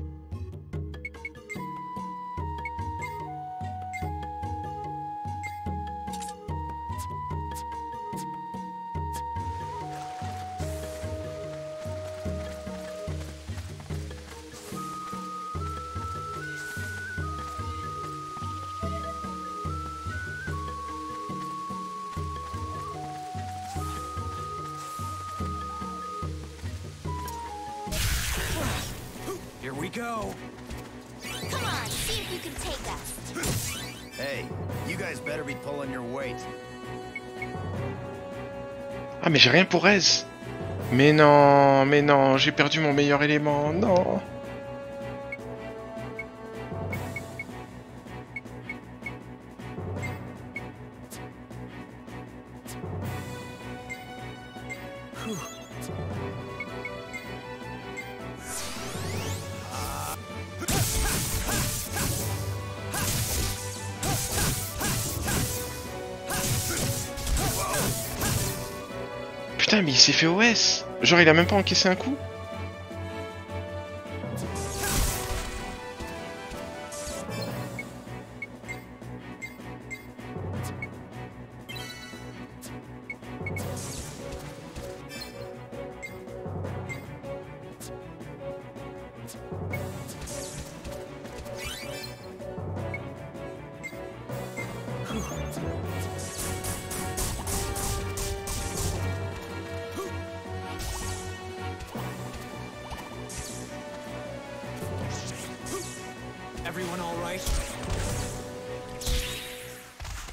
Ah mais j'ai rien pour Ez. Mais non, j'ai perdu mon meilleur élément, non. Mais il s'est fait OS. Genre il a même pas encaissé un coup.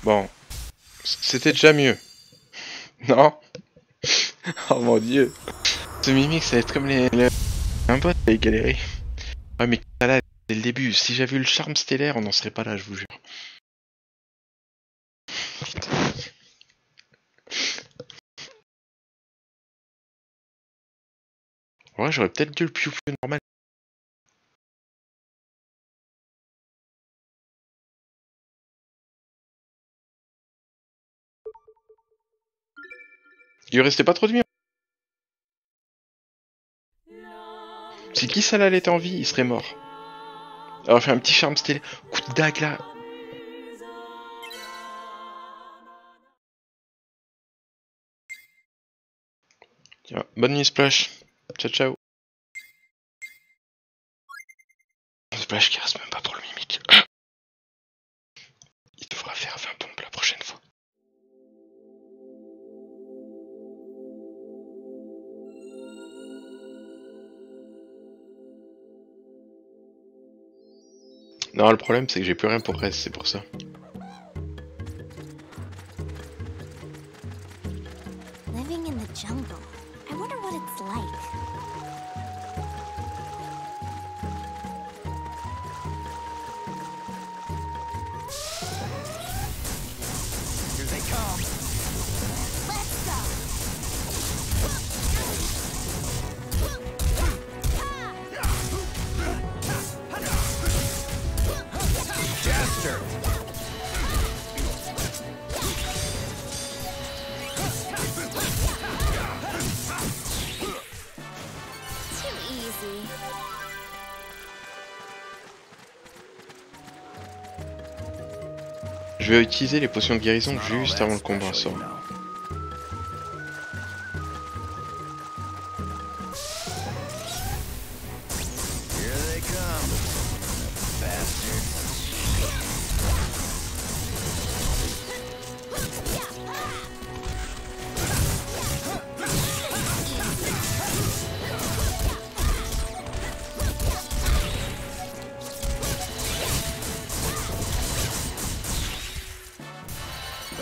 Bon, c'était déjà mieux. Non? Oh mon dieu. Ce mimique, ça va être comme les... Un pote qui a galéré. Ouais mais Kisala, dès le début, si j'avais eu le charme stellaire, on n'en serait pas là, je vous jure. Ouais, j'aurais peut-être dû le piou-piou normal. Il lui restait pas trop de mire. Si Kisala était en vie, il serait mort. Alors fait un petit charme stellaire. Coup de dague là. Tiens, bonne nuit Splash. Ciao ciao. Splash qui reste même pas pour le mimique. Il devra faire 20 pompes la prochaine fois. Non, le problème c'est que j'ai plus rien pour reste, c'est pour ça. Living in the jungle. I wonder what it's like. Here they come. Let's go. Je vais utiliser les potions de guérison juste avant le combat, ça.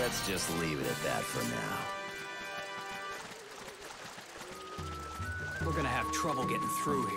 Let's just leave it at that for now. We're gonna have trouble getting through here.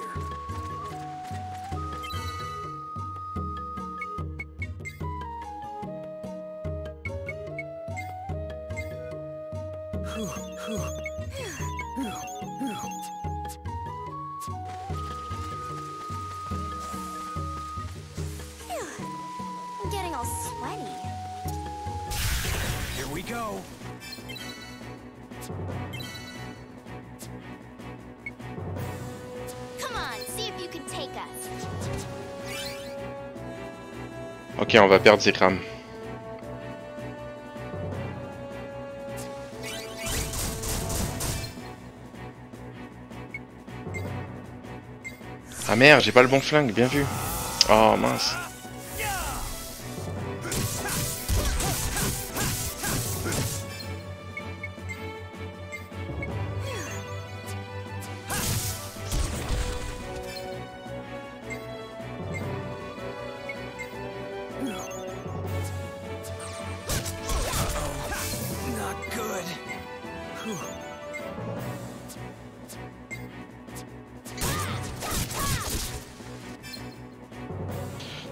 Ok, on va perdre Zegram. Ah merde, j'ai pas le bon flingue, bien vu. Oh mince.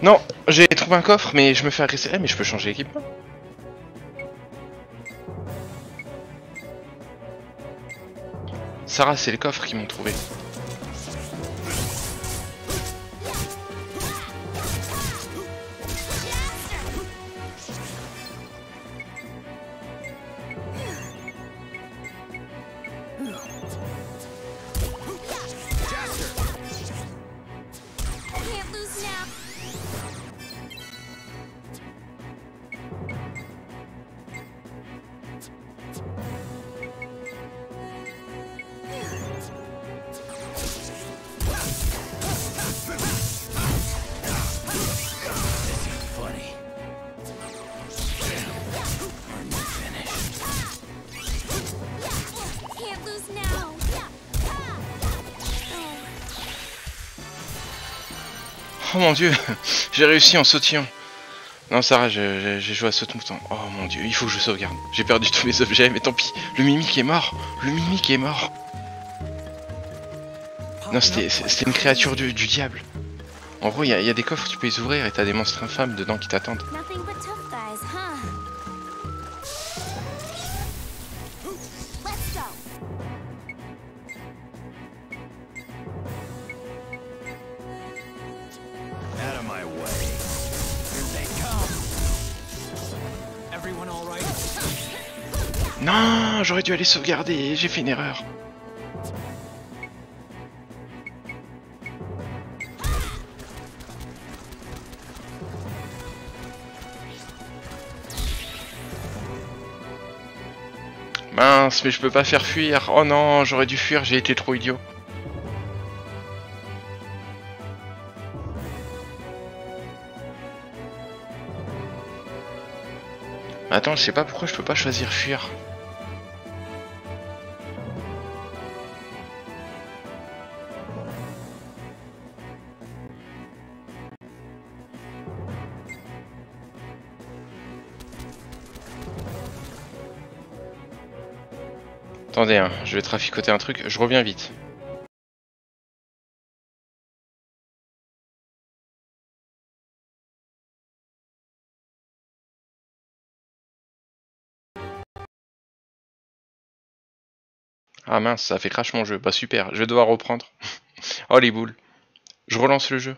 Non, j'ai trouvé un coffre, mais je me fais agresser. Eh, mais je peux changer d'équipement. Sarah, c'est les coffres qu'ils m'ont trouvé. Oh mon dieu, j'ai réussi en sautillant. Non Sarah, j'ai joué à saute-mouton. Oh mon dieu, il faut que je sauvegarde. J'ai perdu tous mes objets, mais tant pis. Le mimique est mort. Le mimique est mort. Non, c'était une créature du diable. En gros, il y a des coffres, tu peux les ouvrir et t'as des monstres infâmes dedans qui t'attendent. Non, j'aurais dû aller sauvegarder, j'ai fait une erreur. Mince, mais je peux pas faire fuir. Oh non, j'aurais dû fuir, j'ai été trop idiot. Attends, je sais pas pourquoi je peux pas choisir fuir. Attendez, hein, je vais traficoter un truc, je reviens vite. Ah mince, ça fait crash mon jeu, bah super, je vais devoir reprendre. Oh les boules, je relance le jeu.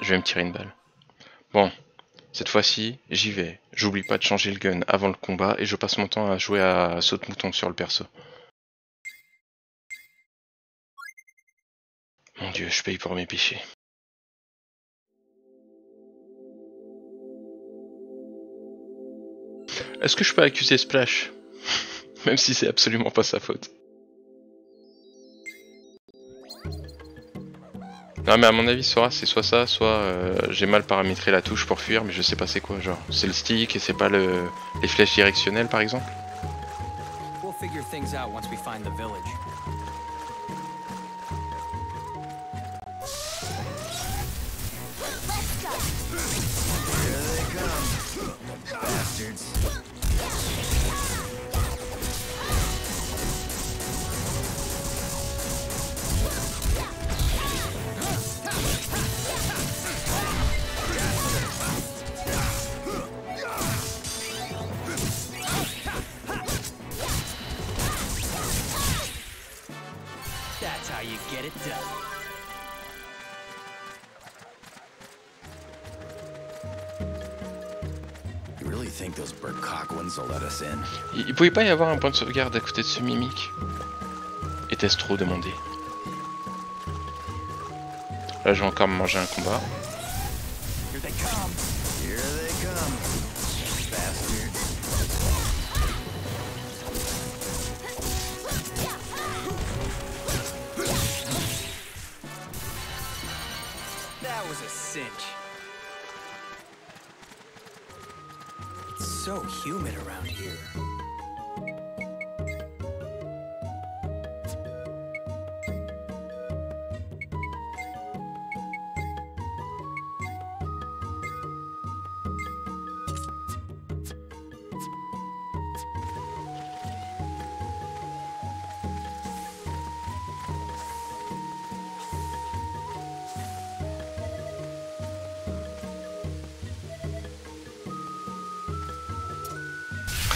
Je vais me tirer une balle. Bon, cette fois-ci, j'y vais. J'oublie pas de changer le gun avant le combat et je passe mon temps à jouer à saute-mouton sur le perso. Mon Dieu, je paye pour mes péchés. Est-ce que je peux accuser Splash? Même si c'est absolument pas sa faute. Non mais à mon avis Sora c'est soit ça, soit j'ai mal paramétré la touche pour fuir mais je sais pas c'est quoi, genre c'est le stick et c'est pas les flèches directionnelles par exemple. Il pouvait pas y avoir un point de sauvegarde à côté de ce mimique? Était-ce trop demandé? Là je vais encore me manger un combat.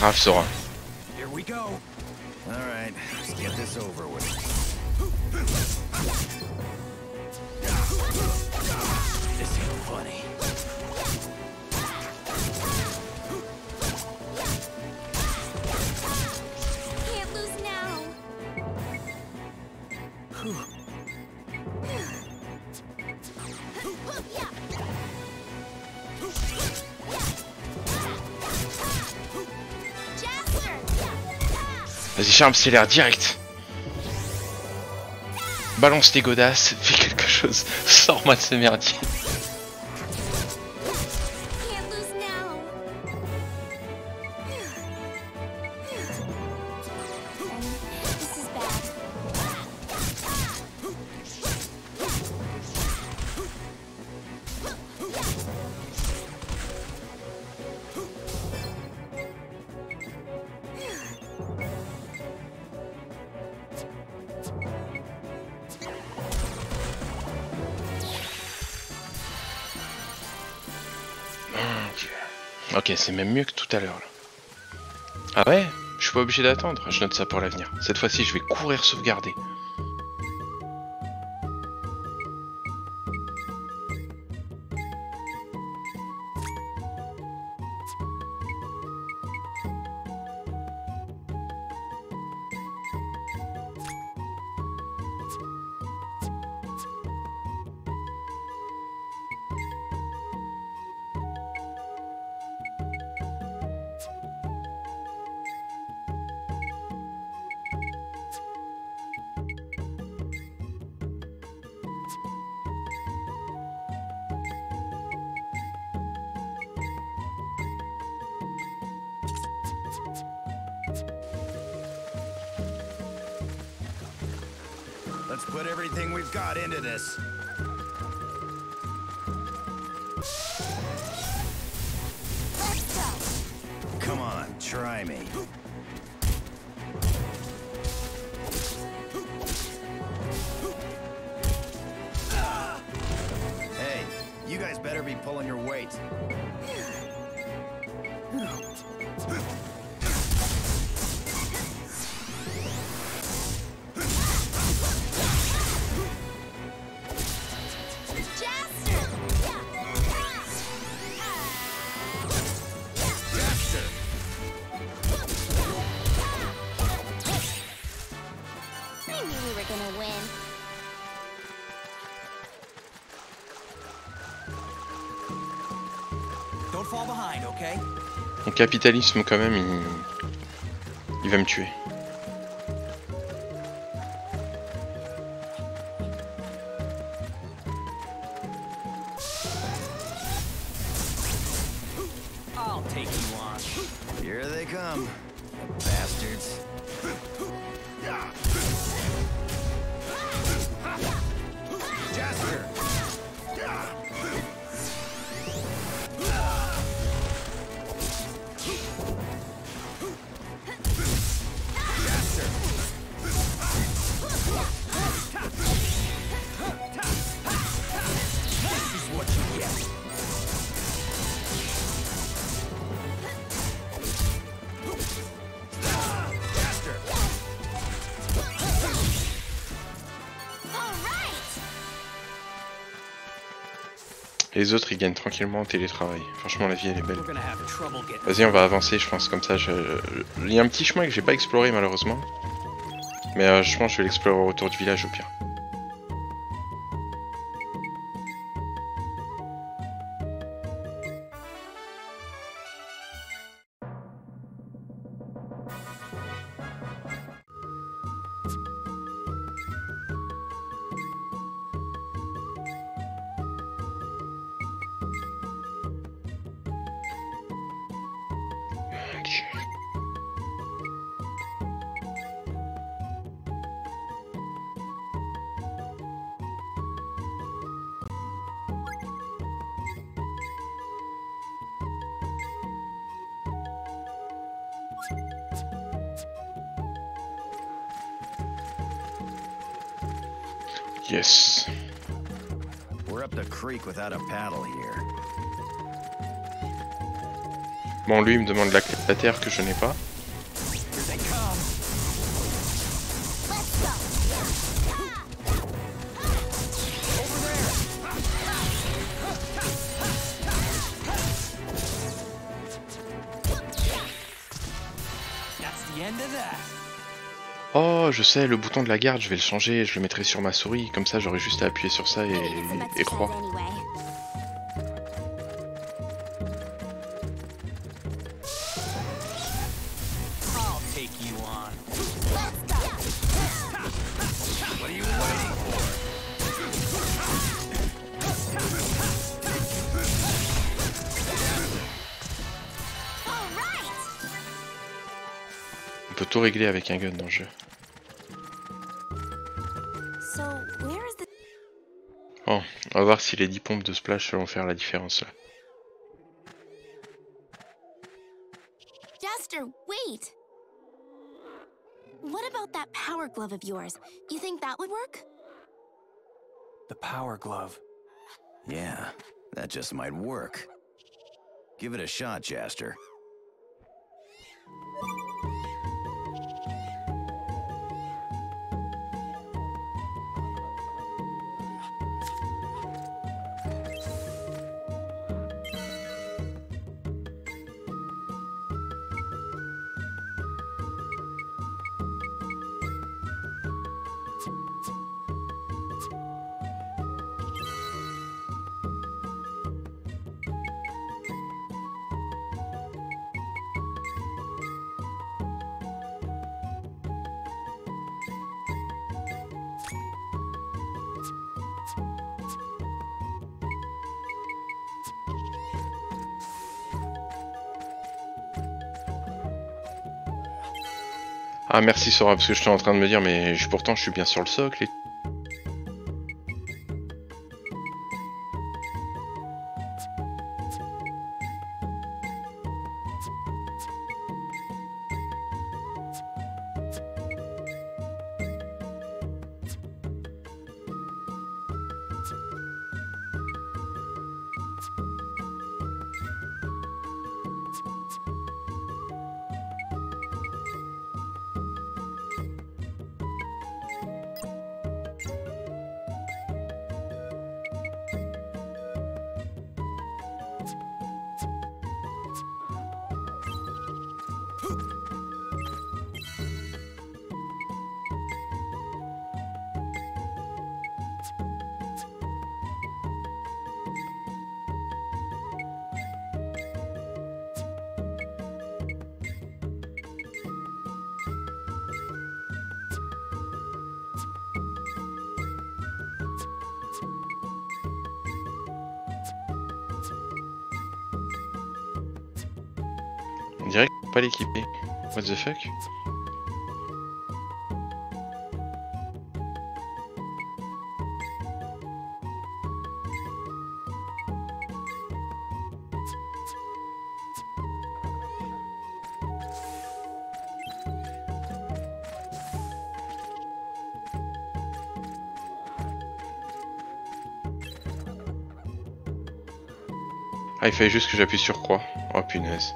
Grave Sora. Here we go. All right, let's get this over with. This ain't funny. Can't lose now. Vas-y Charme, c'est l'air direct. Balance tes godasses, fais quelque chose, sors-moi de ce merdier. Ok, c'est même mieux que tout à l'heure. Ah ouais? Je suis pas obligé d'attendre, je note ça pour l'avenir. Cette fois-ci, je vais courir sauvegarder. Let's put everything we've got into this. Let's go. Come on, try me. Hey, you guys better be pulling your weight. Jaster! I knew we were gonna win. Don't fall behind, okay? Mon capitalisme quand même, il va me tuer. Les autres ils gagnent tranquillement en télétravail. Franchement la vie elle est belle. Vas-y on va avancer je pense comme ça. Il y a un petit chemin que j'ai pas exploré malheureusement. Mais je pense que je vais l'explorer autour du village au pire. Yes. We're up the creek without a paddle here. Bon, lui il me demande la clé de la terre que je n'ai pas. Oh, je sais, le bouton de la garde, je vais le changer, je le mettrai sur ma souris, comme ça j'aurai juste à appuyer sur ça et croire. On peut tout régler avec un gun dans le jeu. Bon, on va voir si les 10 pompes de splash vont faire la différence là. Jaster, wait. What about that power glove of yours? You think that would work? The power glove. Yeah, that just might work. Give it a shot, Jaster. Ah merci Sora, parce que j'étais en train de me dire mais pourtant je suis bien sur le socle et... pas l'équiper. What the fuck? Ah, il fallait juste que j'appuie sur croix. Oh punaise.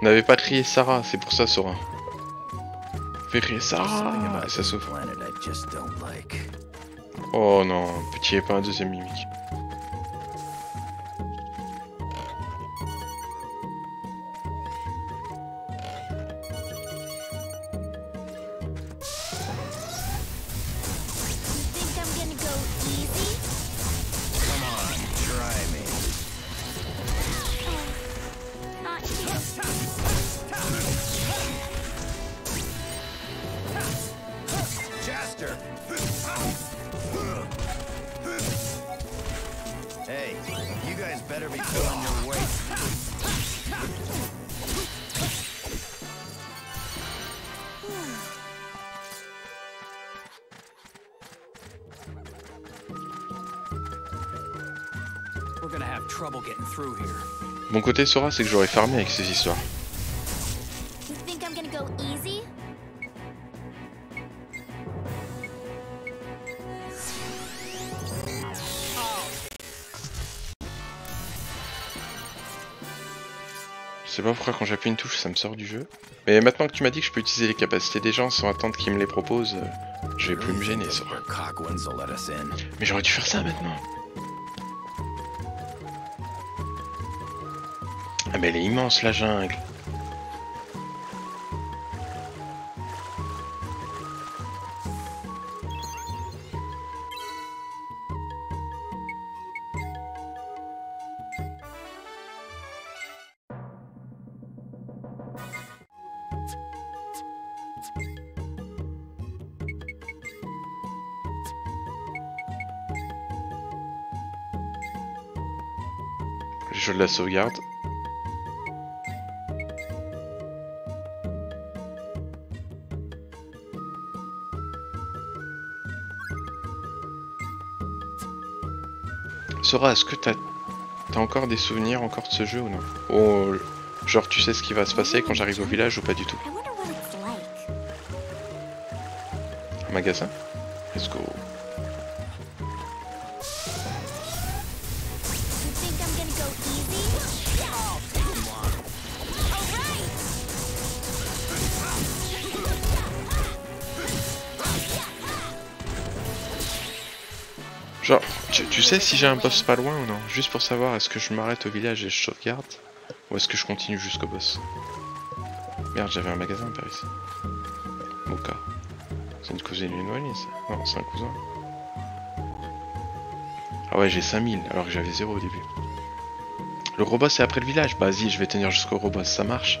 On n'avait pas crié Sarah, c'est pour ça Sora. Fais crier Sarah, ça s'ouvre. Oh non, petit épin, deuxième mimique. Mon côté Sora, c'est que j'aurais farmé avec ces histoires. Je sais pas pourquoi quand j'appuie une touche ça me sort du jeu. Mais maintenant que tu m'as dit que je peux utiliser les capacités des gens sans attendre qu'ils me les proposent, je vais plus me gêner Sora. Mais j'aurais dû faire ça maintenant. Ah mais elle est immense la jungle. Je la sauvegarde. Sora, est-ce que t'as encore des souvenirs encore de ce jeu ou non? Oh, genre tu sais ce qui va se passer quand j'arrive au village ou pas du tout? Un magasin? Let's go. Genre, tu sais si j'ai un boss pas loin ou non? Juste pour savoir, est-ce que je m'arrête au village et je sauvegarde? Ou est-ce que je continue jusqu'au boss? Merde, j'avais un magasin par ici. Moka. C'est une cousine éloignée ça? Non, c'est un cousin. Ah ouais, j'ai 5000 alors que j'avais 0 au début. Le gros boss c'est après le village? Bah vas-y, je vais tenir jusqu'au gros boss, ça marche.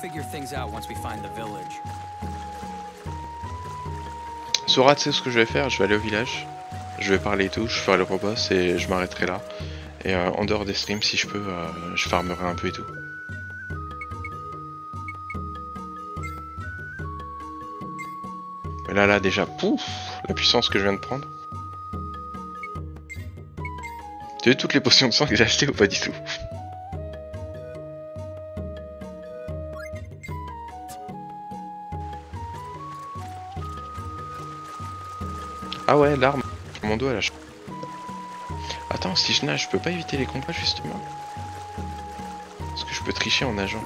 figure things out once we find the village. Sora, tu sais ce que je vais faire? Je vais aller au village, je vais parler et tout, je ferai le boss et je m'arrêterai là. Et en dehors des streams, si je peux, je farmerai un peu et tout. Mais là, déjà, pouf, la puissance que je viens de prendre. Tu as vu toutes les potions de sang que j'ai achetées ou pas du tout? Ah ouais, l'arme sur mon dos, elle a... Attends, si je nage, je peux pas éviter les combats, justement. Est-ce que je peux tricher en nageant?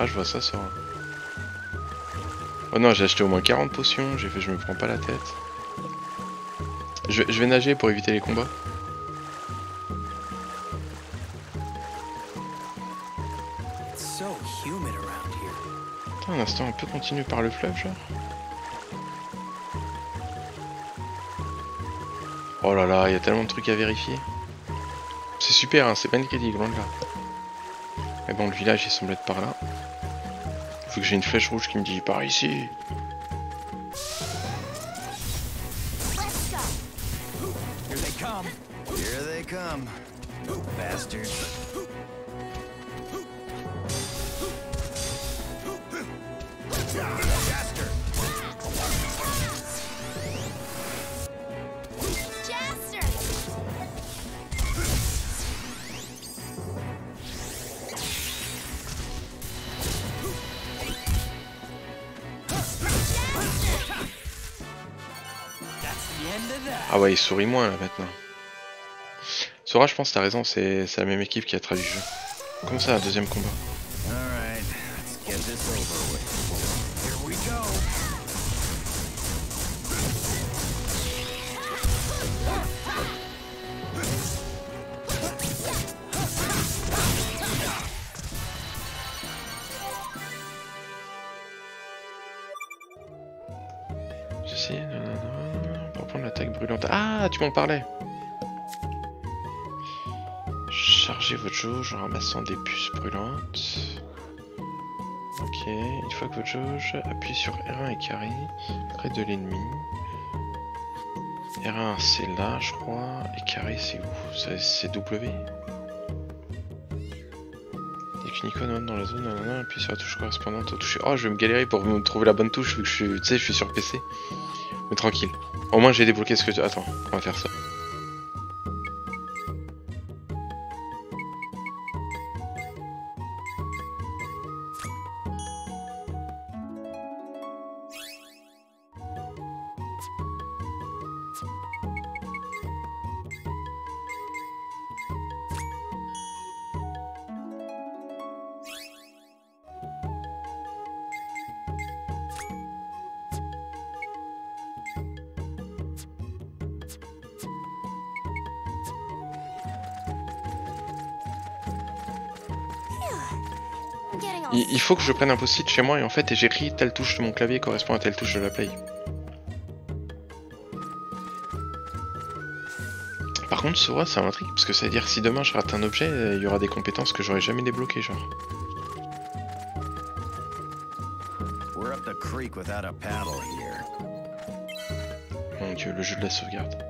Ah, je vois ça, ça. Oh non, j'ai acheté au moins 40 potions, j'ai fait je me prends pas la tête. Je vais nager pour éviter les combats. Un instant, on peut continuer par le fleuve, genre. Oh là là, il y a tellement de trucs à vérifier. C'est super, hein, c'est pas une cadigue, loin de là. Mais bon, le village, il semble être par là. Faut que j'ai une flèche rouge qui me dit par ici. Ah ouais, il sourit moins là maintenant. Sora, je pense que t'as raison, c'est la même équipe qui a traduit le jeu. Comment ça, deuxième combat? Tu m'en parlais. Chargez votre jauge en ramassant des puces brûlantes. Ok, une fois que votre jauge, appuyez sur R1 et carré près de l'ennemi. R1 c'est là je crois, et carré c'est où? C'est W. Il y a qu'une icône dans la zone, nanana, appuyez sur la touche correspondante au toucher. Oh, je vais me galérer pour me trouver la bonne touche, vu que je sais je suis sur PC. Mais tranquille. Au moins j'ai débloqué ce que tu... Attends, on va faire ça. Il faut que je prenne un post-it chez moi et en fait j'écris telle touche de mon clavier correspond à telle touche de la play. Par contre Sora ça m'intrigue parce que ça veut dire si demain je rate un objet il y aura des compétences que j'aurais jamais débloquées genre. Mon dieu, le jeu de la sauvegarde.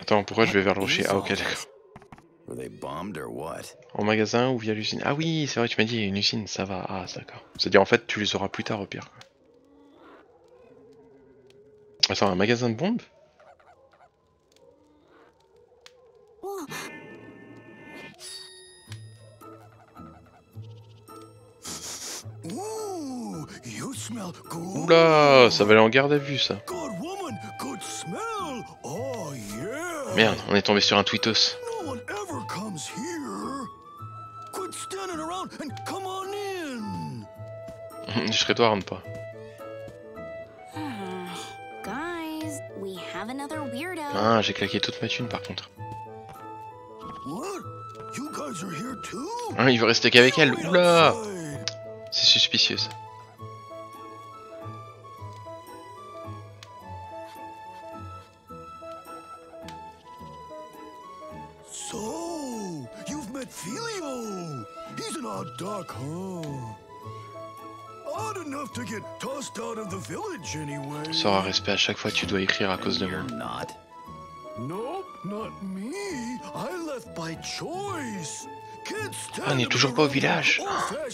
Attends, pourquoi je vais vers le rocher? Ah ok, d'accord. En magasin ou via l'usine? Ah oui, c'est vrai, tu m'as dit une usine, ça va. Ah d'accord. C'est-à-dire en fait tu les auras plus tard au pire. Attends, un magasin de bombes? Oula, ça va aller en garde à vue ça. Merde, on est tombé sur un tweetos. Discrétoire rentre pas. Ah, j'ai claqué toute ma thune par contre. Ah, il veut rester qu'avec elle. Oula! C'est suspicieux ça. Filio, he's an odd duck, huh? Odd enough to get tossed out of the village anyway. Sors à respect à chaque fois tu dois écrire à cause de moi. Nope, not me. I left by choice. Ah, on n'est toujours pas au village. I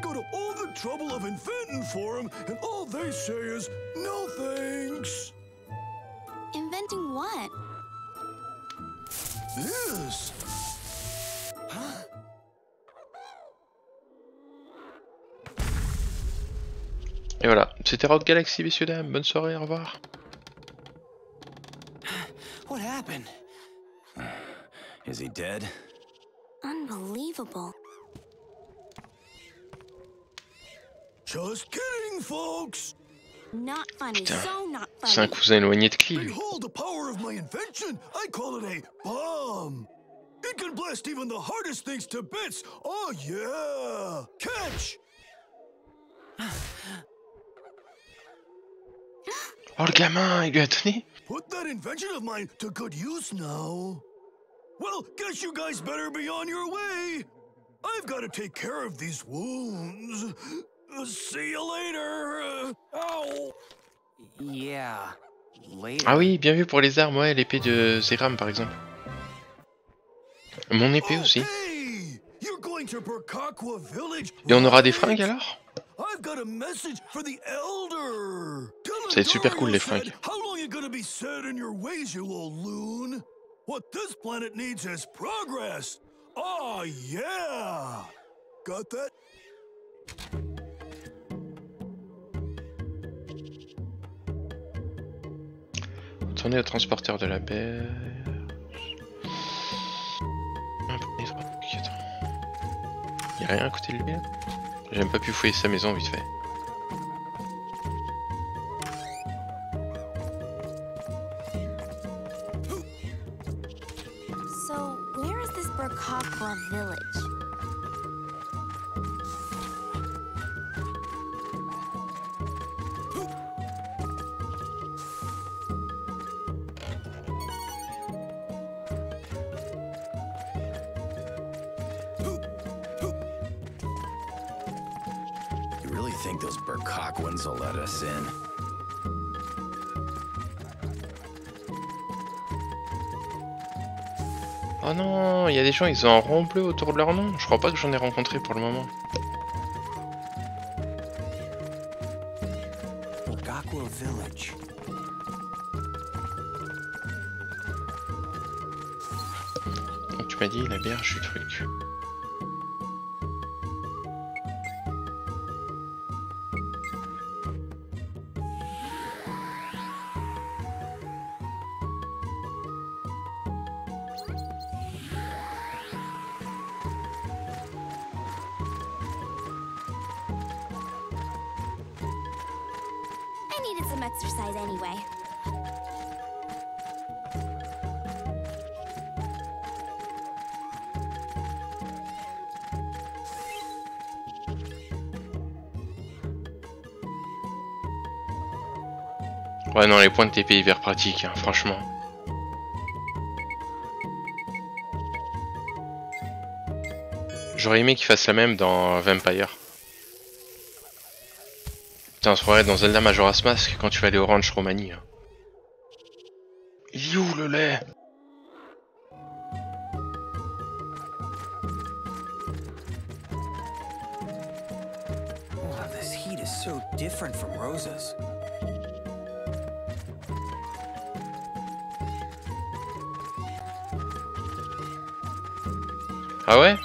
go to all the trouble of inventing for him, and all they say is no thanks. Inventing what? This? Huh? Et voilà, c'était Rogue Galaxy, messieurs dames. Bonne soirée, au revoir. What happened? Is he dead? Unbelievable. Just kidding, folks. Putain, c'est un cousin éloigné de qui, lui? Oh, le gamin, il lui a donné? Ah oui, bien vu pour les armes, ouais, l'épée de Zegram par exemple. Mon épée aussi. Et on aura des fringues alors? Ça va être super cool les fringues. Tournez au transporteur de la baie. Il n'y a rien à côté de lui. J'ai même pas pu fouiller sa maison vite fait. So, where is this Burkaqua village? Oh non, il y a des gens, ils ont un rond bleu autour de leur nom. Je crois pas que j'en ai rencontré pour le moment. Donc tu m'as dit la berge du truc. Ouais non, les points de TP hyper pratiques, hein, franchement. J'aurais aimé qu'ils fassent la même dans Vampire. Putain, on se croirait dans Zelda Majora's Mask quand tu vas aller au ranch Romani. Hein. Il est où le lait? Wow, this heat is so different from Rosa's. Ah ouais?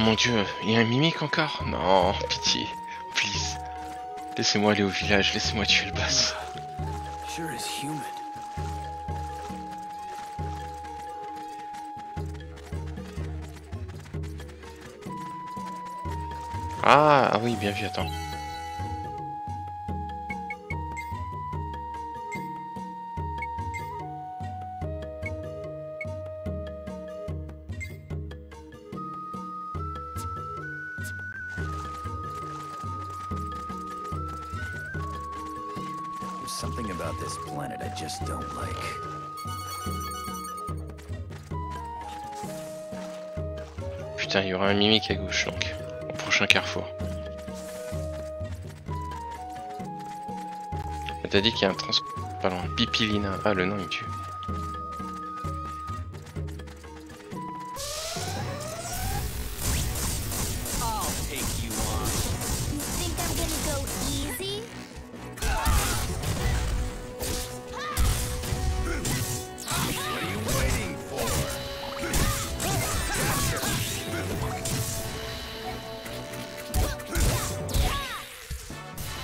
Oh mon dieu, il y a un mimique encore? Non, pitié, please. Laissez-moi aller au village, laissez-moi tuer le boss. Sure is human. Ah, ah oui, bien vu, attends. Something about this planet I just don't like. Putain, il y aura un mimique à gauche donc, au prochain carrefour. T'as dit qu'il y a un transport pas loin, Pipilina. Ah, le nom il tue.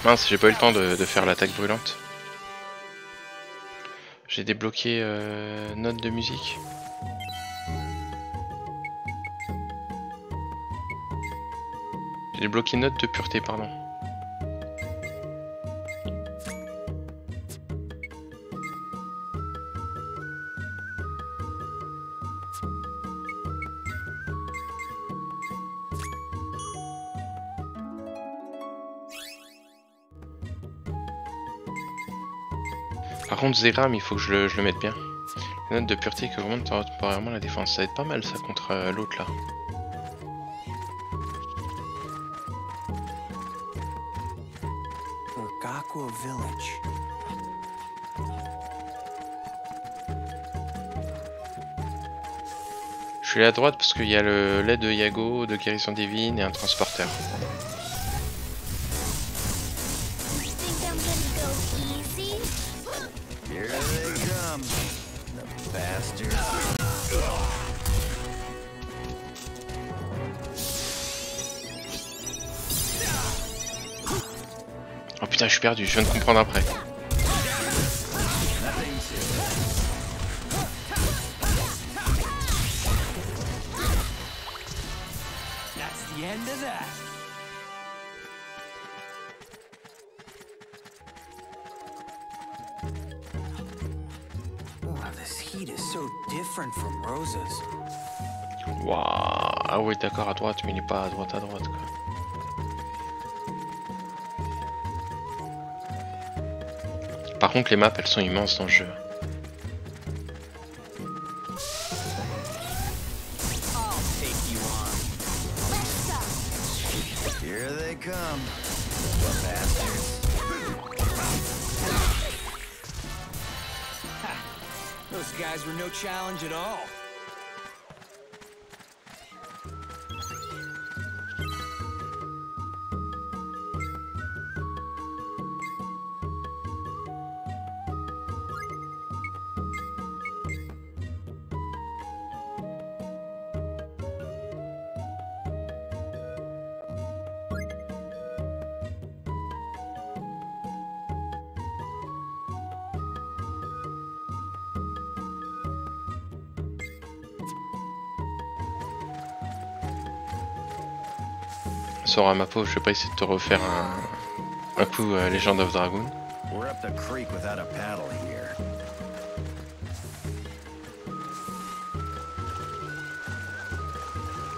Mince, j'ai pas eu le temps de faire l'attaque brûlante. J'ai débloqué notes de musique. J'ai débloqué notes de pureté, pardon. Par contre Zegram, il faut que je le mette bien. Les notes de pureté qui augmentent temporairement la défense. Ça va être pas mal ça contre l'autre là. Burkaqua Village. Je suis à droite parce qu'il y a le lait de Yago, de guérison divine et un transporteur. Oh putain, je suis perdu, je viens de comprendre après. Waouh, ah oui d'accord, à droite, mais il n'est pas à droite quoi. Par contre les maps elles sont immenses dans le jeu. Sors à ma peau, je vais pas essayer de te refaire un coup Legend of Dragoon.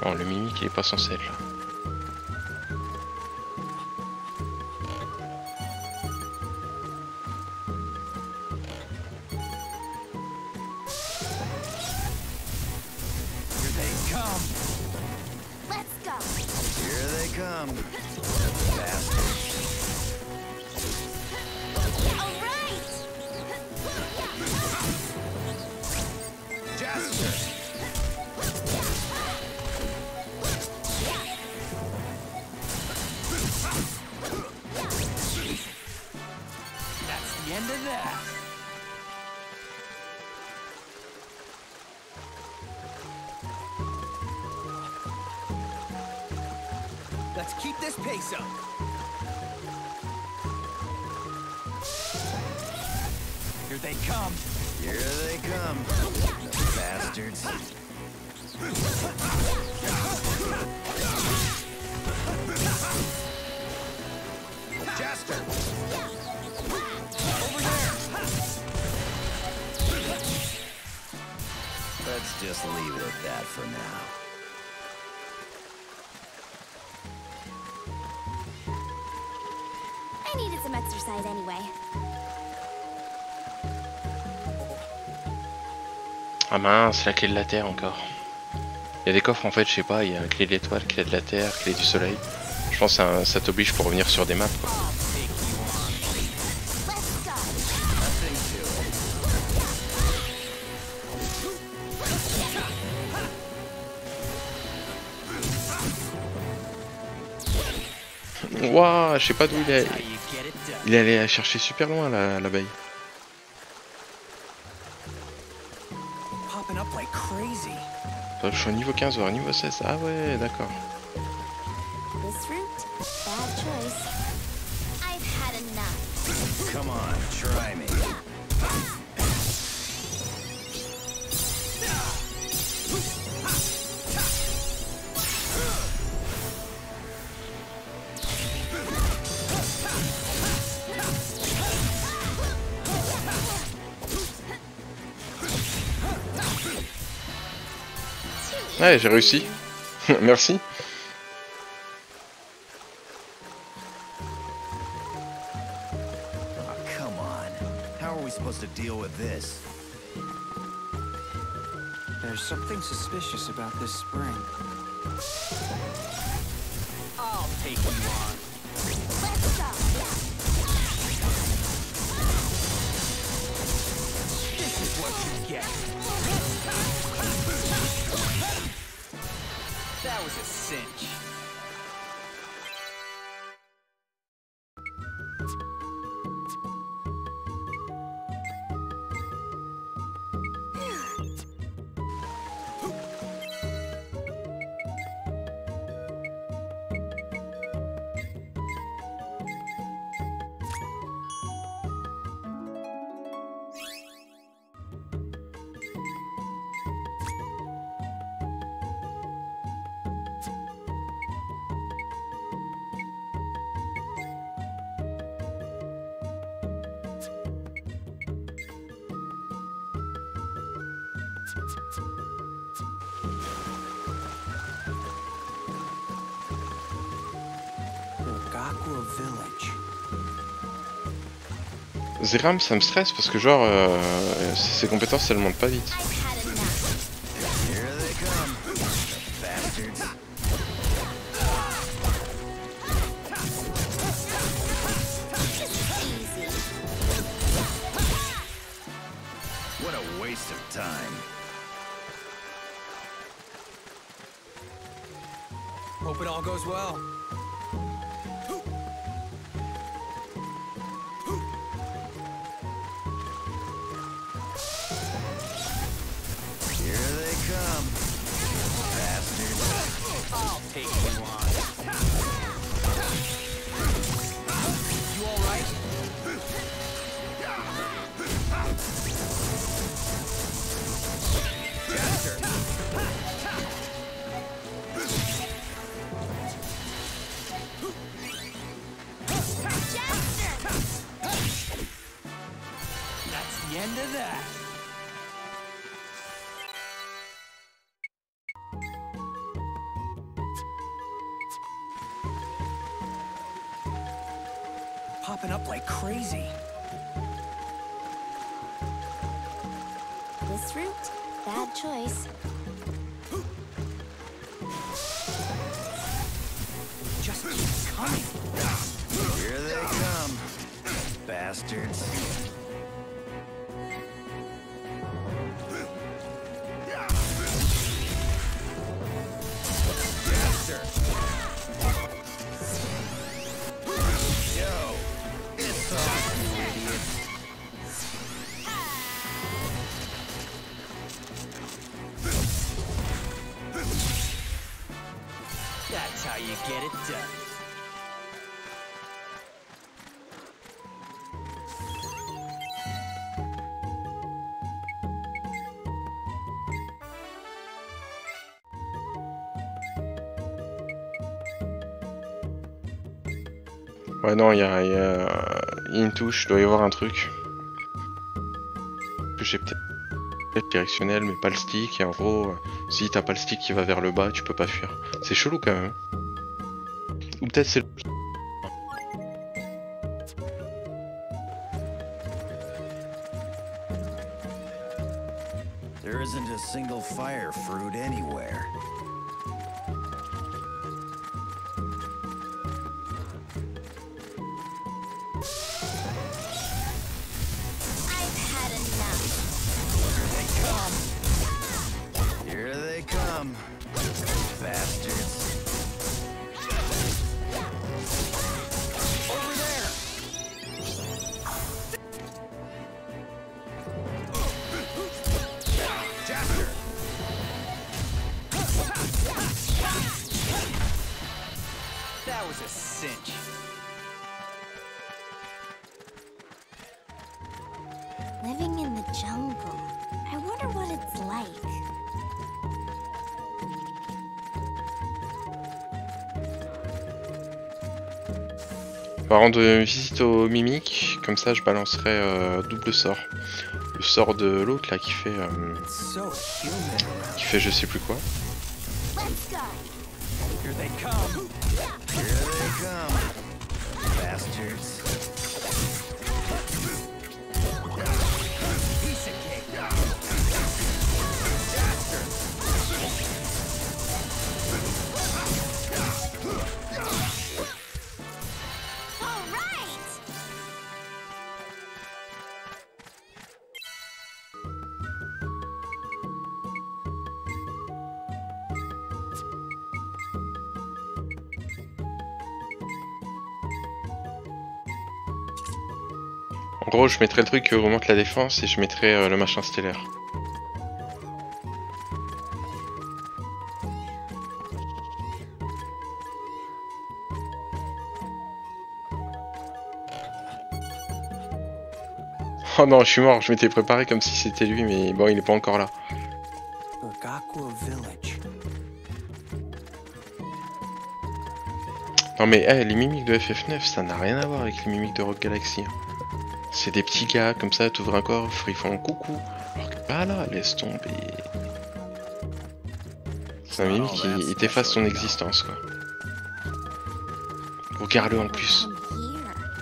Bon, le mimique il est pas censé être là. Let's keep this pace up. Here they come. Here they come. The bastards. Jaster! Over there! Let's just leave it at that for now. I needed some exercise anyway. Ah mince, la clé de la terre encore. Il y a des coffres en fait, je sais pas, il y a clé de l'étoile, clé de la terre, clé du soleil. Je pense que ça t'oblige pour revenir sur des maps quoi. Ouah, je sais pas d'où il est. Il est allé chercher super loin l'abeille. Je suis au niveau 15 ou au niveau 16. Ah ouais, d'accord. Ouais, j'ai réussi. Merci. Zegram, ça me stresse parce que genre ses compétences elles montent pas vite. how you get it done. Ouais non, il y a une touche, il doit y avoir un truc. Que j'ai peut-être directionnel, mais pas le stick. Et en gros, si t'as pas le stick qui va vers le bas, tu peux pas fuir. C'est chelou quand même. Ou peut-être c'est... There isn't a single fire fruit anywhere. Par contre, visite aux mimiques, comme ça je balancerai double sort. Le sort de l'autre là qui fait je sais plus quoi. En gros, je mettrai le truc qui augmente la défense et je mettrai le machin stellaire. Oh non, je suis mort, je m'étais préparé comme si c'était lui, mais bon, il n'est pas encore là. Non mais hey, les mimiques de FF9, ça n'a rien à voir avec les mimiques de Rogue Galaxy. C'est des petits gars, comme ça, t'ouvres un coffre, ils font un coucou. Alors que bah là, laisse tomber. C'est un mimique qui t'efface son existence, quoi. Regarde-le en plus.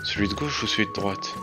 Celui de gauche ou celui de droite?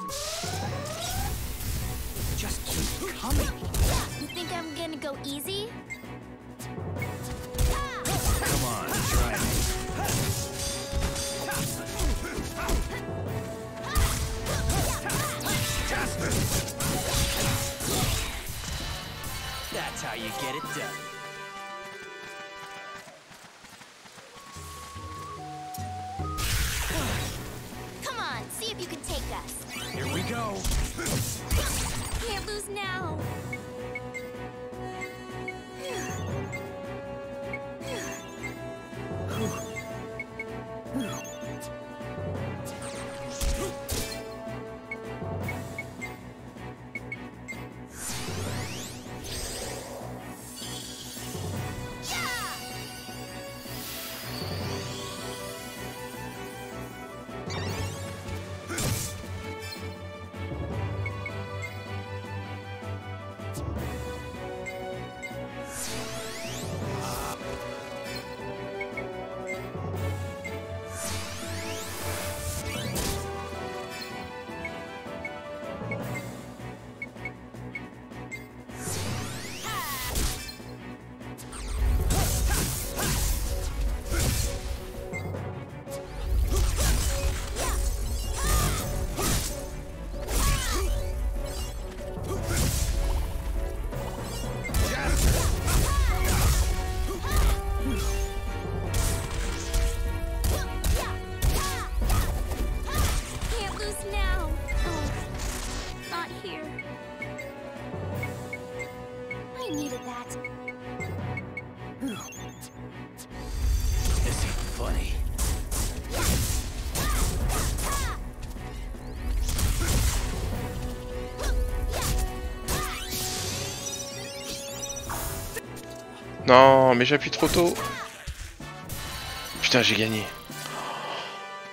Funny. Non, mais j'appuie trop tôt. Putain, j'ai gagné.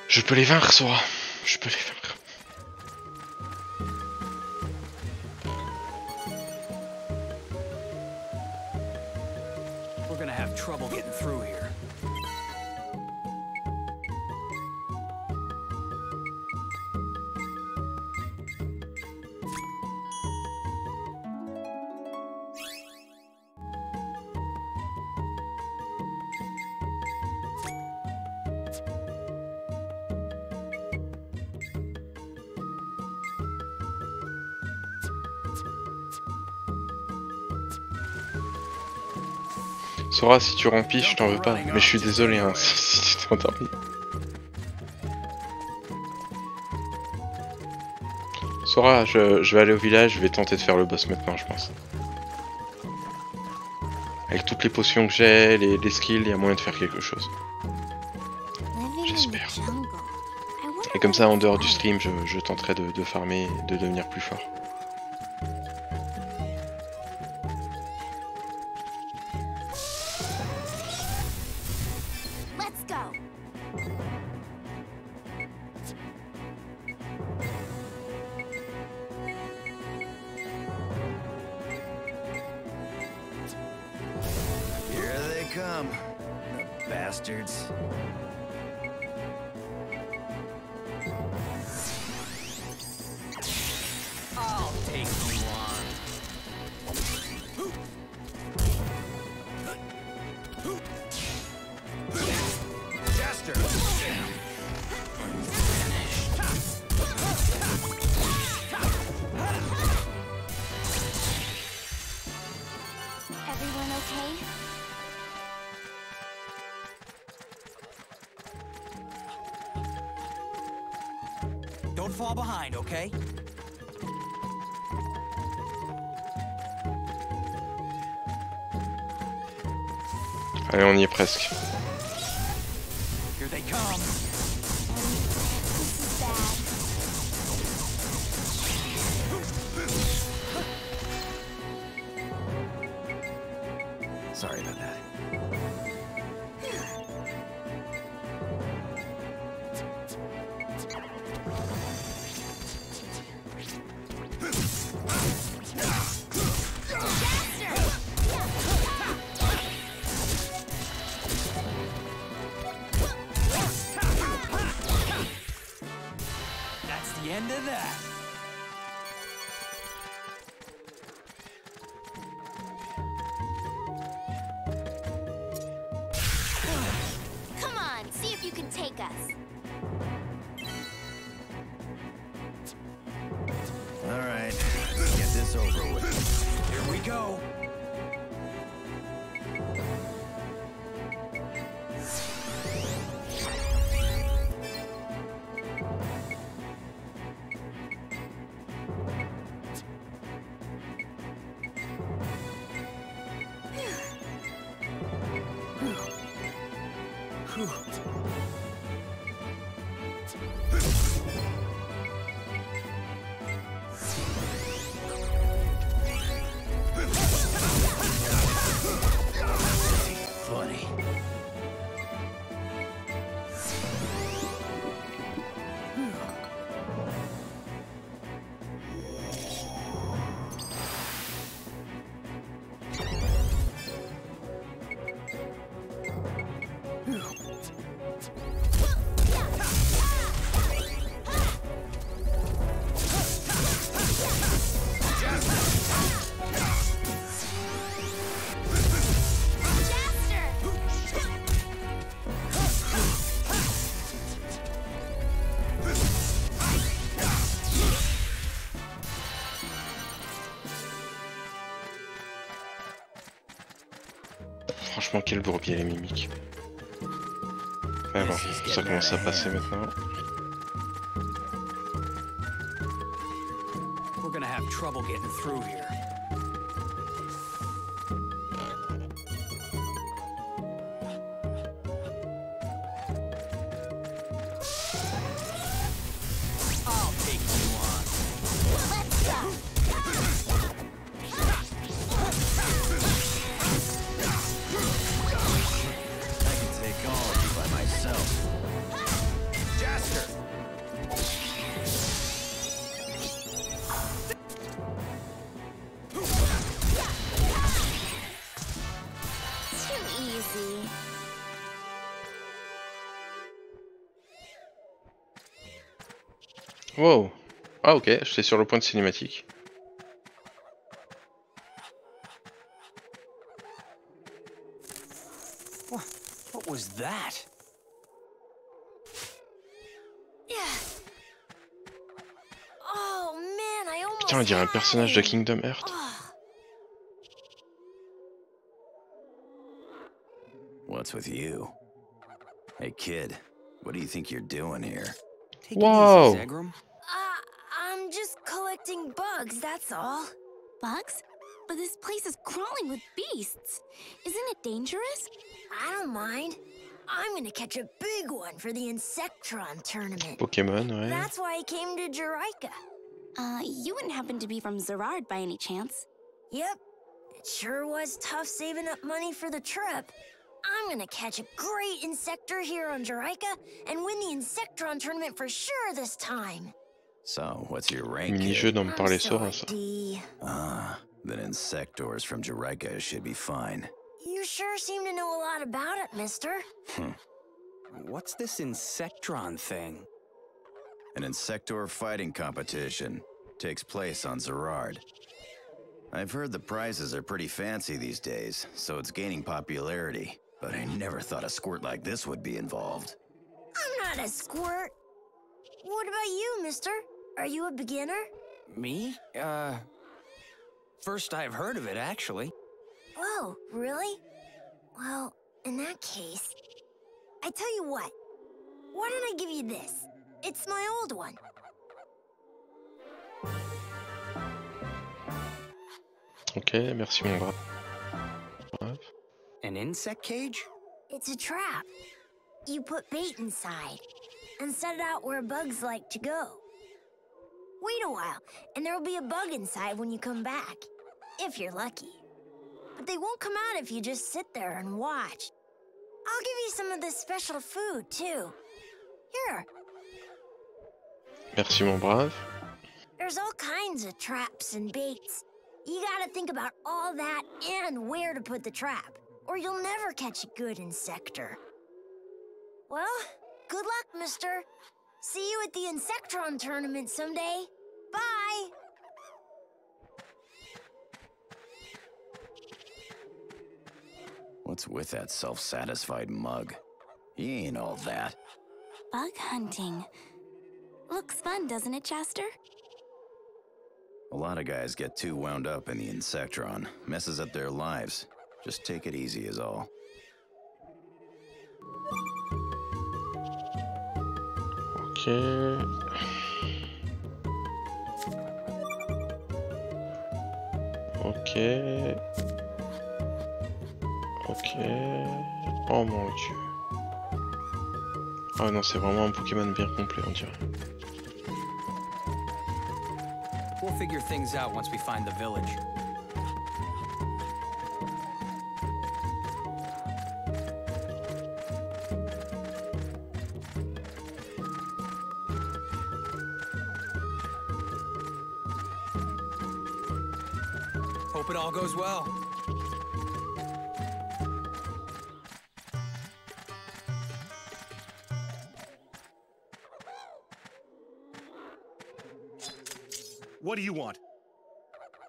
Je peux les vaincre, Sora. Je peux les vaincre. We're gonna have trouble getting through here. Sora, si tu rompis, je t'en veux pas, mais je suis désolé hein, si tu t'es endormi. Sora, je vais aller au village, je vais tenter de faire le boss maintenant, je pense. Avec toutes les potions que j'ai, les skills, il y a moyen de faire quelque chose. J'espère. Et comme ça, en dehors du stream, je tenterai de farmer et de devenir plus fort. Allez, on y est presque. Franchement, quel bourbier les mimiques. Alors, ça commence à passer maintenant. We're gonna have trouble getting through here. Wow. Ah ok, j'étais sur le point de cinématique. What was that? Putain, on dirait un personnage de Kingdom Hearts. What's with you? Hey kid, what do you think you're doing here? Wow. I'm just collecting bugs, that's all. Bugs? But this place is crawling with beasts. Isn't it dangerous? I don't mind. I'm gonna catch a big one for the Insectron tournament. Pokémon, ouais. That's why I came to Juraika. You wouldn't happen to be from Zerard by any chance? Yep. It sure was tough saving up money for the trip. I'm gonna catch a great insector here on Juraika and win the Insectron tournament for sure this time. So, what's your rank? Mini-jeu dont me parler Sora, ça. Then insectors from Juraika should be fine. You sure seem to know a lot about it, mister. What's this Insectron thing? An insector fighting competition takes place on Zerard. I've heard the prizes are pretty fancy these days, so it's gaining popularity. But I never thought a squirt like this would be involved. I'm not a squirt. What about you, mister? Are you a beginner? Me? First I've heard of it, actually. Whoa, really? Well, in that case... I tell you what. Why don't I give you this? It's my old one. Ok, merci mon gars. An insect cage? It's a trap. You put bait inside and set it out where bugs like to go. Wait a while, and there'll be a bug inside when you come back, if you're lucky. But they won't come out if you just sit there and watch. I'll give you some of this special food too. Here. Merci mon brave. There's all kinds of traps and baits. You gotta think about all that and where to put the trap, or you'll never catch a good insector. Well, good luck, mister. See you at the Insectron tournament someday. Bye! What's with that self-satisfied mug? He ain't all that. Bug hunting. Looks fun, doesn't it, Jaster? A lot of guys get too wound up in the Insectron. Messes up their lives. Just take it easy is all. Ok. Ok. Ok. Oh mon dieu. Ah non, c'est vraiment un Pokémon bien complet, on dirait. We'll figure things out once we find the village. Hope it all goes well. What do you want?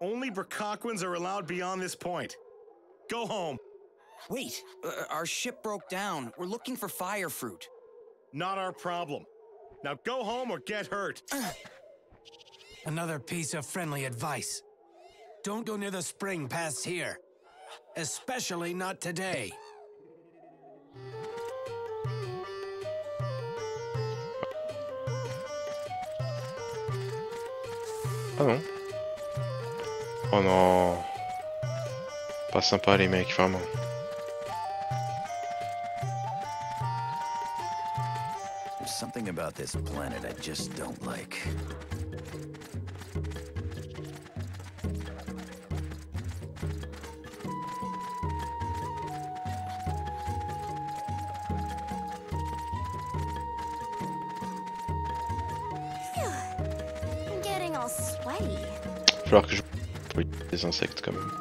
Only Burkaquans are allowed beyond this point. Go home. Wait, our ship broke down. We're looking for fire fruit. Not our problem. Now go home or get hurt. Another piece of friendly advice. Don't go near the spring past here. Especially not today. Ah non. Oh non. Pas sympa les mecs, vraiment. There's something about this planet I just don't like. Il va falloir que je trouve des insectes quand même.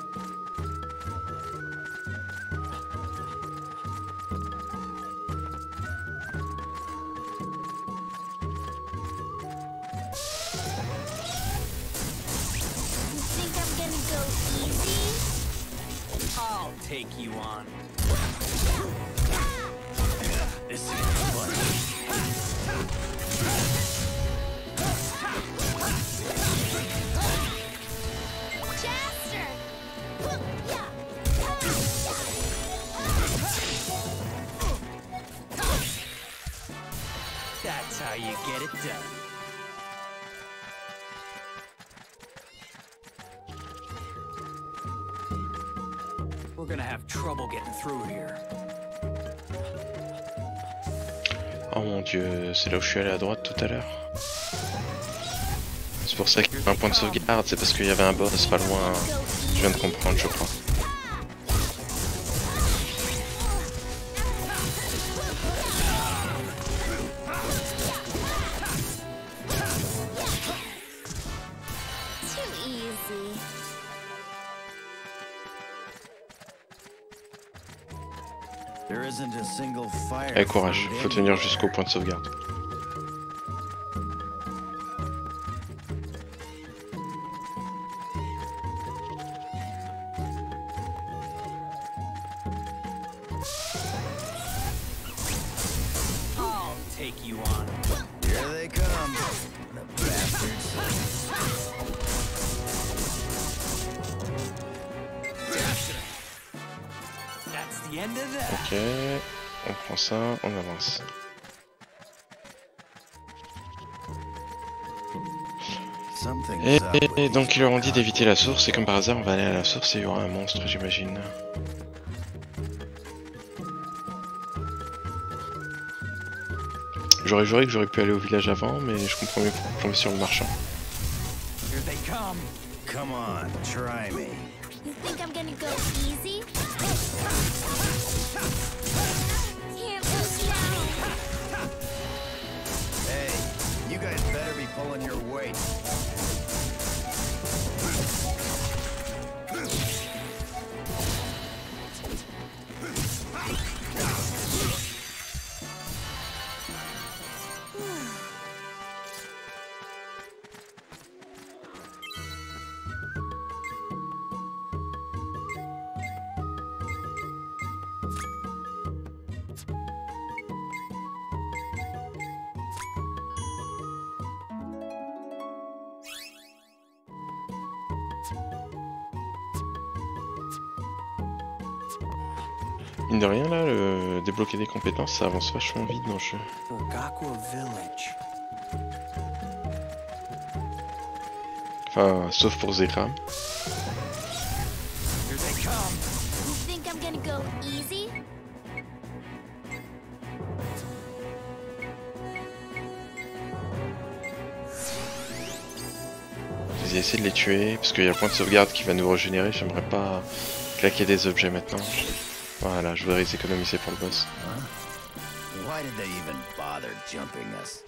I'll take you on. This is fun. Jaster! That's how you get it done. We're gonna have trouble getting through here. Oh mon dieu, c'est là où je suis allé à droite tout à l'heure. C'est pour ça qu'il y a un point de sauvegarde, c'est parce qu'il y avait un boss pas loin. Je viens de comprendre, je crois. Allez, courage, faut tenir jusqu'au point de sauvegarde. Ok, on prend ça, on avance. Et donc ils leur ont dit d'éviter la source et comme par hasard on va aller à la source et il y aura un monstre j'imagine. J'aurais juré que j'aurais pu aller au village avant mais je comprends mieux pour tomber sur le marchand. You think I'm gonna go easy? Can't lose now. Hey, you guys better be pulling your weight. Mine de rien là, le débloquer des compétences, ça avance vachement vite dans le jeu. Enfin, sauf pour Zegram. J'ai essayé de les tuer, parce qu'il y a le point de sauvegarde qui va nous régénérer, j'aimerais pas claquer des objets maintenant. Voilà, je voudrais les économiser pour le boss. Why did they even bother jumping us?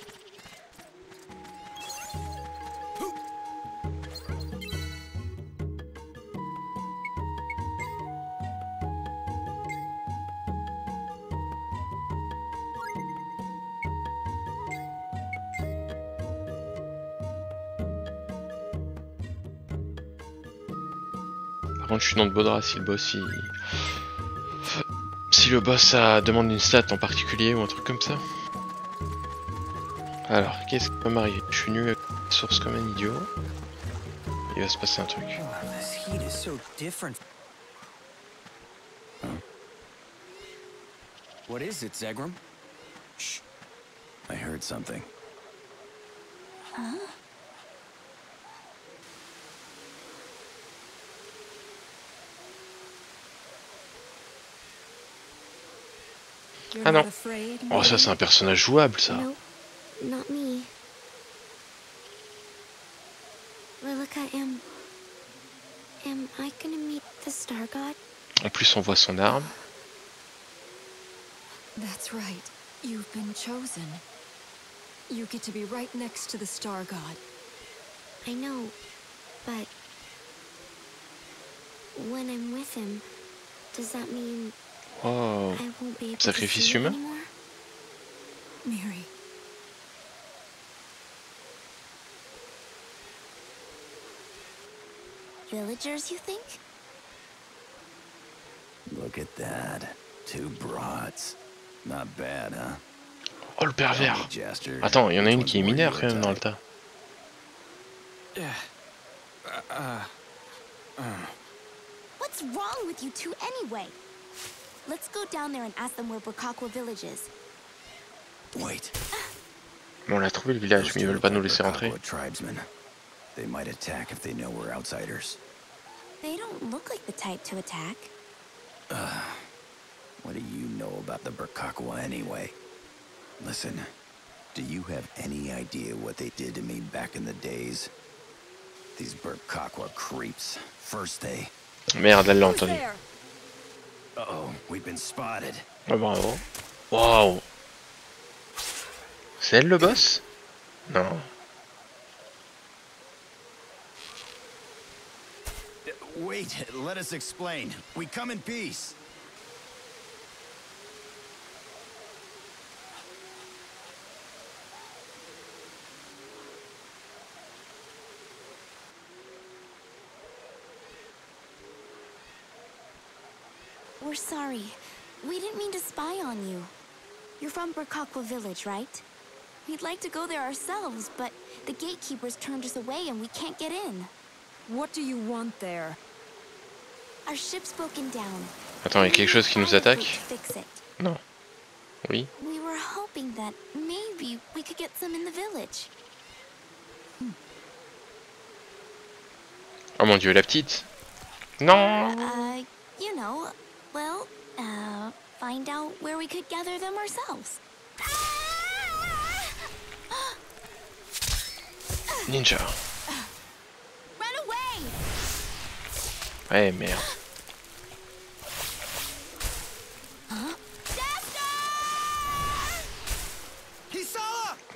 Par contre, je suis dans de beau drap si le boss il... Si le boss demande une stat en particulier ou un truc comme ça. Alors, qu'est-ce qui va m'arriver? Je suis nul à la source comme un idiot. Il va se passer un truc. What is it, Zegram? Shh. I heard something. Huh? Ah non. Oh ça c'est un personnage jouable ça. En plus on voit son arme. Oh, sacrifice humain? Look at that. Two broads. Not bad, huh? Oh, le pervers. Attends, il y en a une qui est mineure quand même dans le tas. What's wrong with you two anyway? Let's go down there and ask them where Burkaqua village is. Wait. Bon, on a trouvé le village, mais ils veulent pas nous laisser rentrer. They might attack if they know we're outsiders. They don't look like the type to attack. What do you know about the Burkaqua anyway? Listen, do you have any idea what they did to me back in the days? These Burkaqua creeps. First they. Merde, elle l'a entendu. Oh, we've been spotted. Ah bravo. Wow. C'est elle le boss? Non. Wait, let us explain. We come in peace. We're sorry. We didn't mean to spy on you. You're from Burkaqua village, right? We'd like to go there ourselves, but the gatekeepers turned us away and we can't get in. What do you want there? Our ship's broken down. Attends, il y a quelque chose qui nous attaque? Non. Oui. We were hoping that maybe we could get some in the village. Oh mon dieu, la petite. Non. You know, well, find out where we could gather them ourselves. Ninja. Ouais, merde.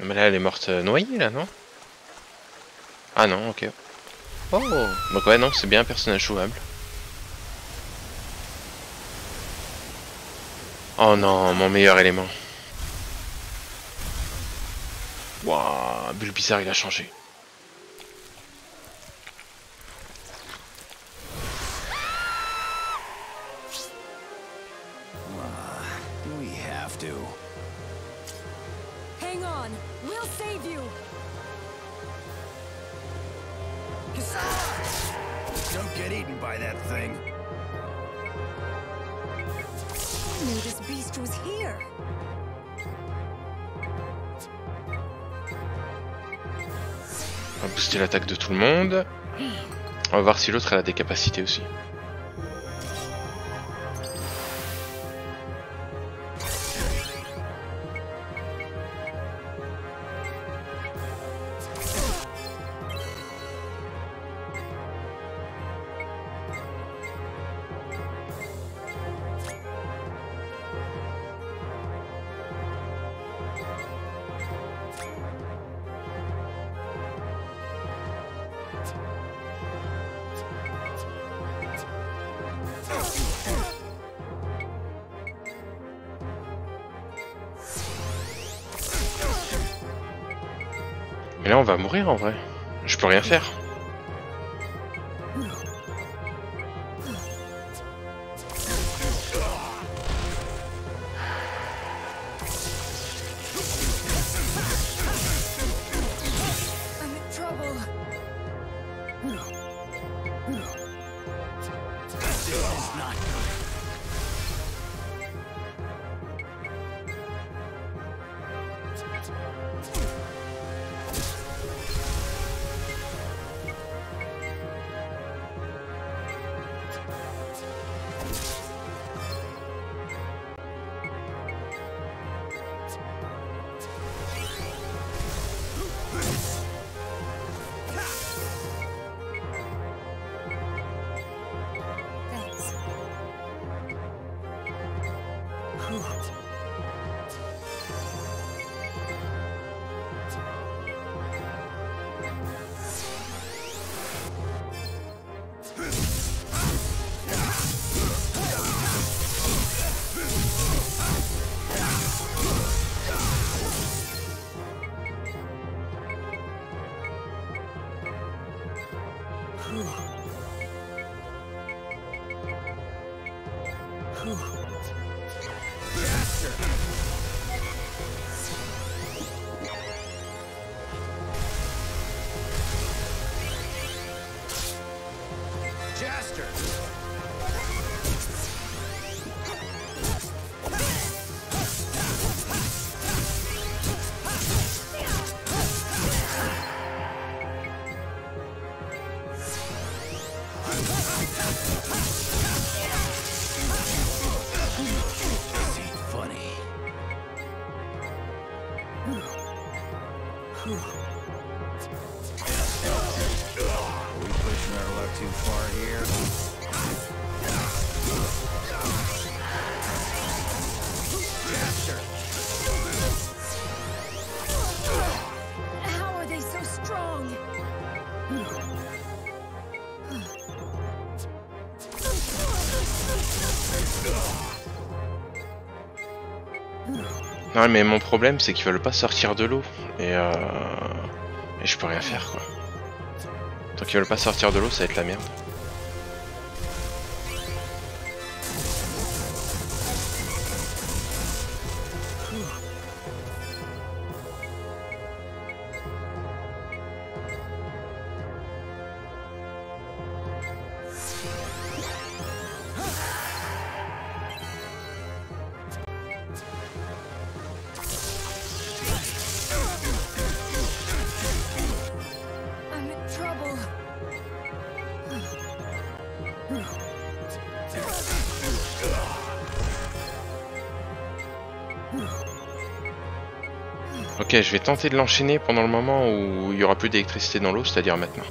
Mais là, elle est morte noyée, là, non? Ah non, ok. Oh! Donc ouais, non, c'est bien un personnage jouable. Oh non, mon meilleur élément. Waouh, Bulbizarre, il a changé. On va booster l'attaque de tout le monde. On va voir si l'autre elle a des capacités aussi. Mais là on va mourir en vrai, je peux rien faire. coup. Jaster. Non mais mon problème c'est qu'ils veulent pas sortir de l'eau et je peux rien faire quoi. Tant qu'ils veulent pas sortir de l'eau ça va être la merde. Ok, je vais tenter de l'enchaîner pendant le moment où il n'y aura plus d'électricité dans l'eau, c'est-à-dire maintenant.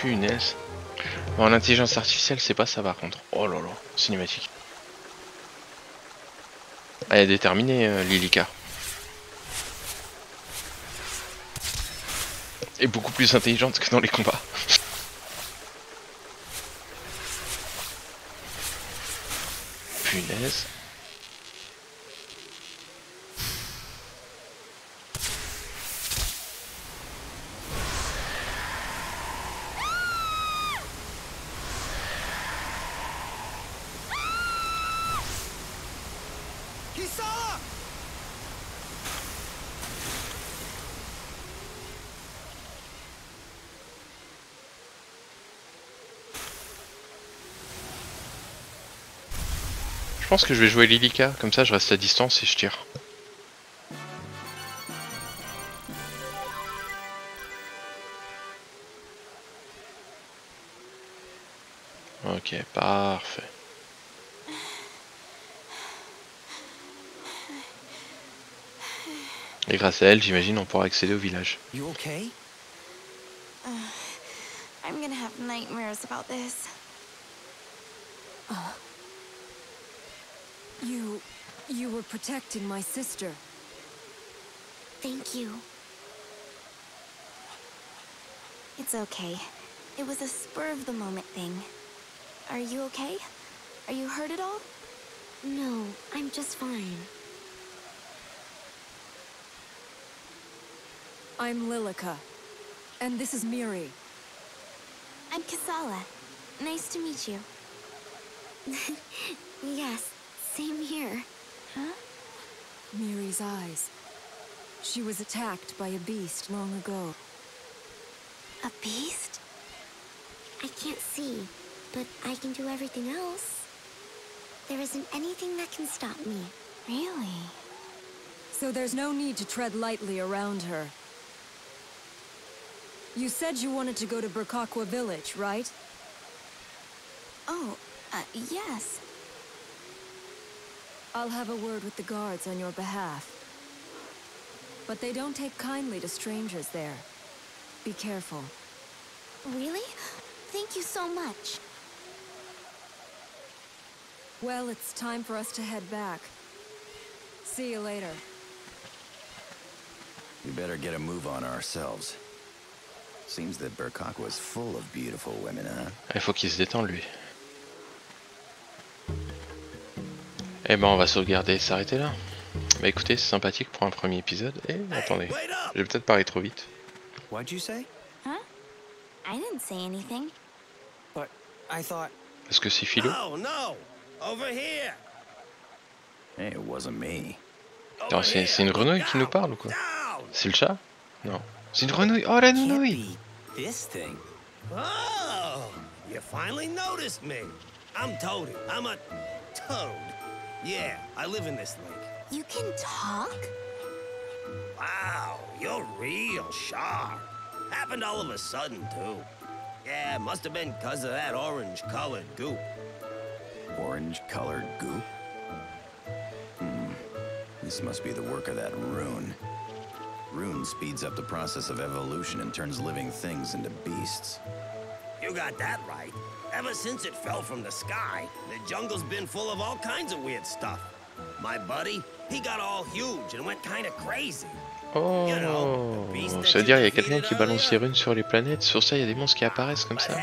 Punaise. Bon, l'intelligence artificielle, c'est pas ça par contre. Oh là là, cinématique. Elle est déterminée, Lilika. Et beaucoup plus intelligente que dans les combats. Punaise. Je pense que je vais jouer Lilika, comme ça je reste à distance et je tire. Ok, parfait. Et grâce à elle, j'imagine on pourra accéder au village. You okay? I'm gonna have nightmares about this. You were protecting my sister. Thank you. It's okay. It was a spur of the moment thing. Are you okay? Are you hurt at all? No, I'm just fine. I'm Lilika, and this is Miri. I'm Kisala. Nice to meet you. Yes. Same here. Huh? Miri's eyes. She was attacked by a beast long ago. A beast? I can't see, but I can do everything else. There isn't anything that can stop me. Really? So there's no need to tread lightly around her. You said you wanted to go to Burkaqua village, right? Oh, yes. I'll have a word with the guards on your behalf. But they don't take kindly to strangers there. Be careful. Really? Thank you so much. Well, it's time for us to head back. See you later. We better get a move on ourselves. Seems that Burkaqua was full of beautiful women, huh? Il faut qu'il se détende, lui. Eh ben on va sauvegarder et s'arrêter là. Bah écoutez, c'est sympathique pour un premier épisode. Et attendez, j'ai peut-être parlé trop vite. Est-ce que c'est Philo? C'est une grenouille qui nous parle ou quoi? C'est le chat? Non. C'est une grenouille. Oh la grenouille! You can talk? Wow, you're real sharp. Happened all of a sudden, too. Yeah, must have been because of that orange-colored goop. Orange-colored goop? Hmm. This must be the work of that rune. Rune speeds up the process of evolution and turns living things into beasts. You got that right. Ever since it fell from the sky, the jungle's been full of all kinds of weird stuff. My buddy, he got all huge and went kind of crazy. Oh, c'est-à-dire il y a quelqu'un qui balance les runes sur les planètes, sur ça il y a des monstres qui apparaissent comme ça.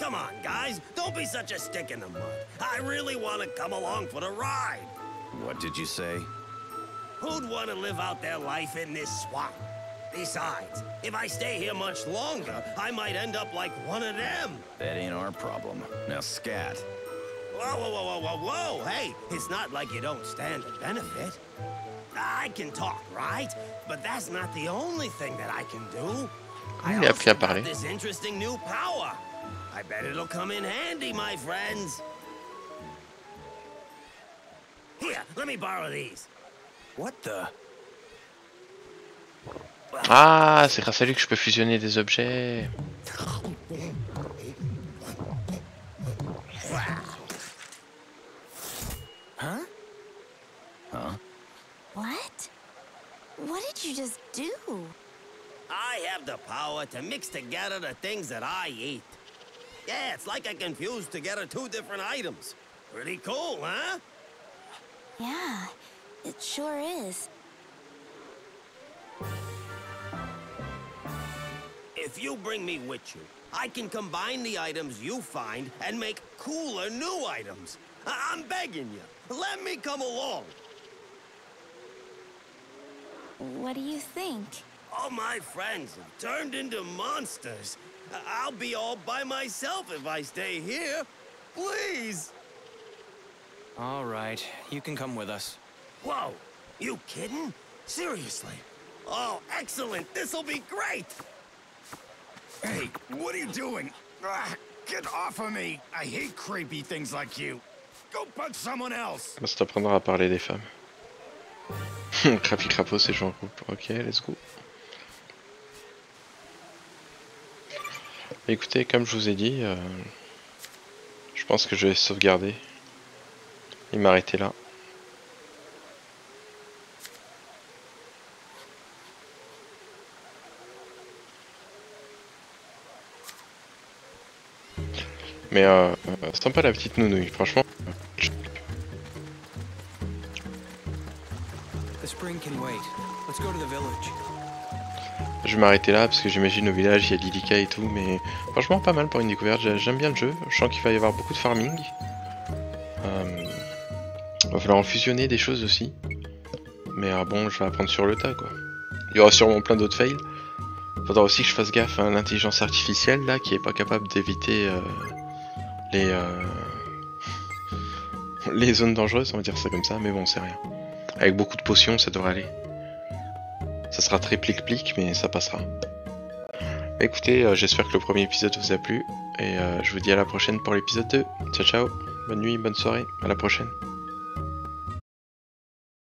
Come on, guys, don't be such a stick in the mud. I really want to come along for the ride. What did you say? Who'd want to live out their life in this swamp? Besides, if I stay here much longer, I might end up like one of them. That ain't our problem. Now scat. Whoa, whoa, whoa, whoa, whoa, whoa. Hey, it's not like you don't stand to benefit. I can talk, right? But that's not the only thing that I can do. I also got this interesting new power. I bet it'll come in handy, my friends. Here, let me borrow these. What the? Ah, c'est grâce à lui que je peux fusionner des objets. Huh? Huh? What? What did you just do? I have the power to mix together the things that I eat. Yeah, it's like I can fuse together two different items. Pretty cool, huh? Yeah, it sure is. If you bring me with you, I can combine the items you find and make cooler new items. I'm begging you, let me come along. What do you think? All my friends have turned into monsters. I'll be all by myself if I stay here. Please! All right, you can come with us. Whoa, you kidding? Seriously? Oh, excellent, this'll be great! Hey, what are you doing? Ah, get off of me! I hate creepy things like you. Go punch someone else! On s'apprendra à parler des femmes. Crapi crapaud, c'est genre groupe. Ok, let's go. Écoutez, comme je vous ai dit, je pense que je vais sauvegarder et m'arrêter là. Mais sympa la petite nounouille, franchement. Je vais m'arrêter là parce que j'imagine au village il y a Lilika et tout, mais franchement pas mal pour une découverte, j'aime bien le jeu, je sens qu'il va y avoir beaucoup de farming. Il va falloir en fusionner des choses aussi, mais bon je vais apprendre sur le tas quoi. Il y aura sûrement plein d'autres fails, faudra aussi que je fasse gaffe à l'intelligence artificielle là qui est pas capable d'éviter les zones dangereuses, on va dire ça comme ça, mais bon c'est rien. Avec beaucoup de potions ça devrait aller. Ça sera très plic-plic, mais ça passera. Écoutez, j'espère que le premier épisode vous a plu. Et je vous dis à la prochaine pour l'épisode 2. Ciao, ciao. Bonne nuit, bonne soirée. À la prochaine.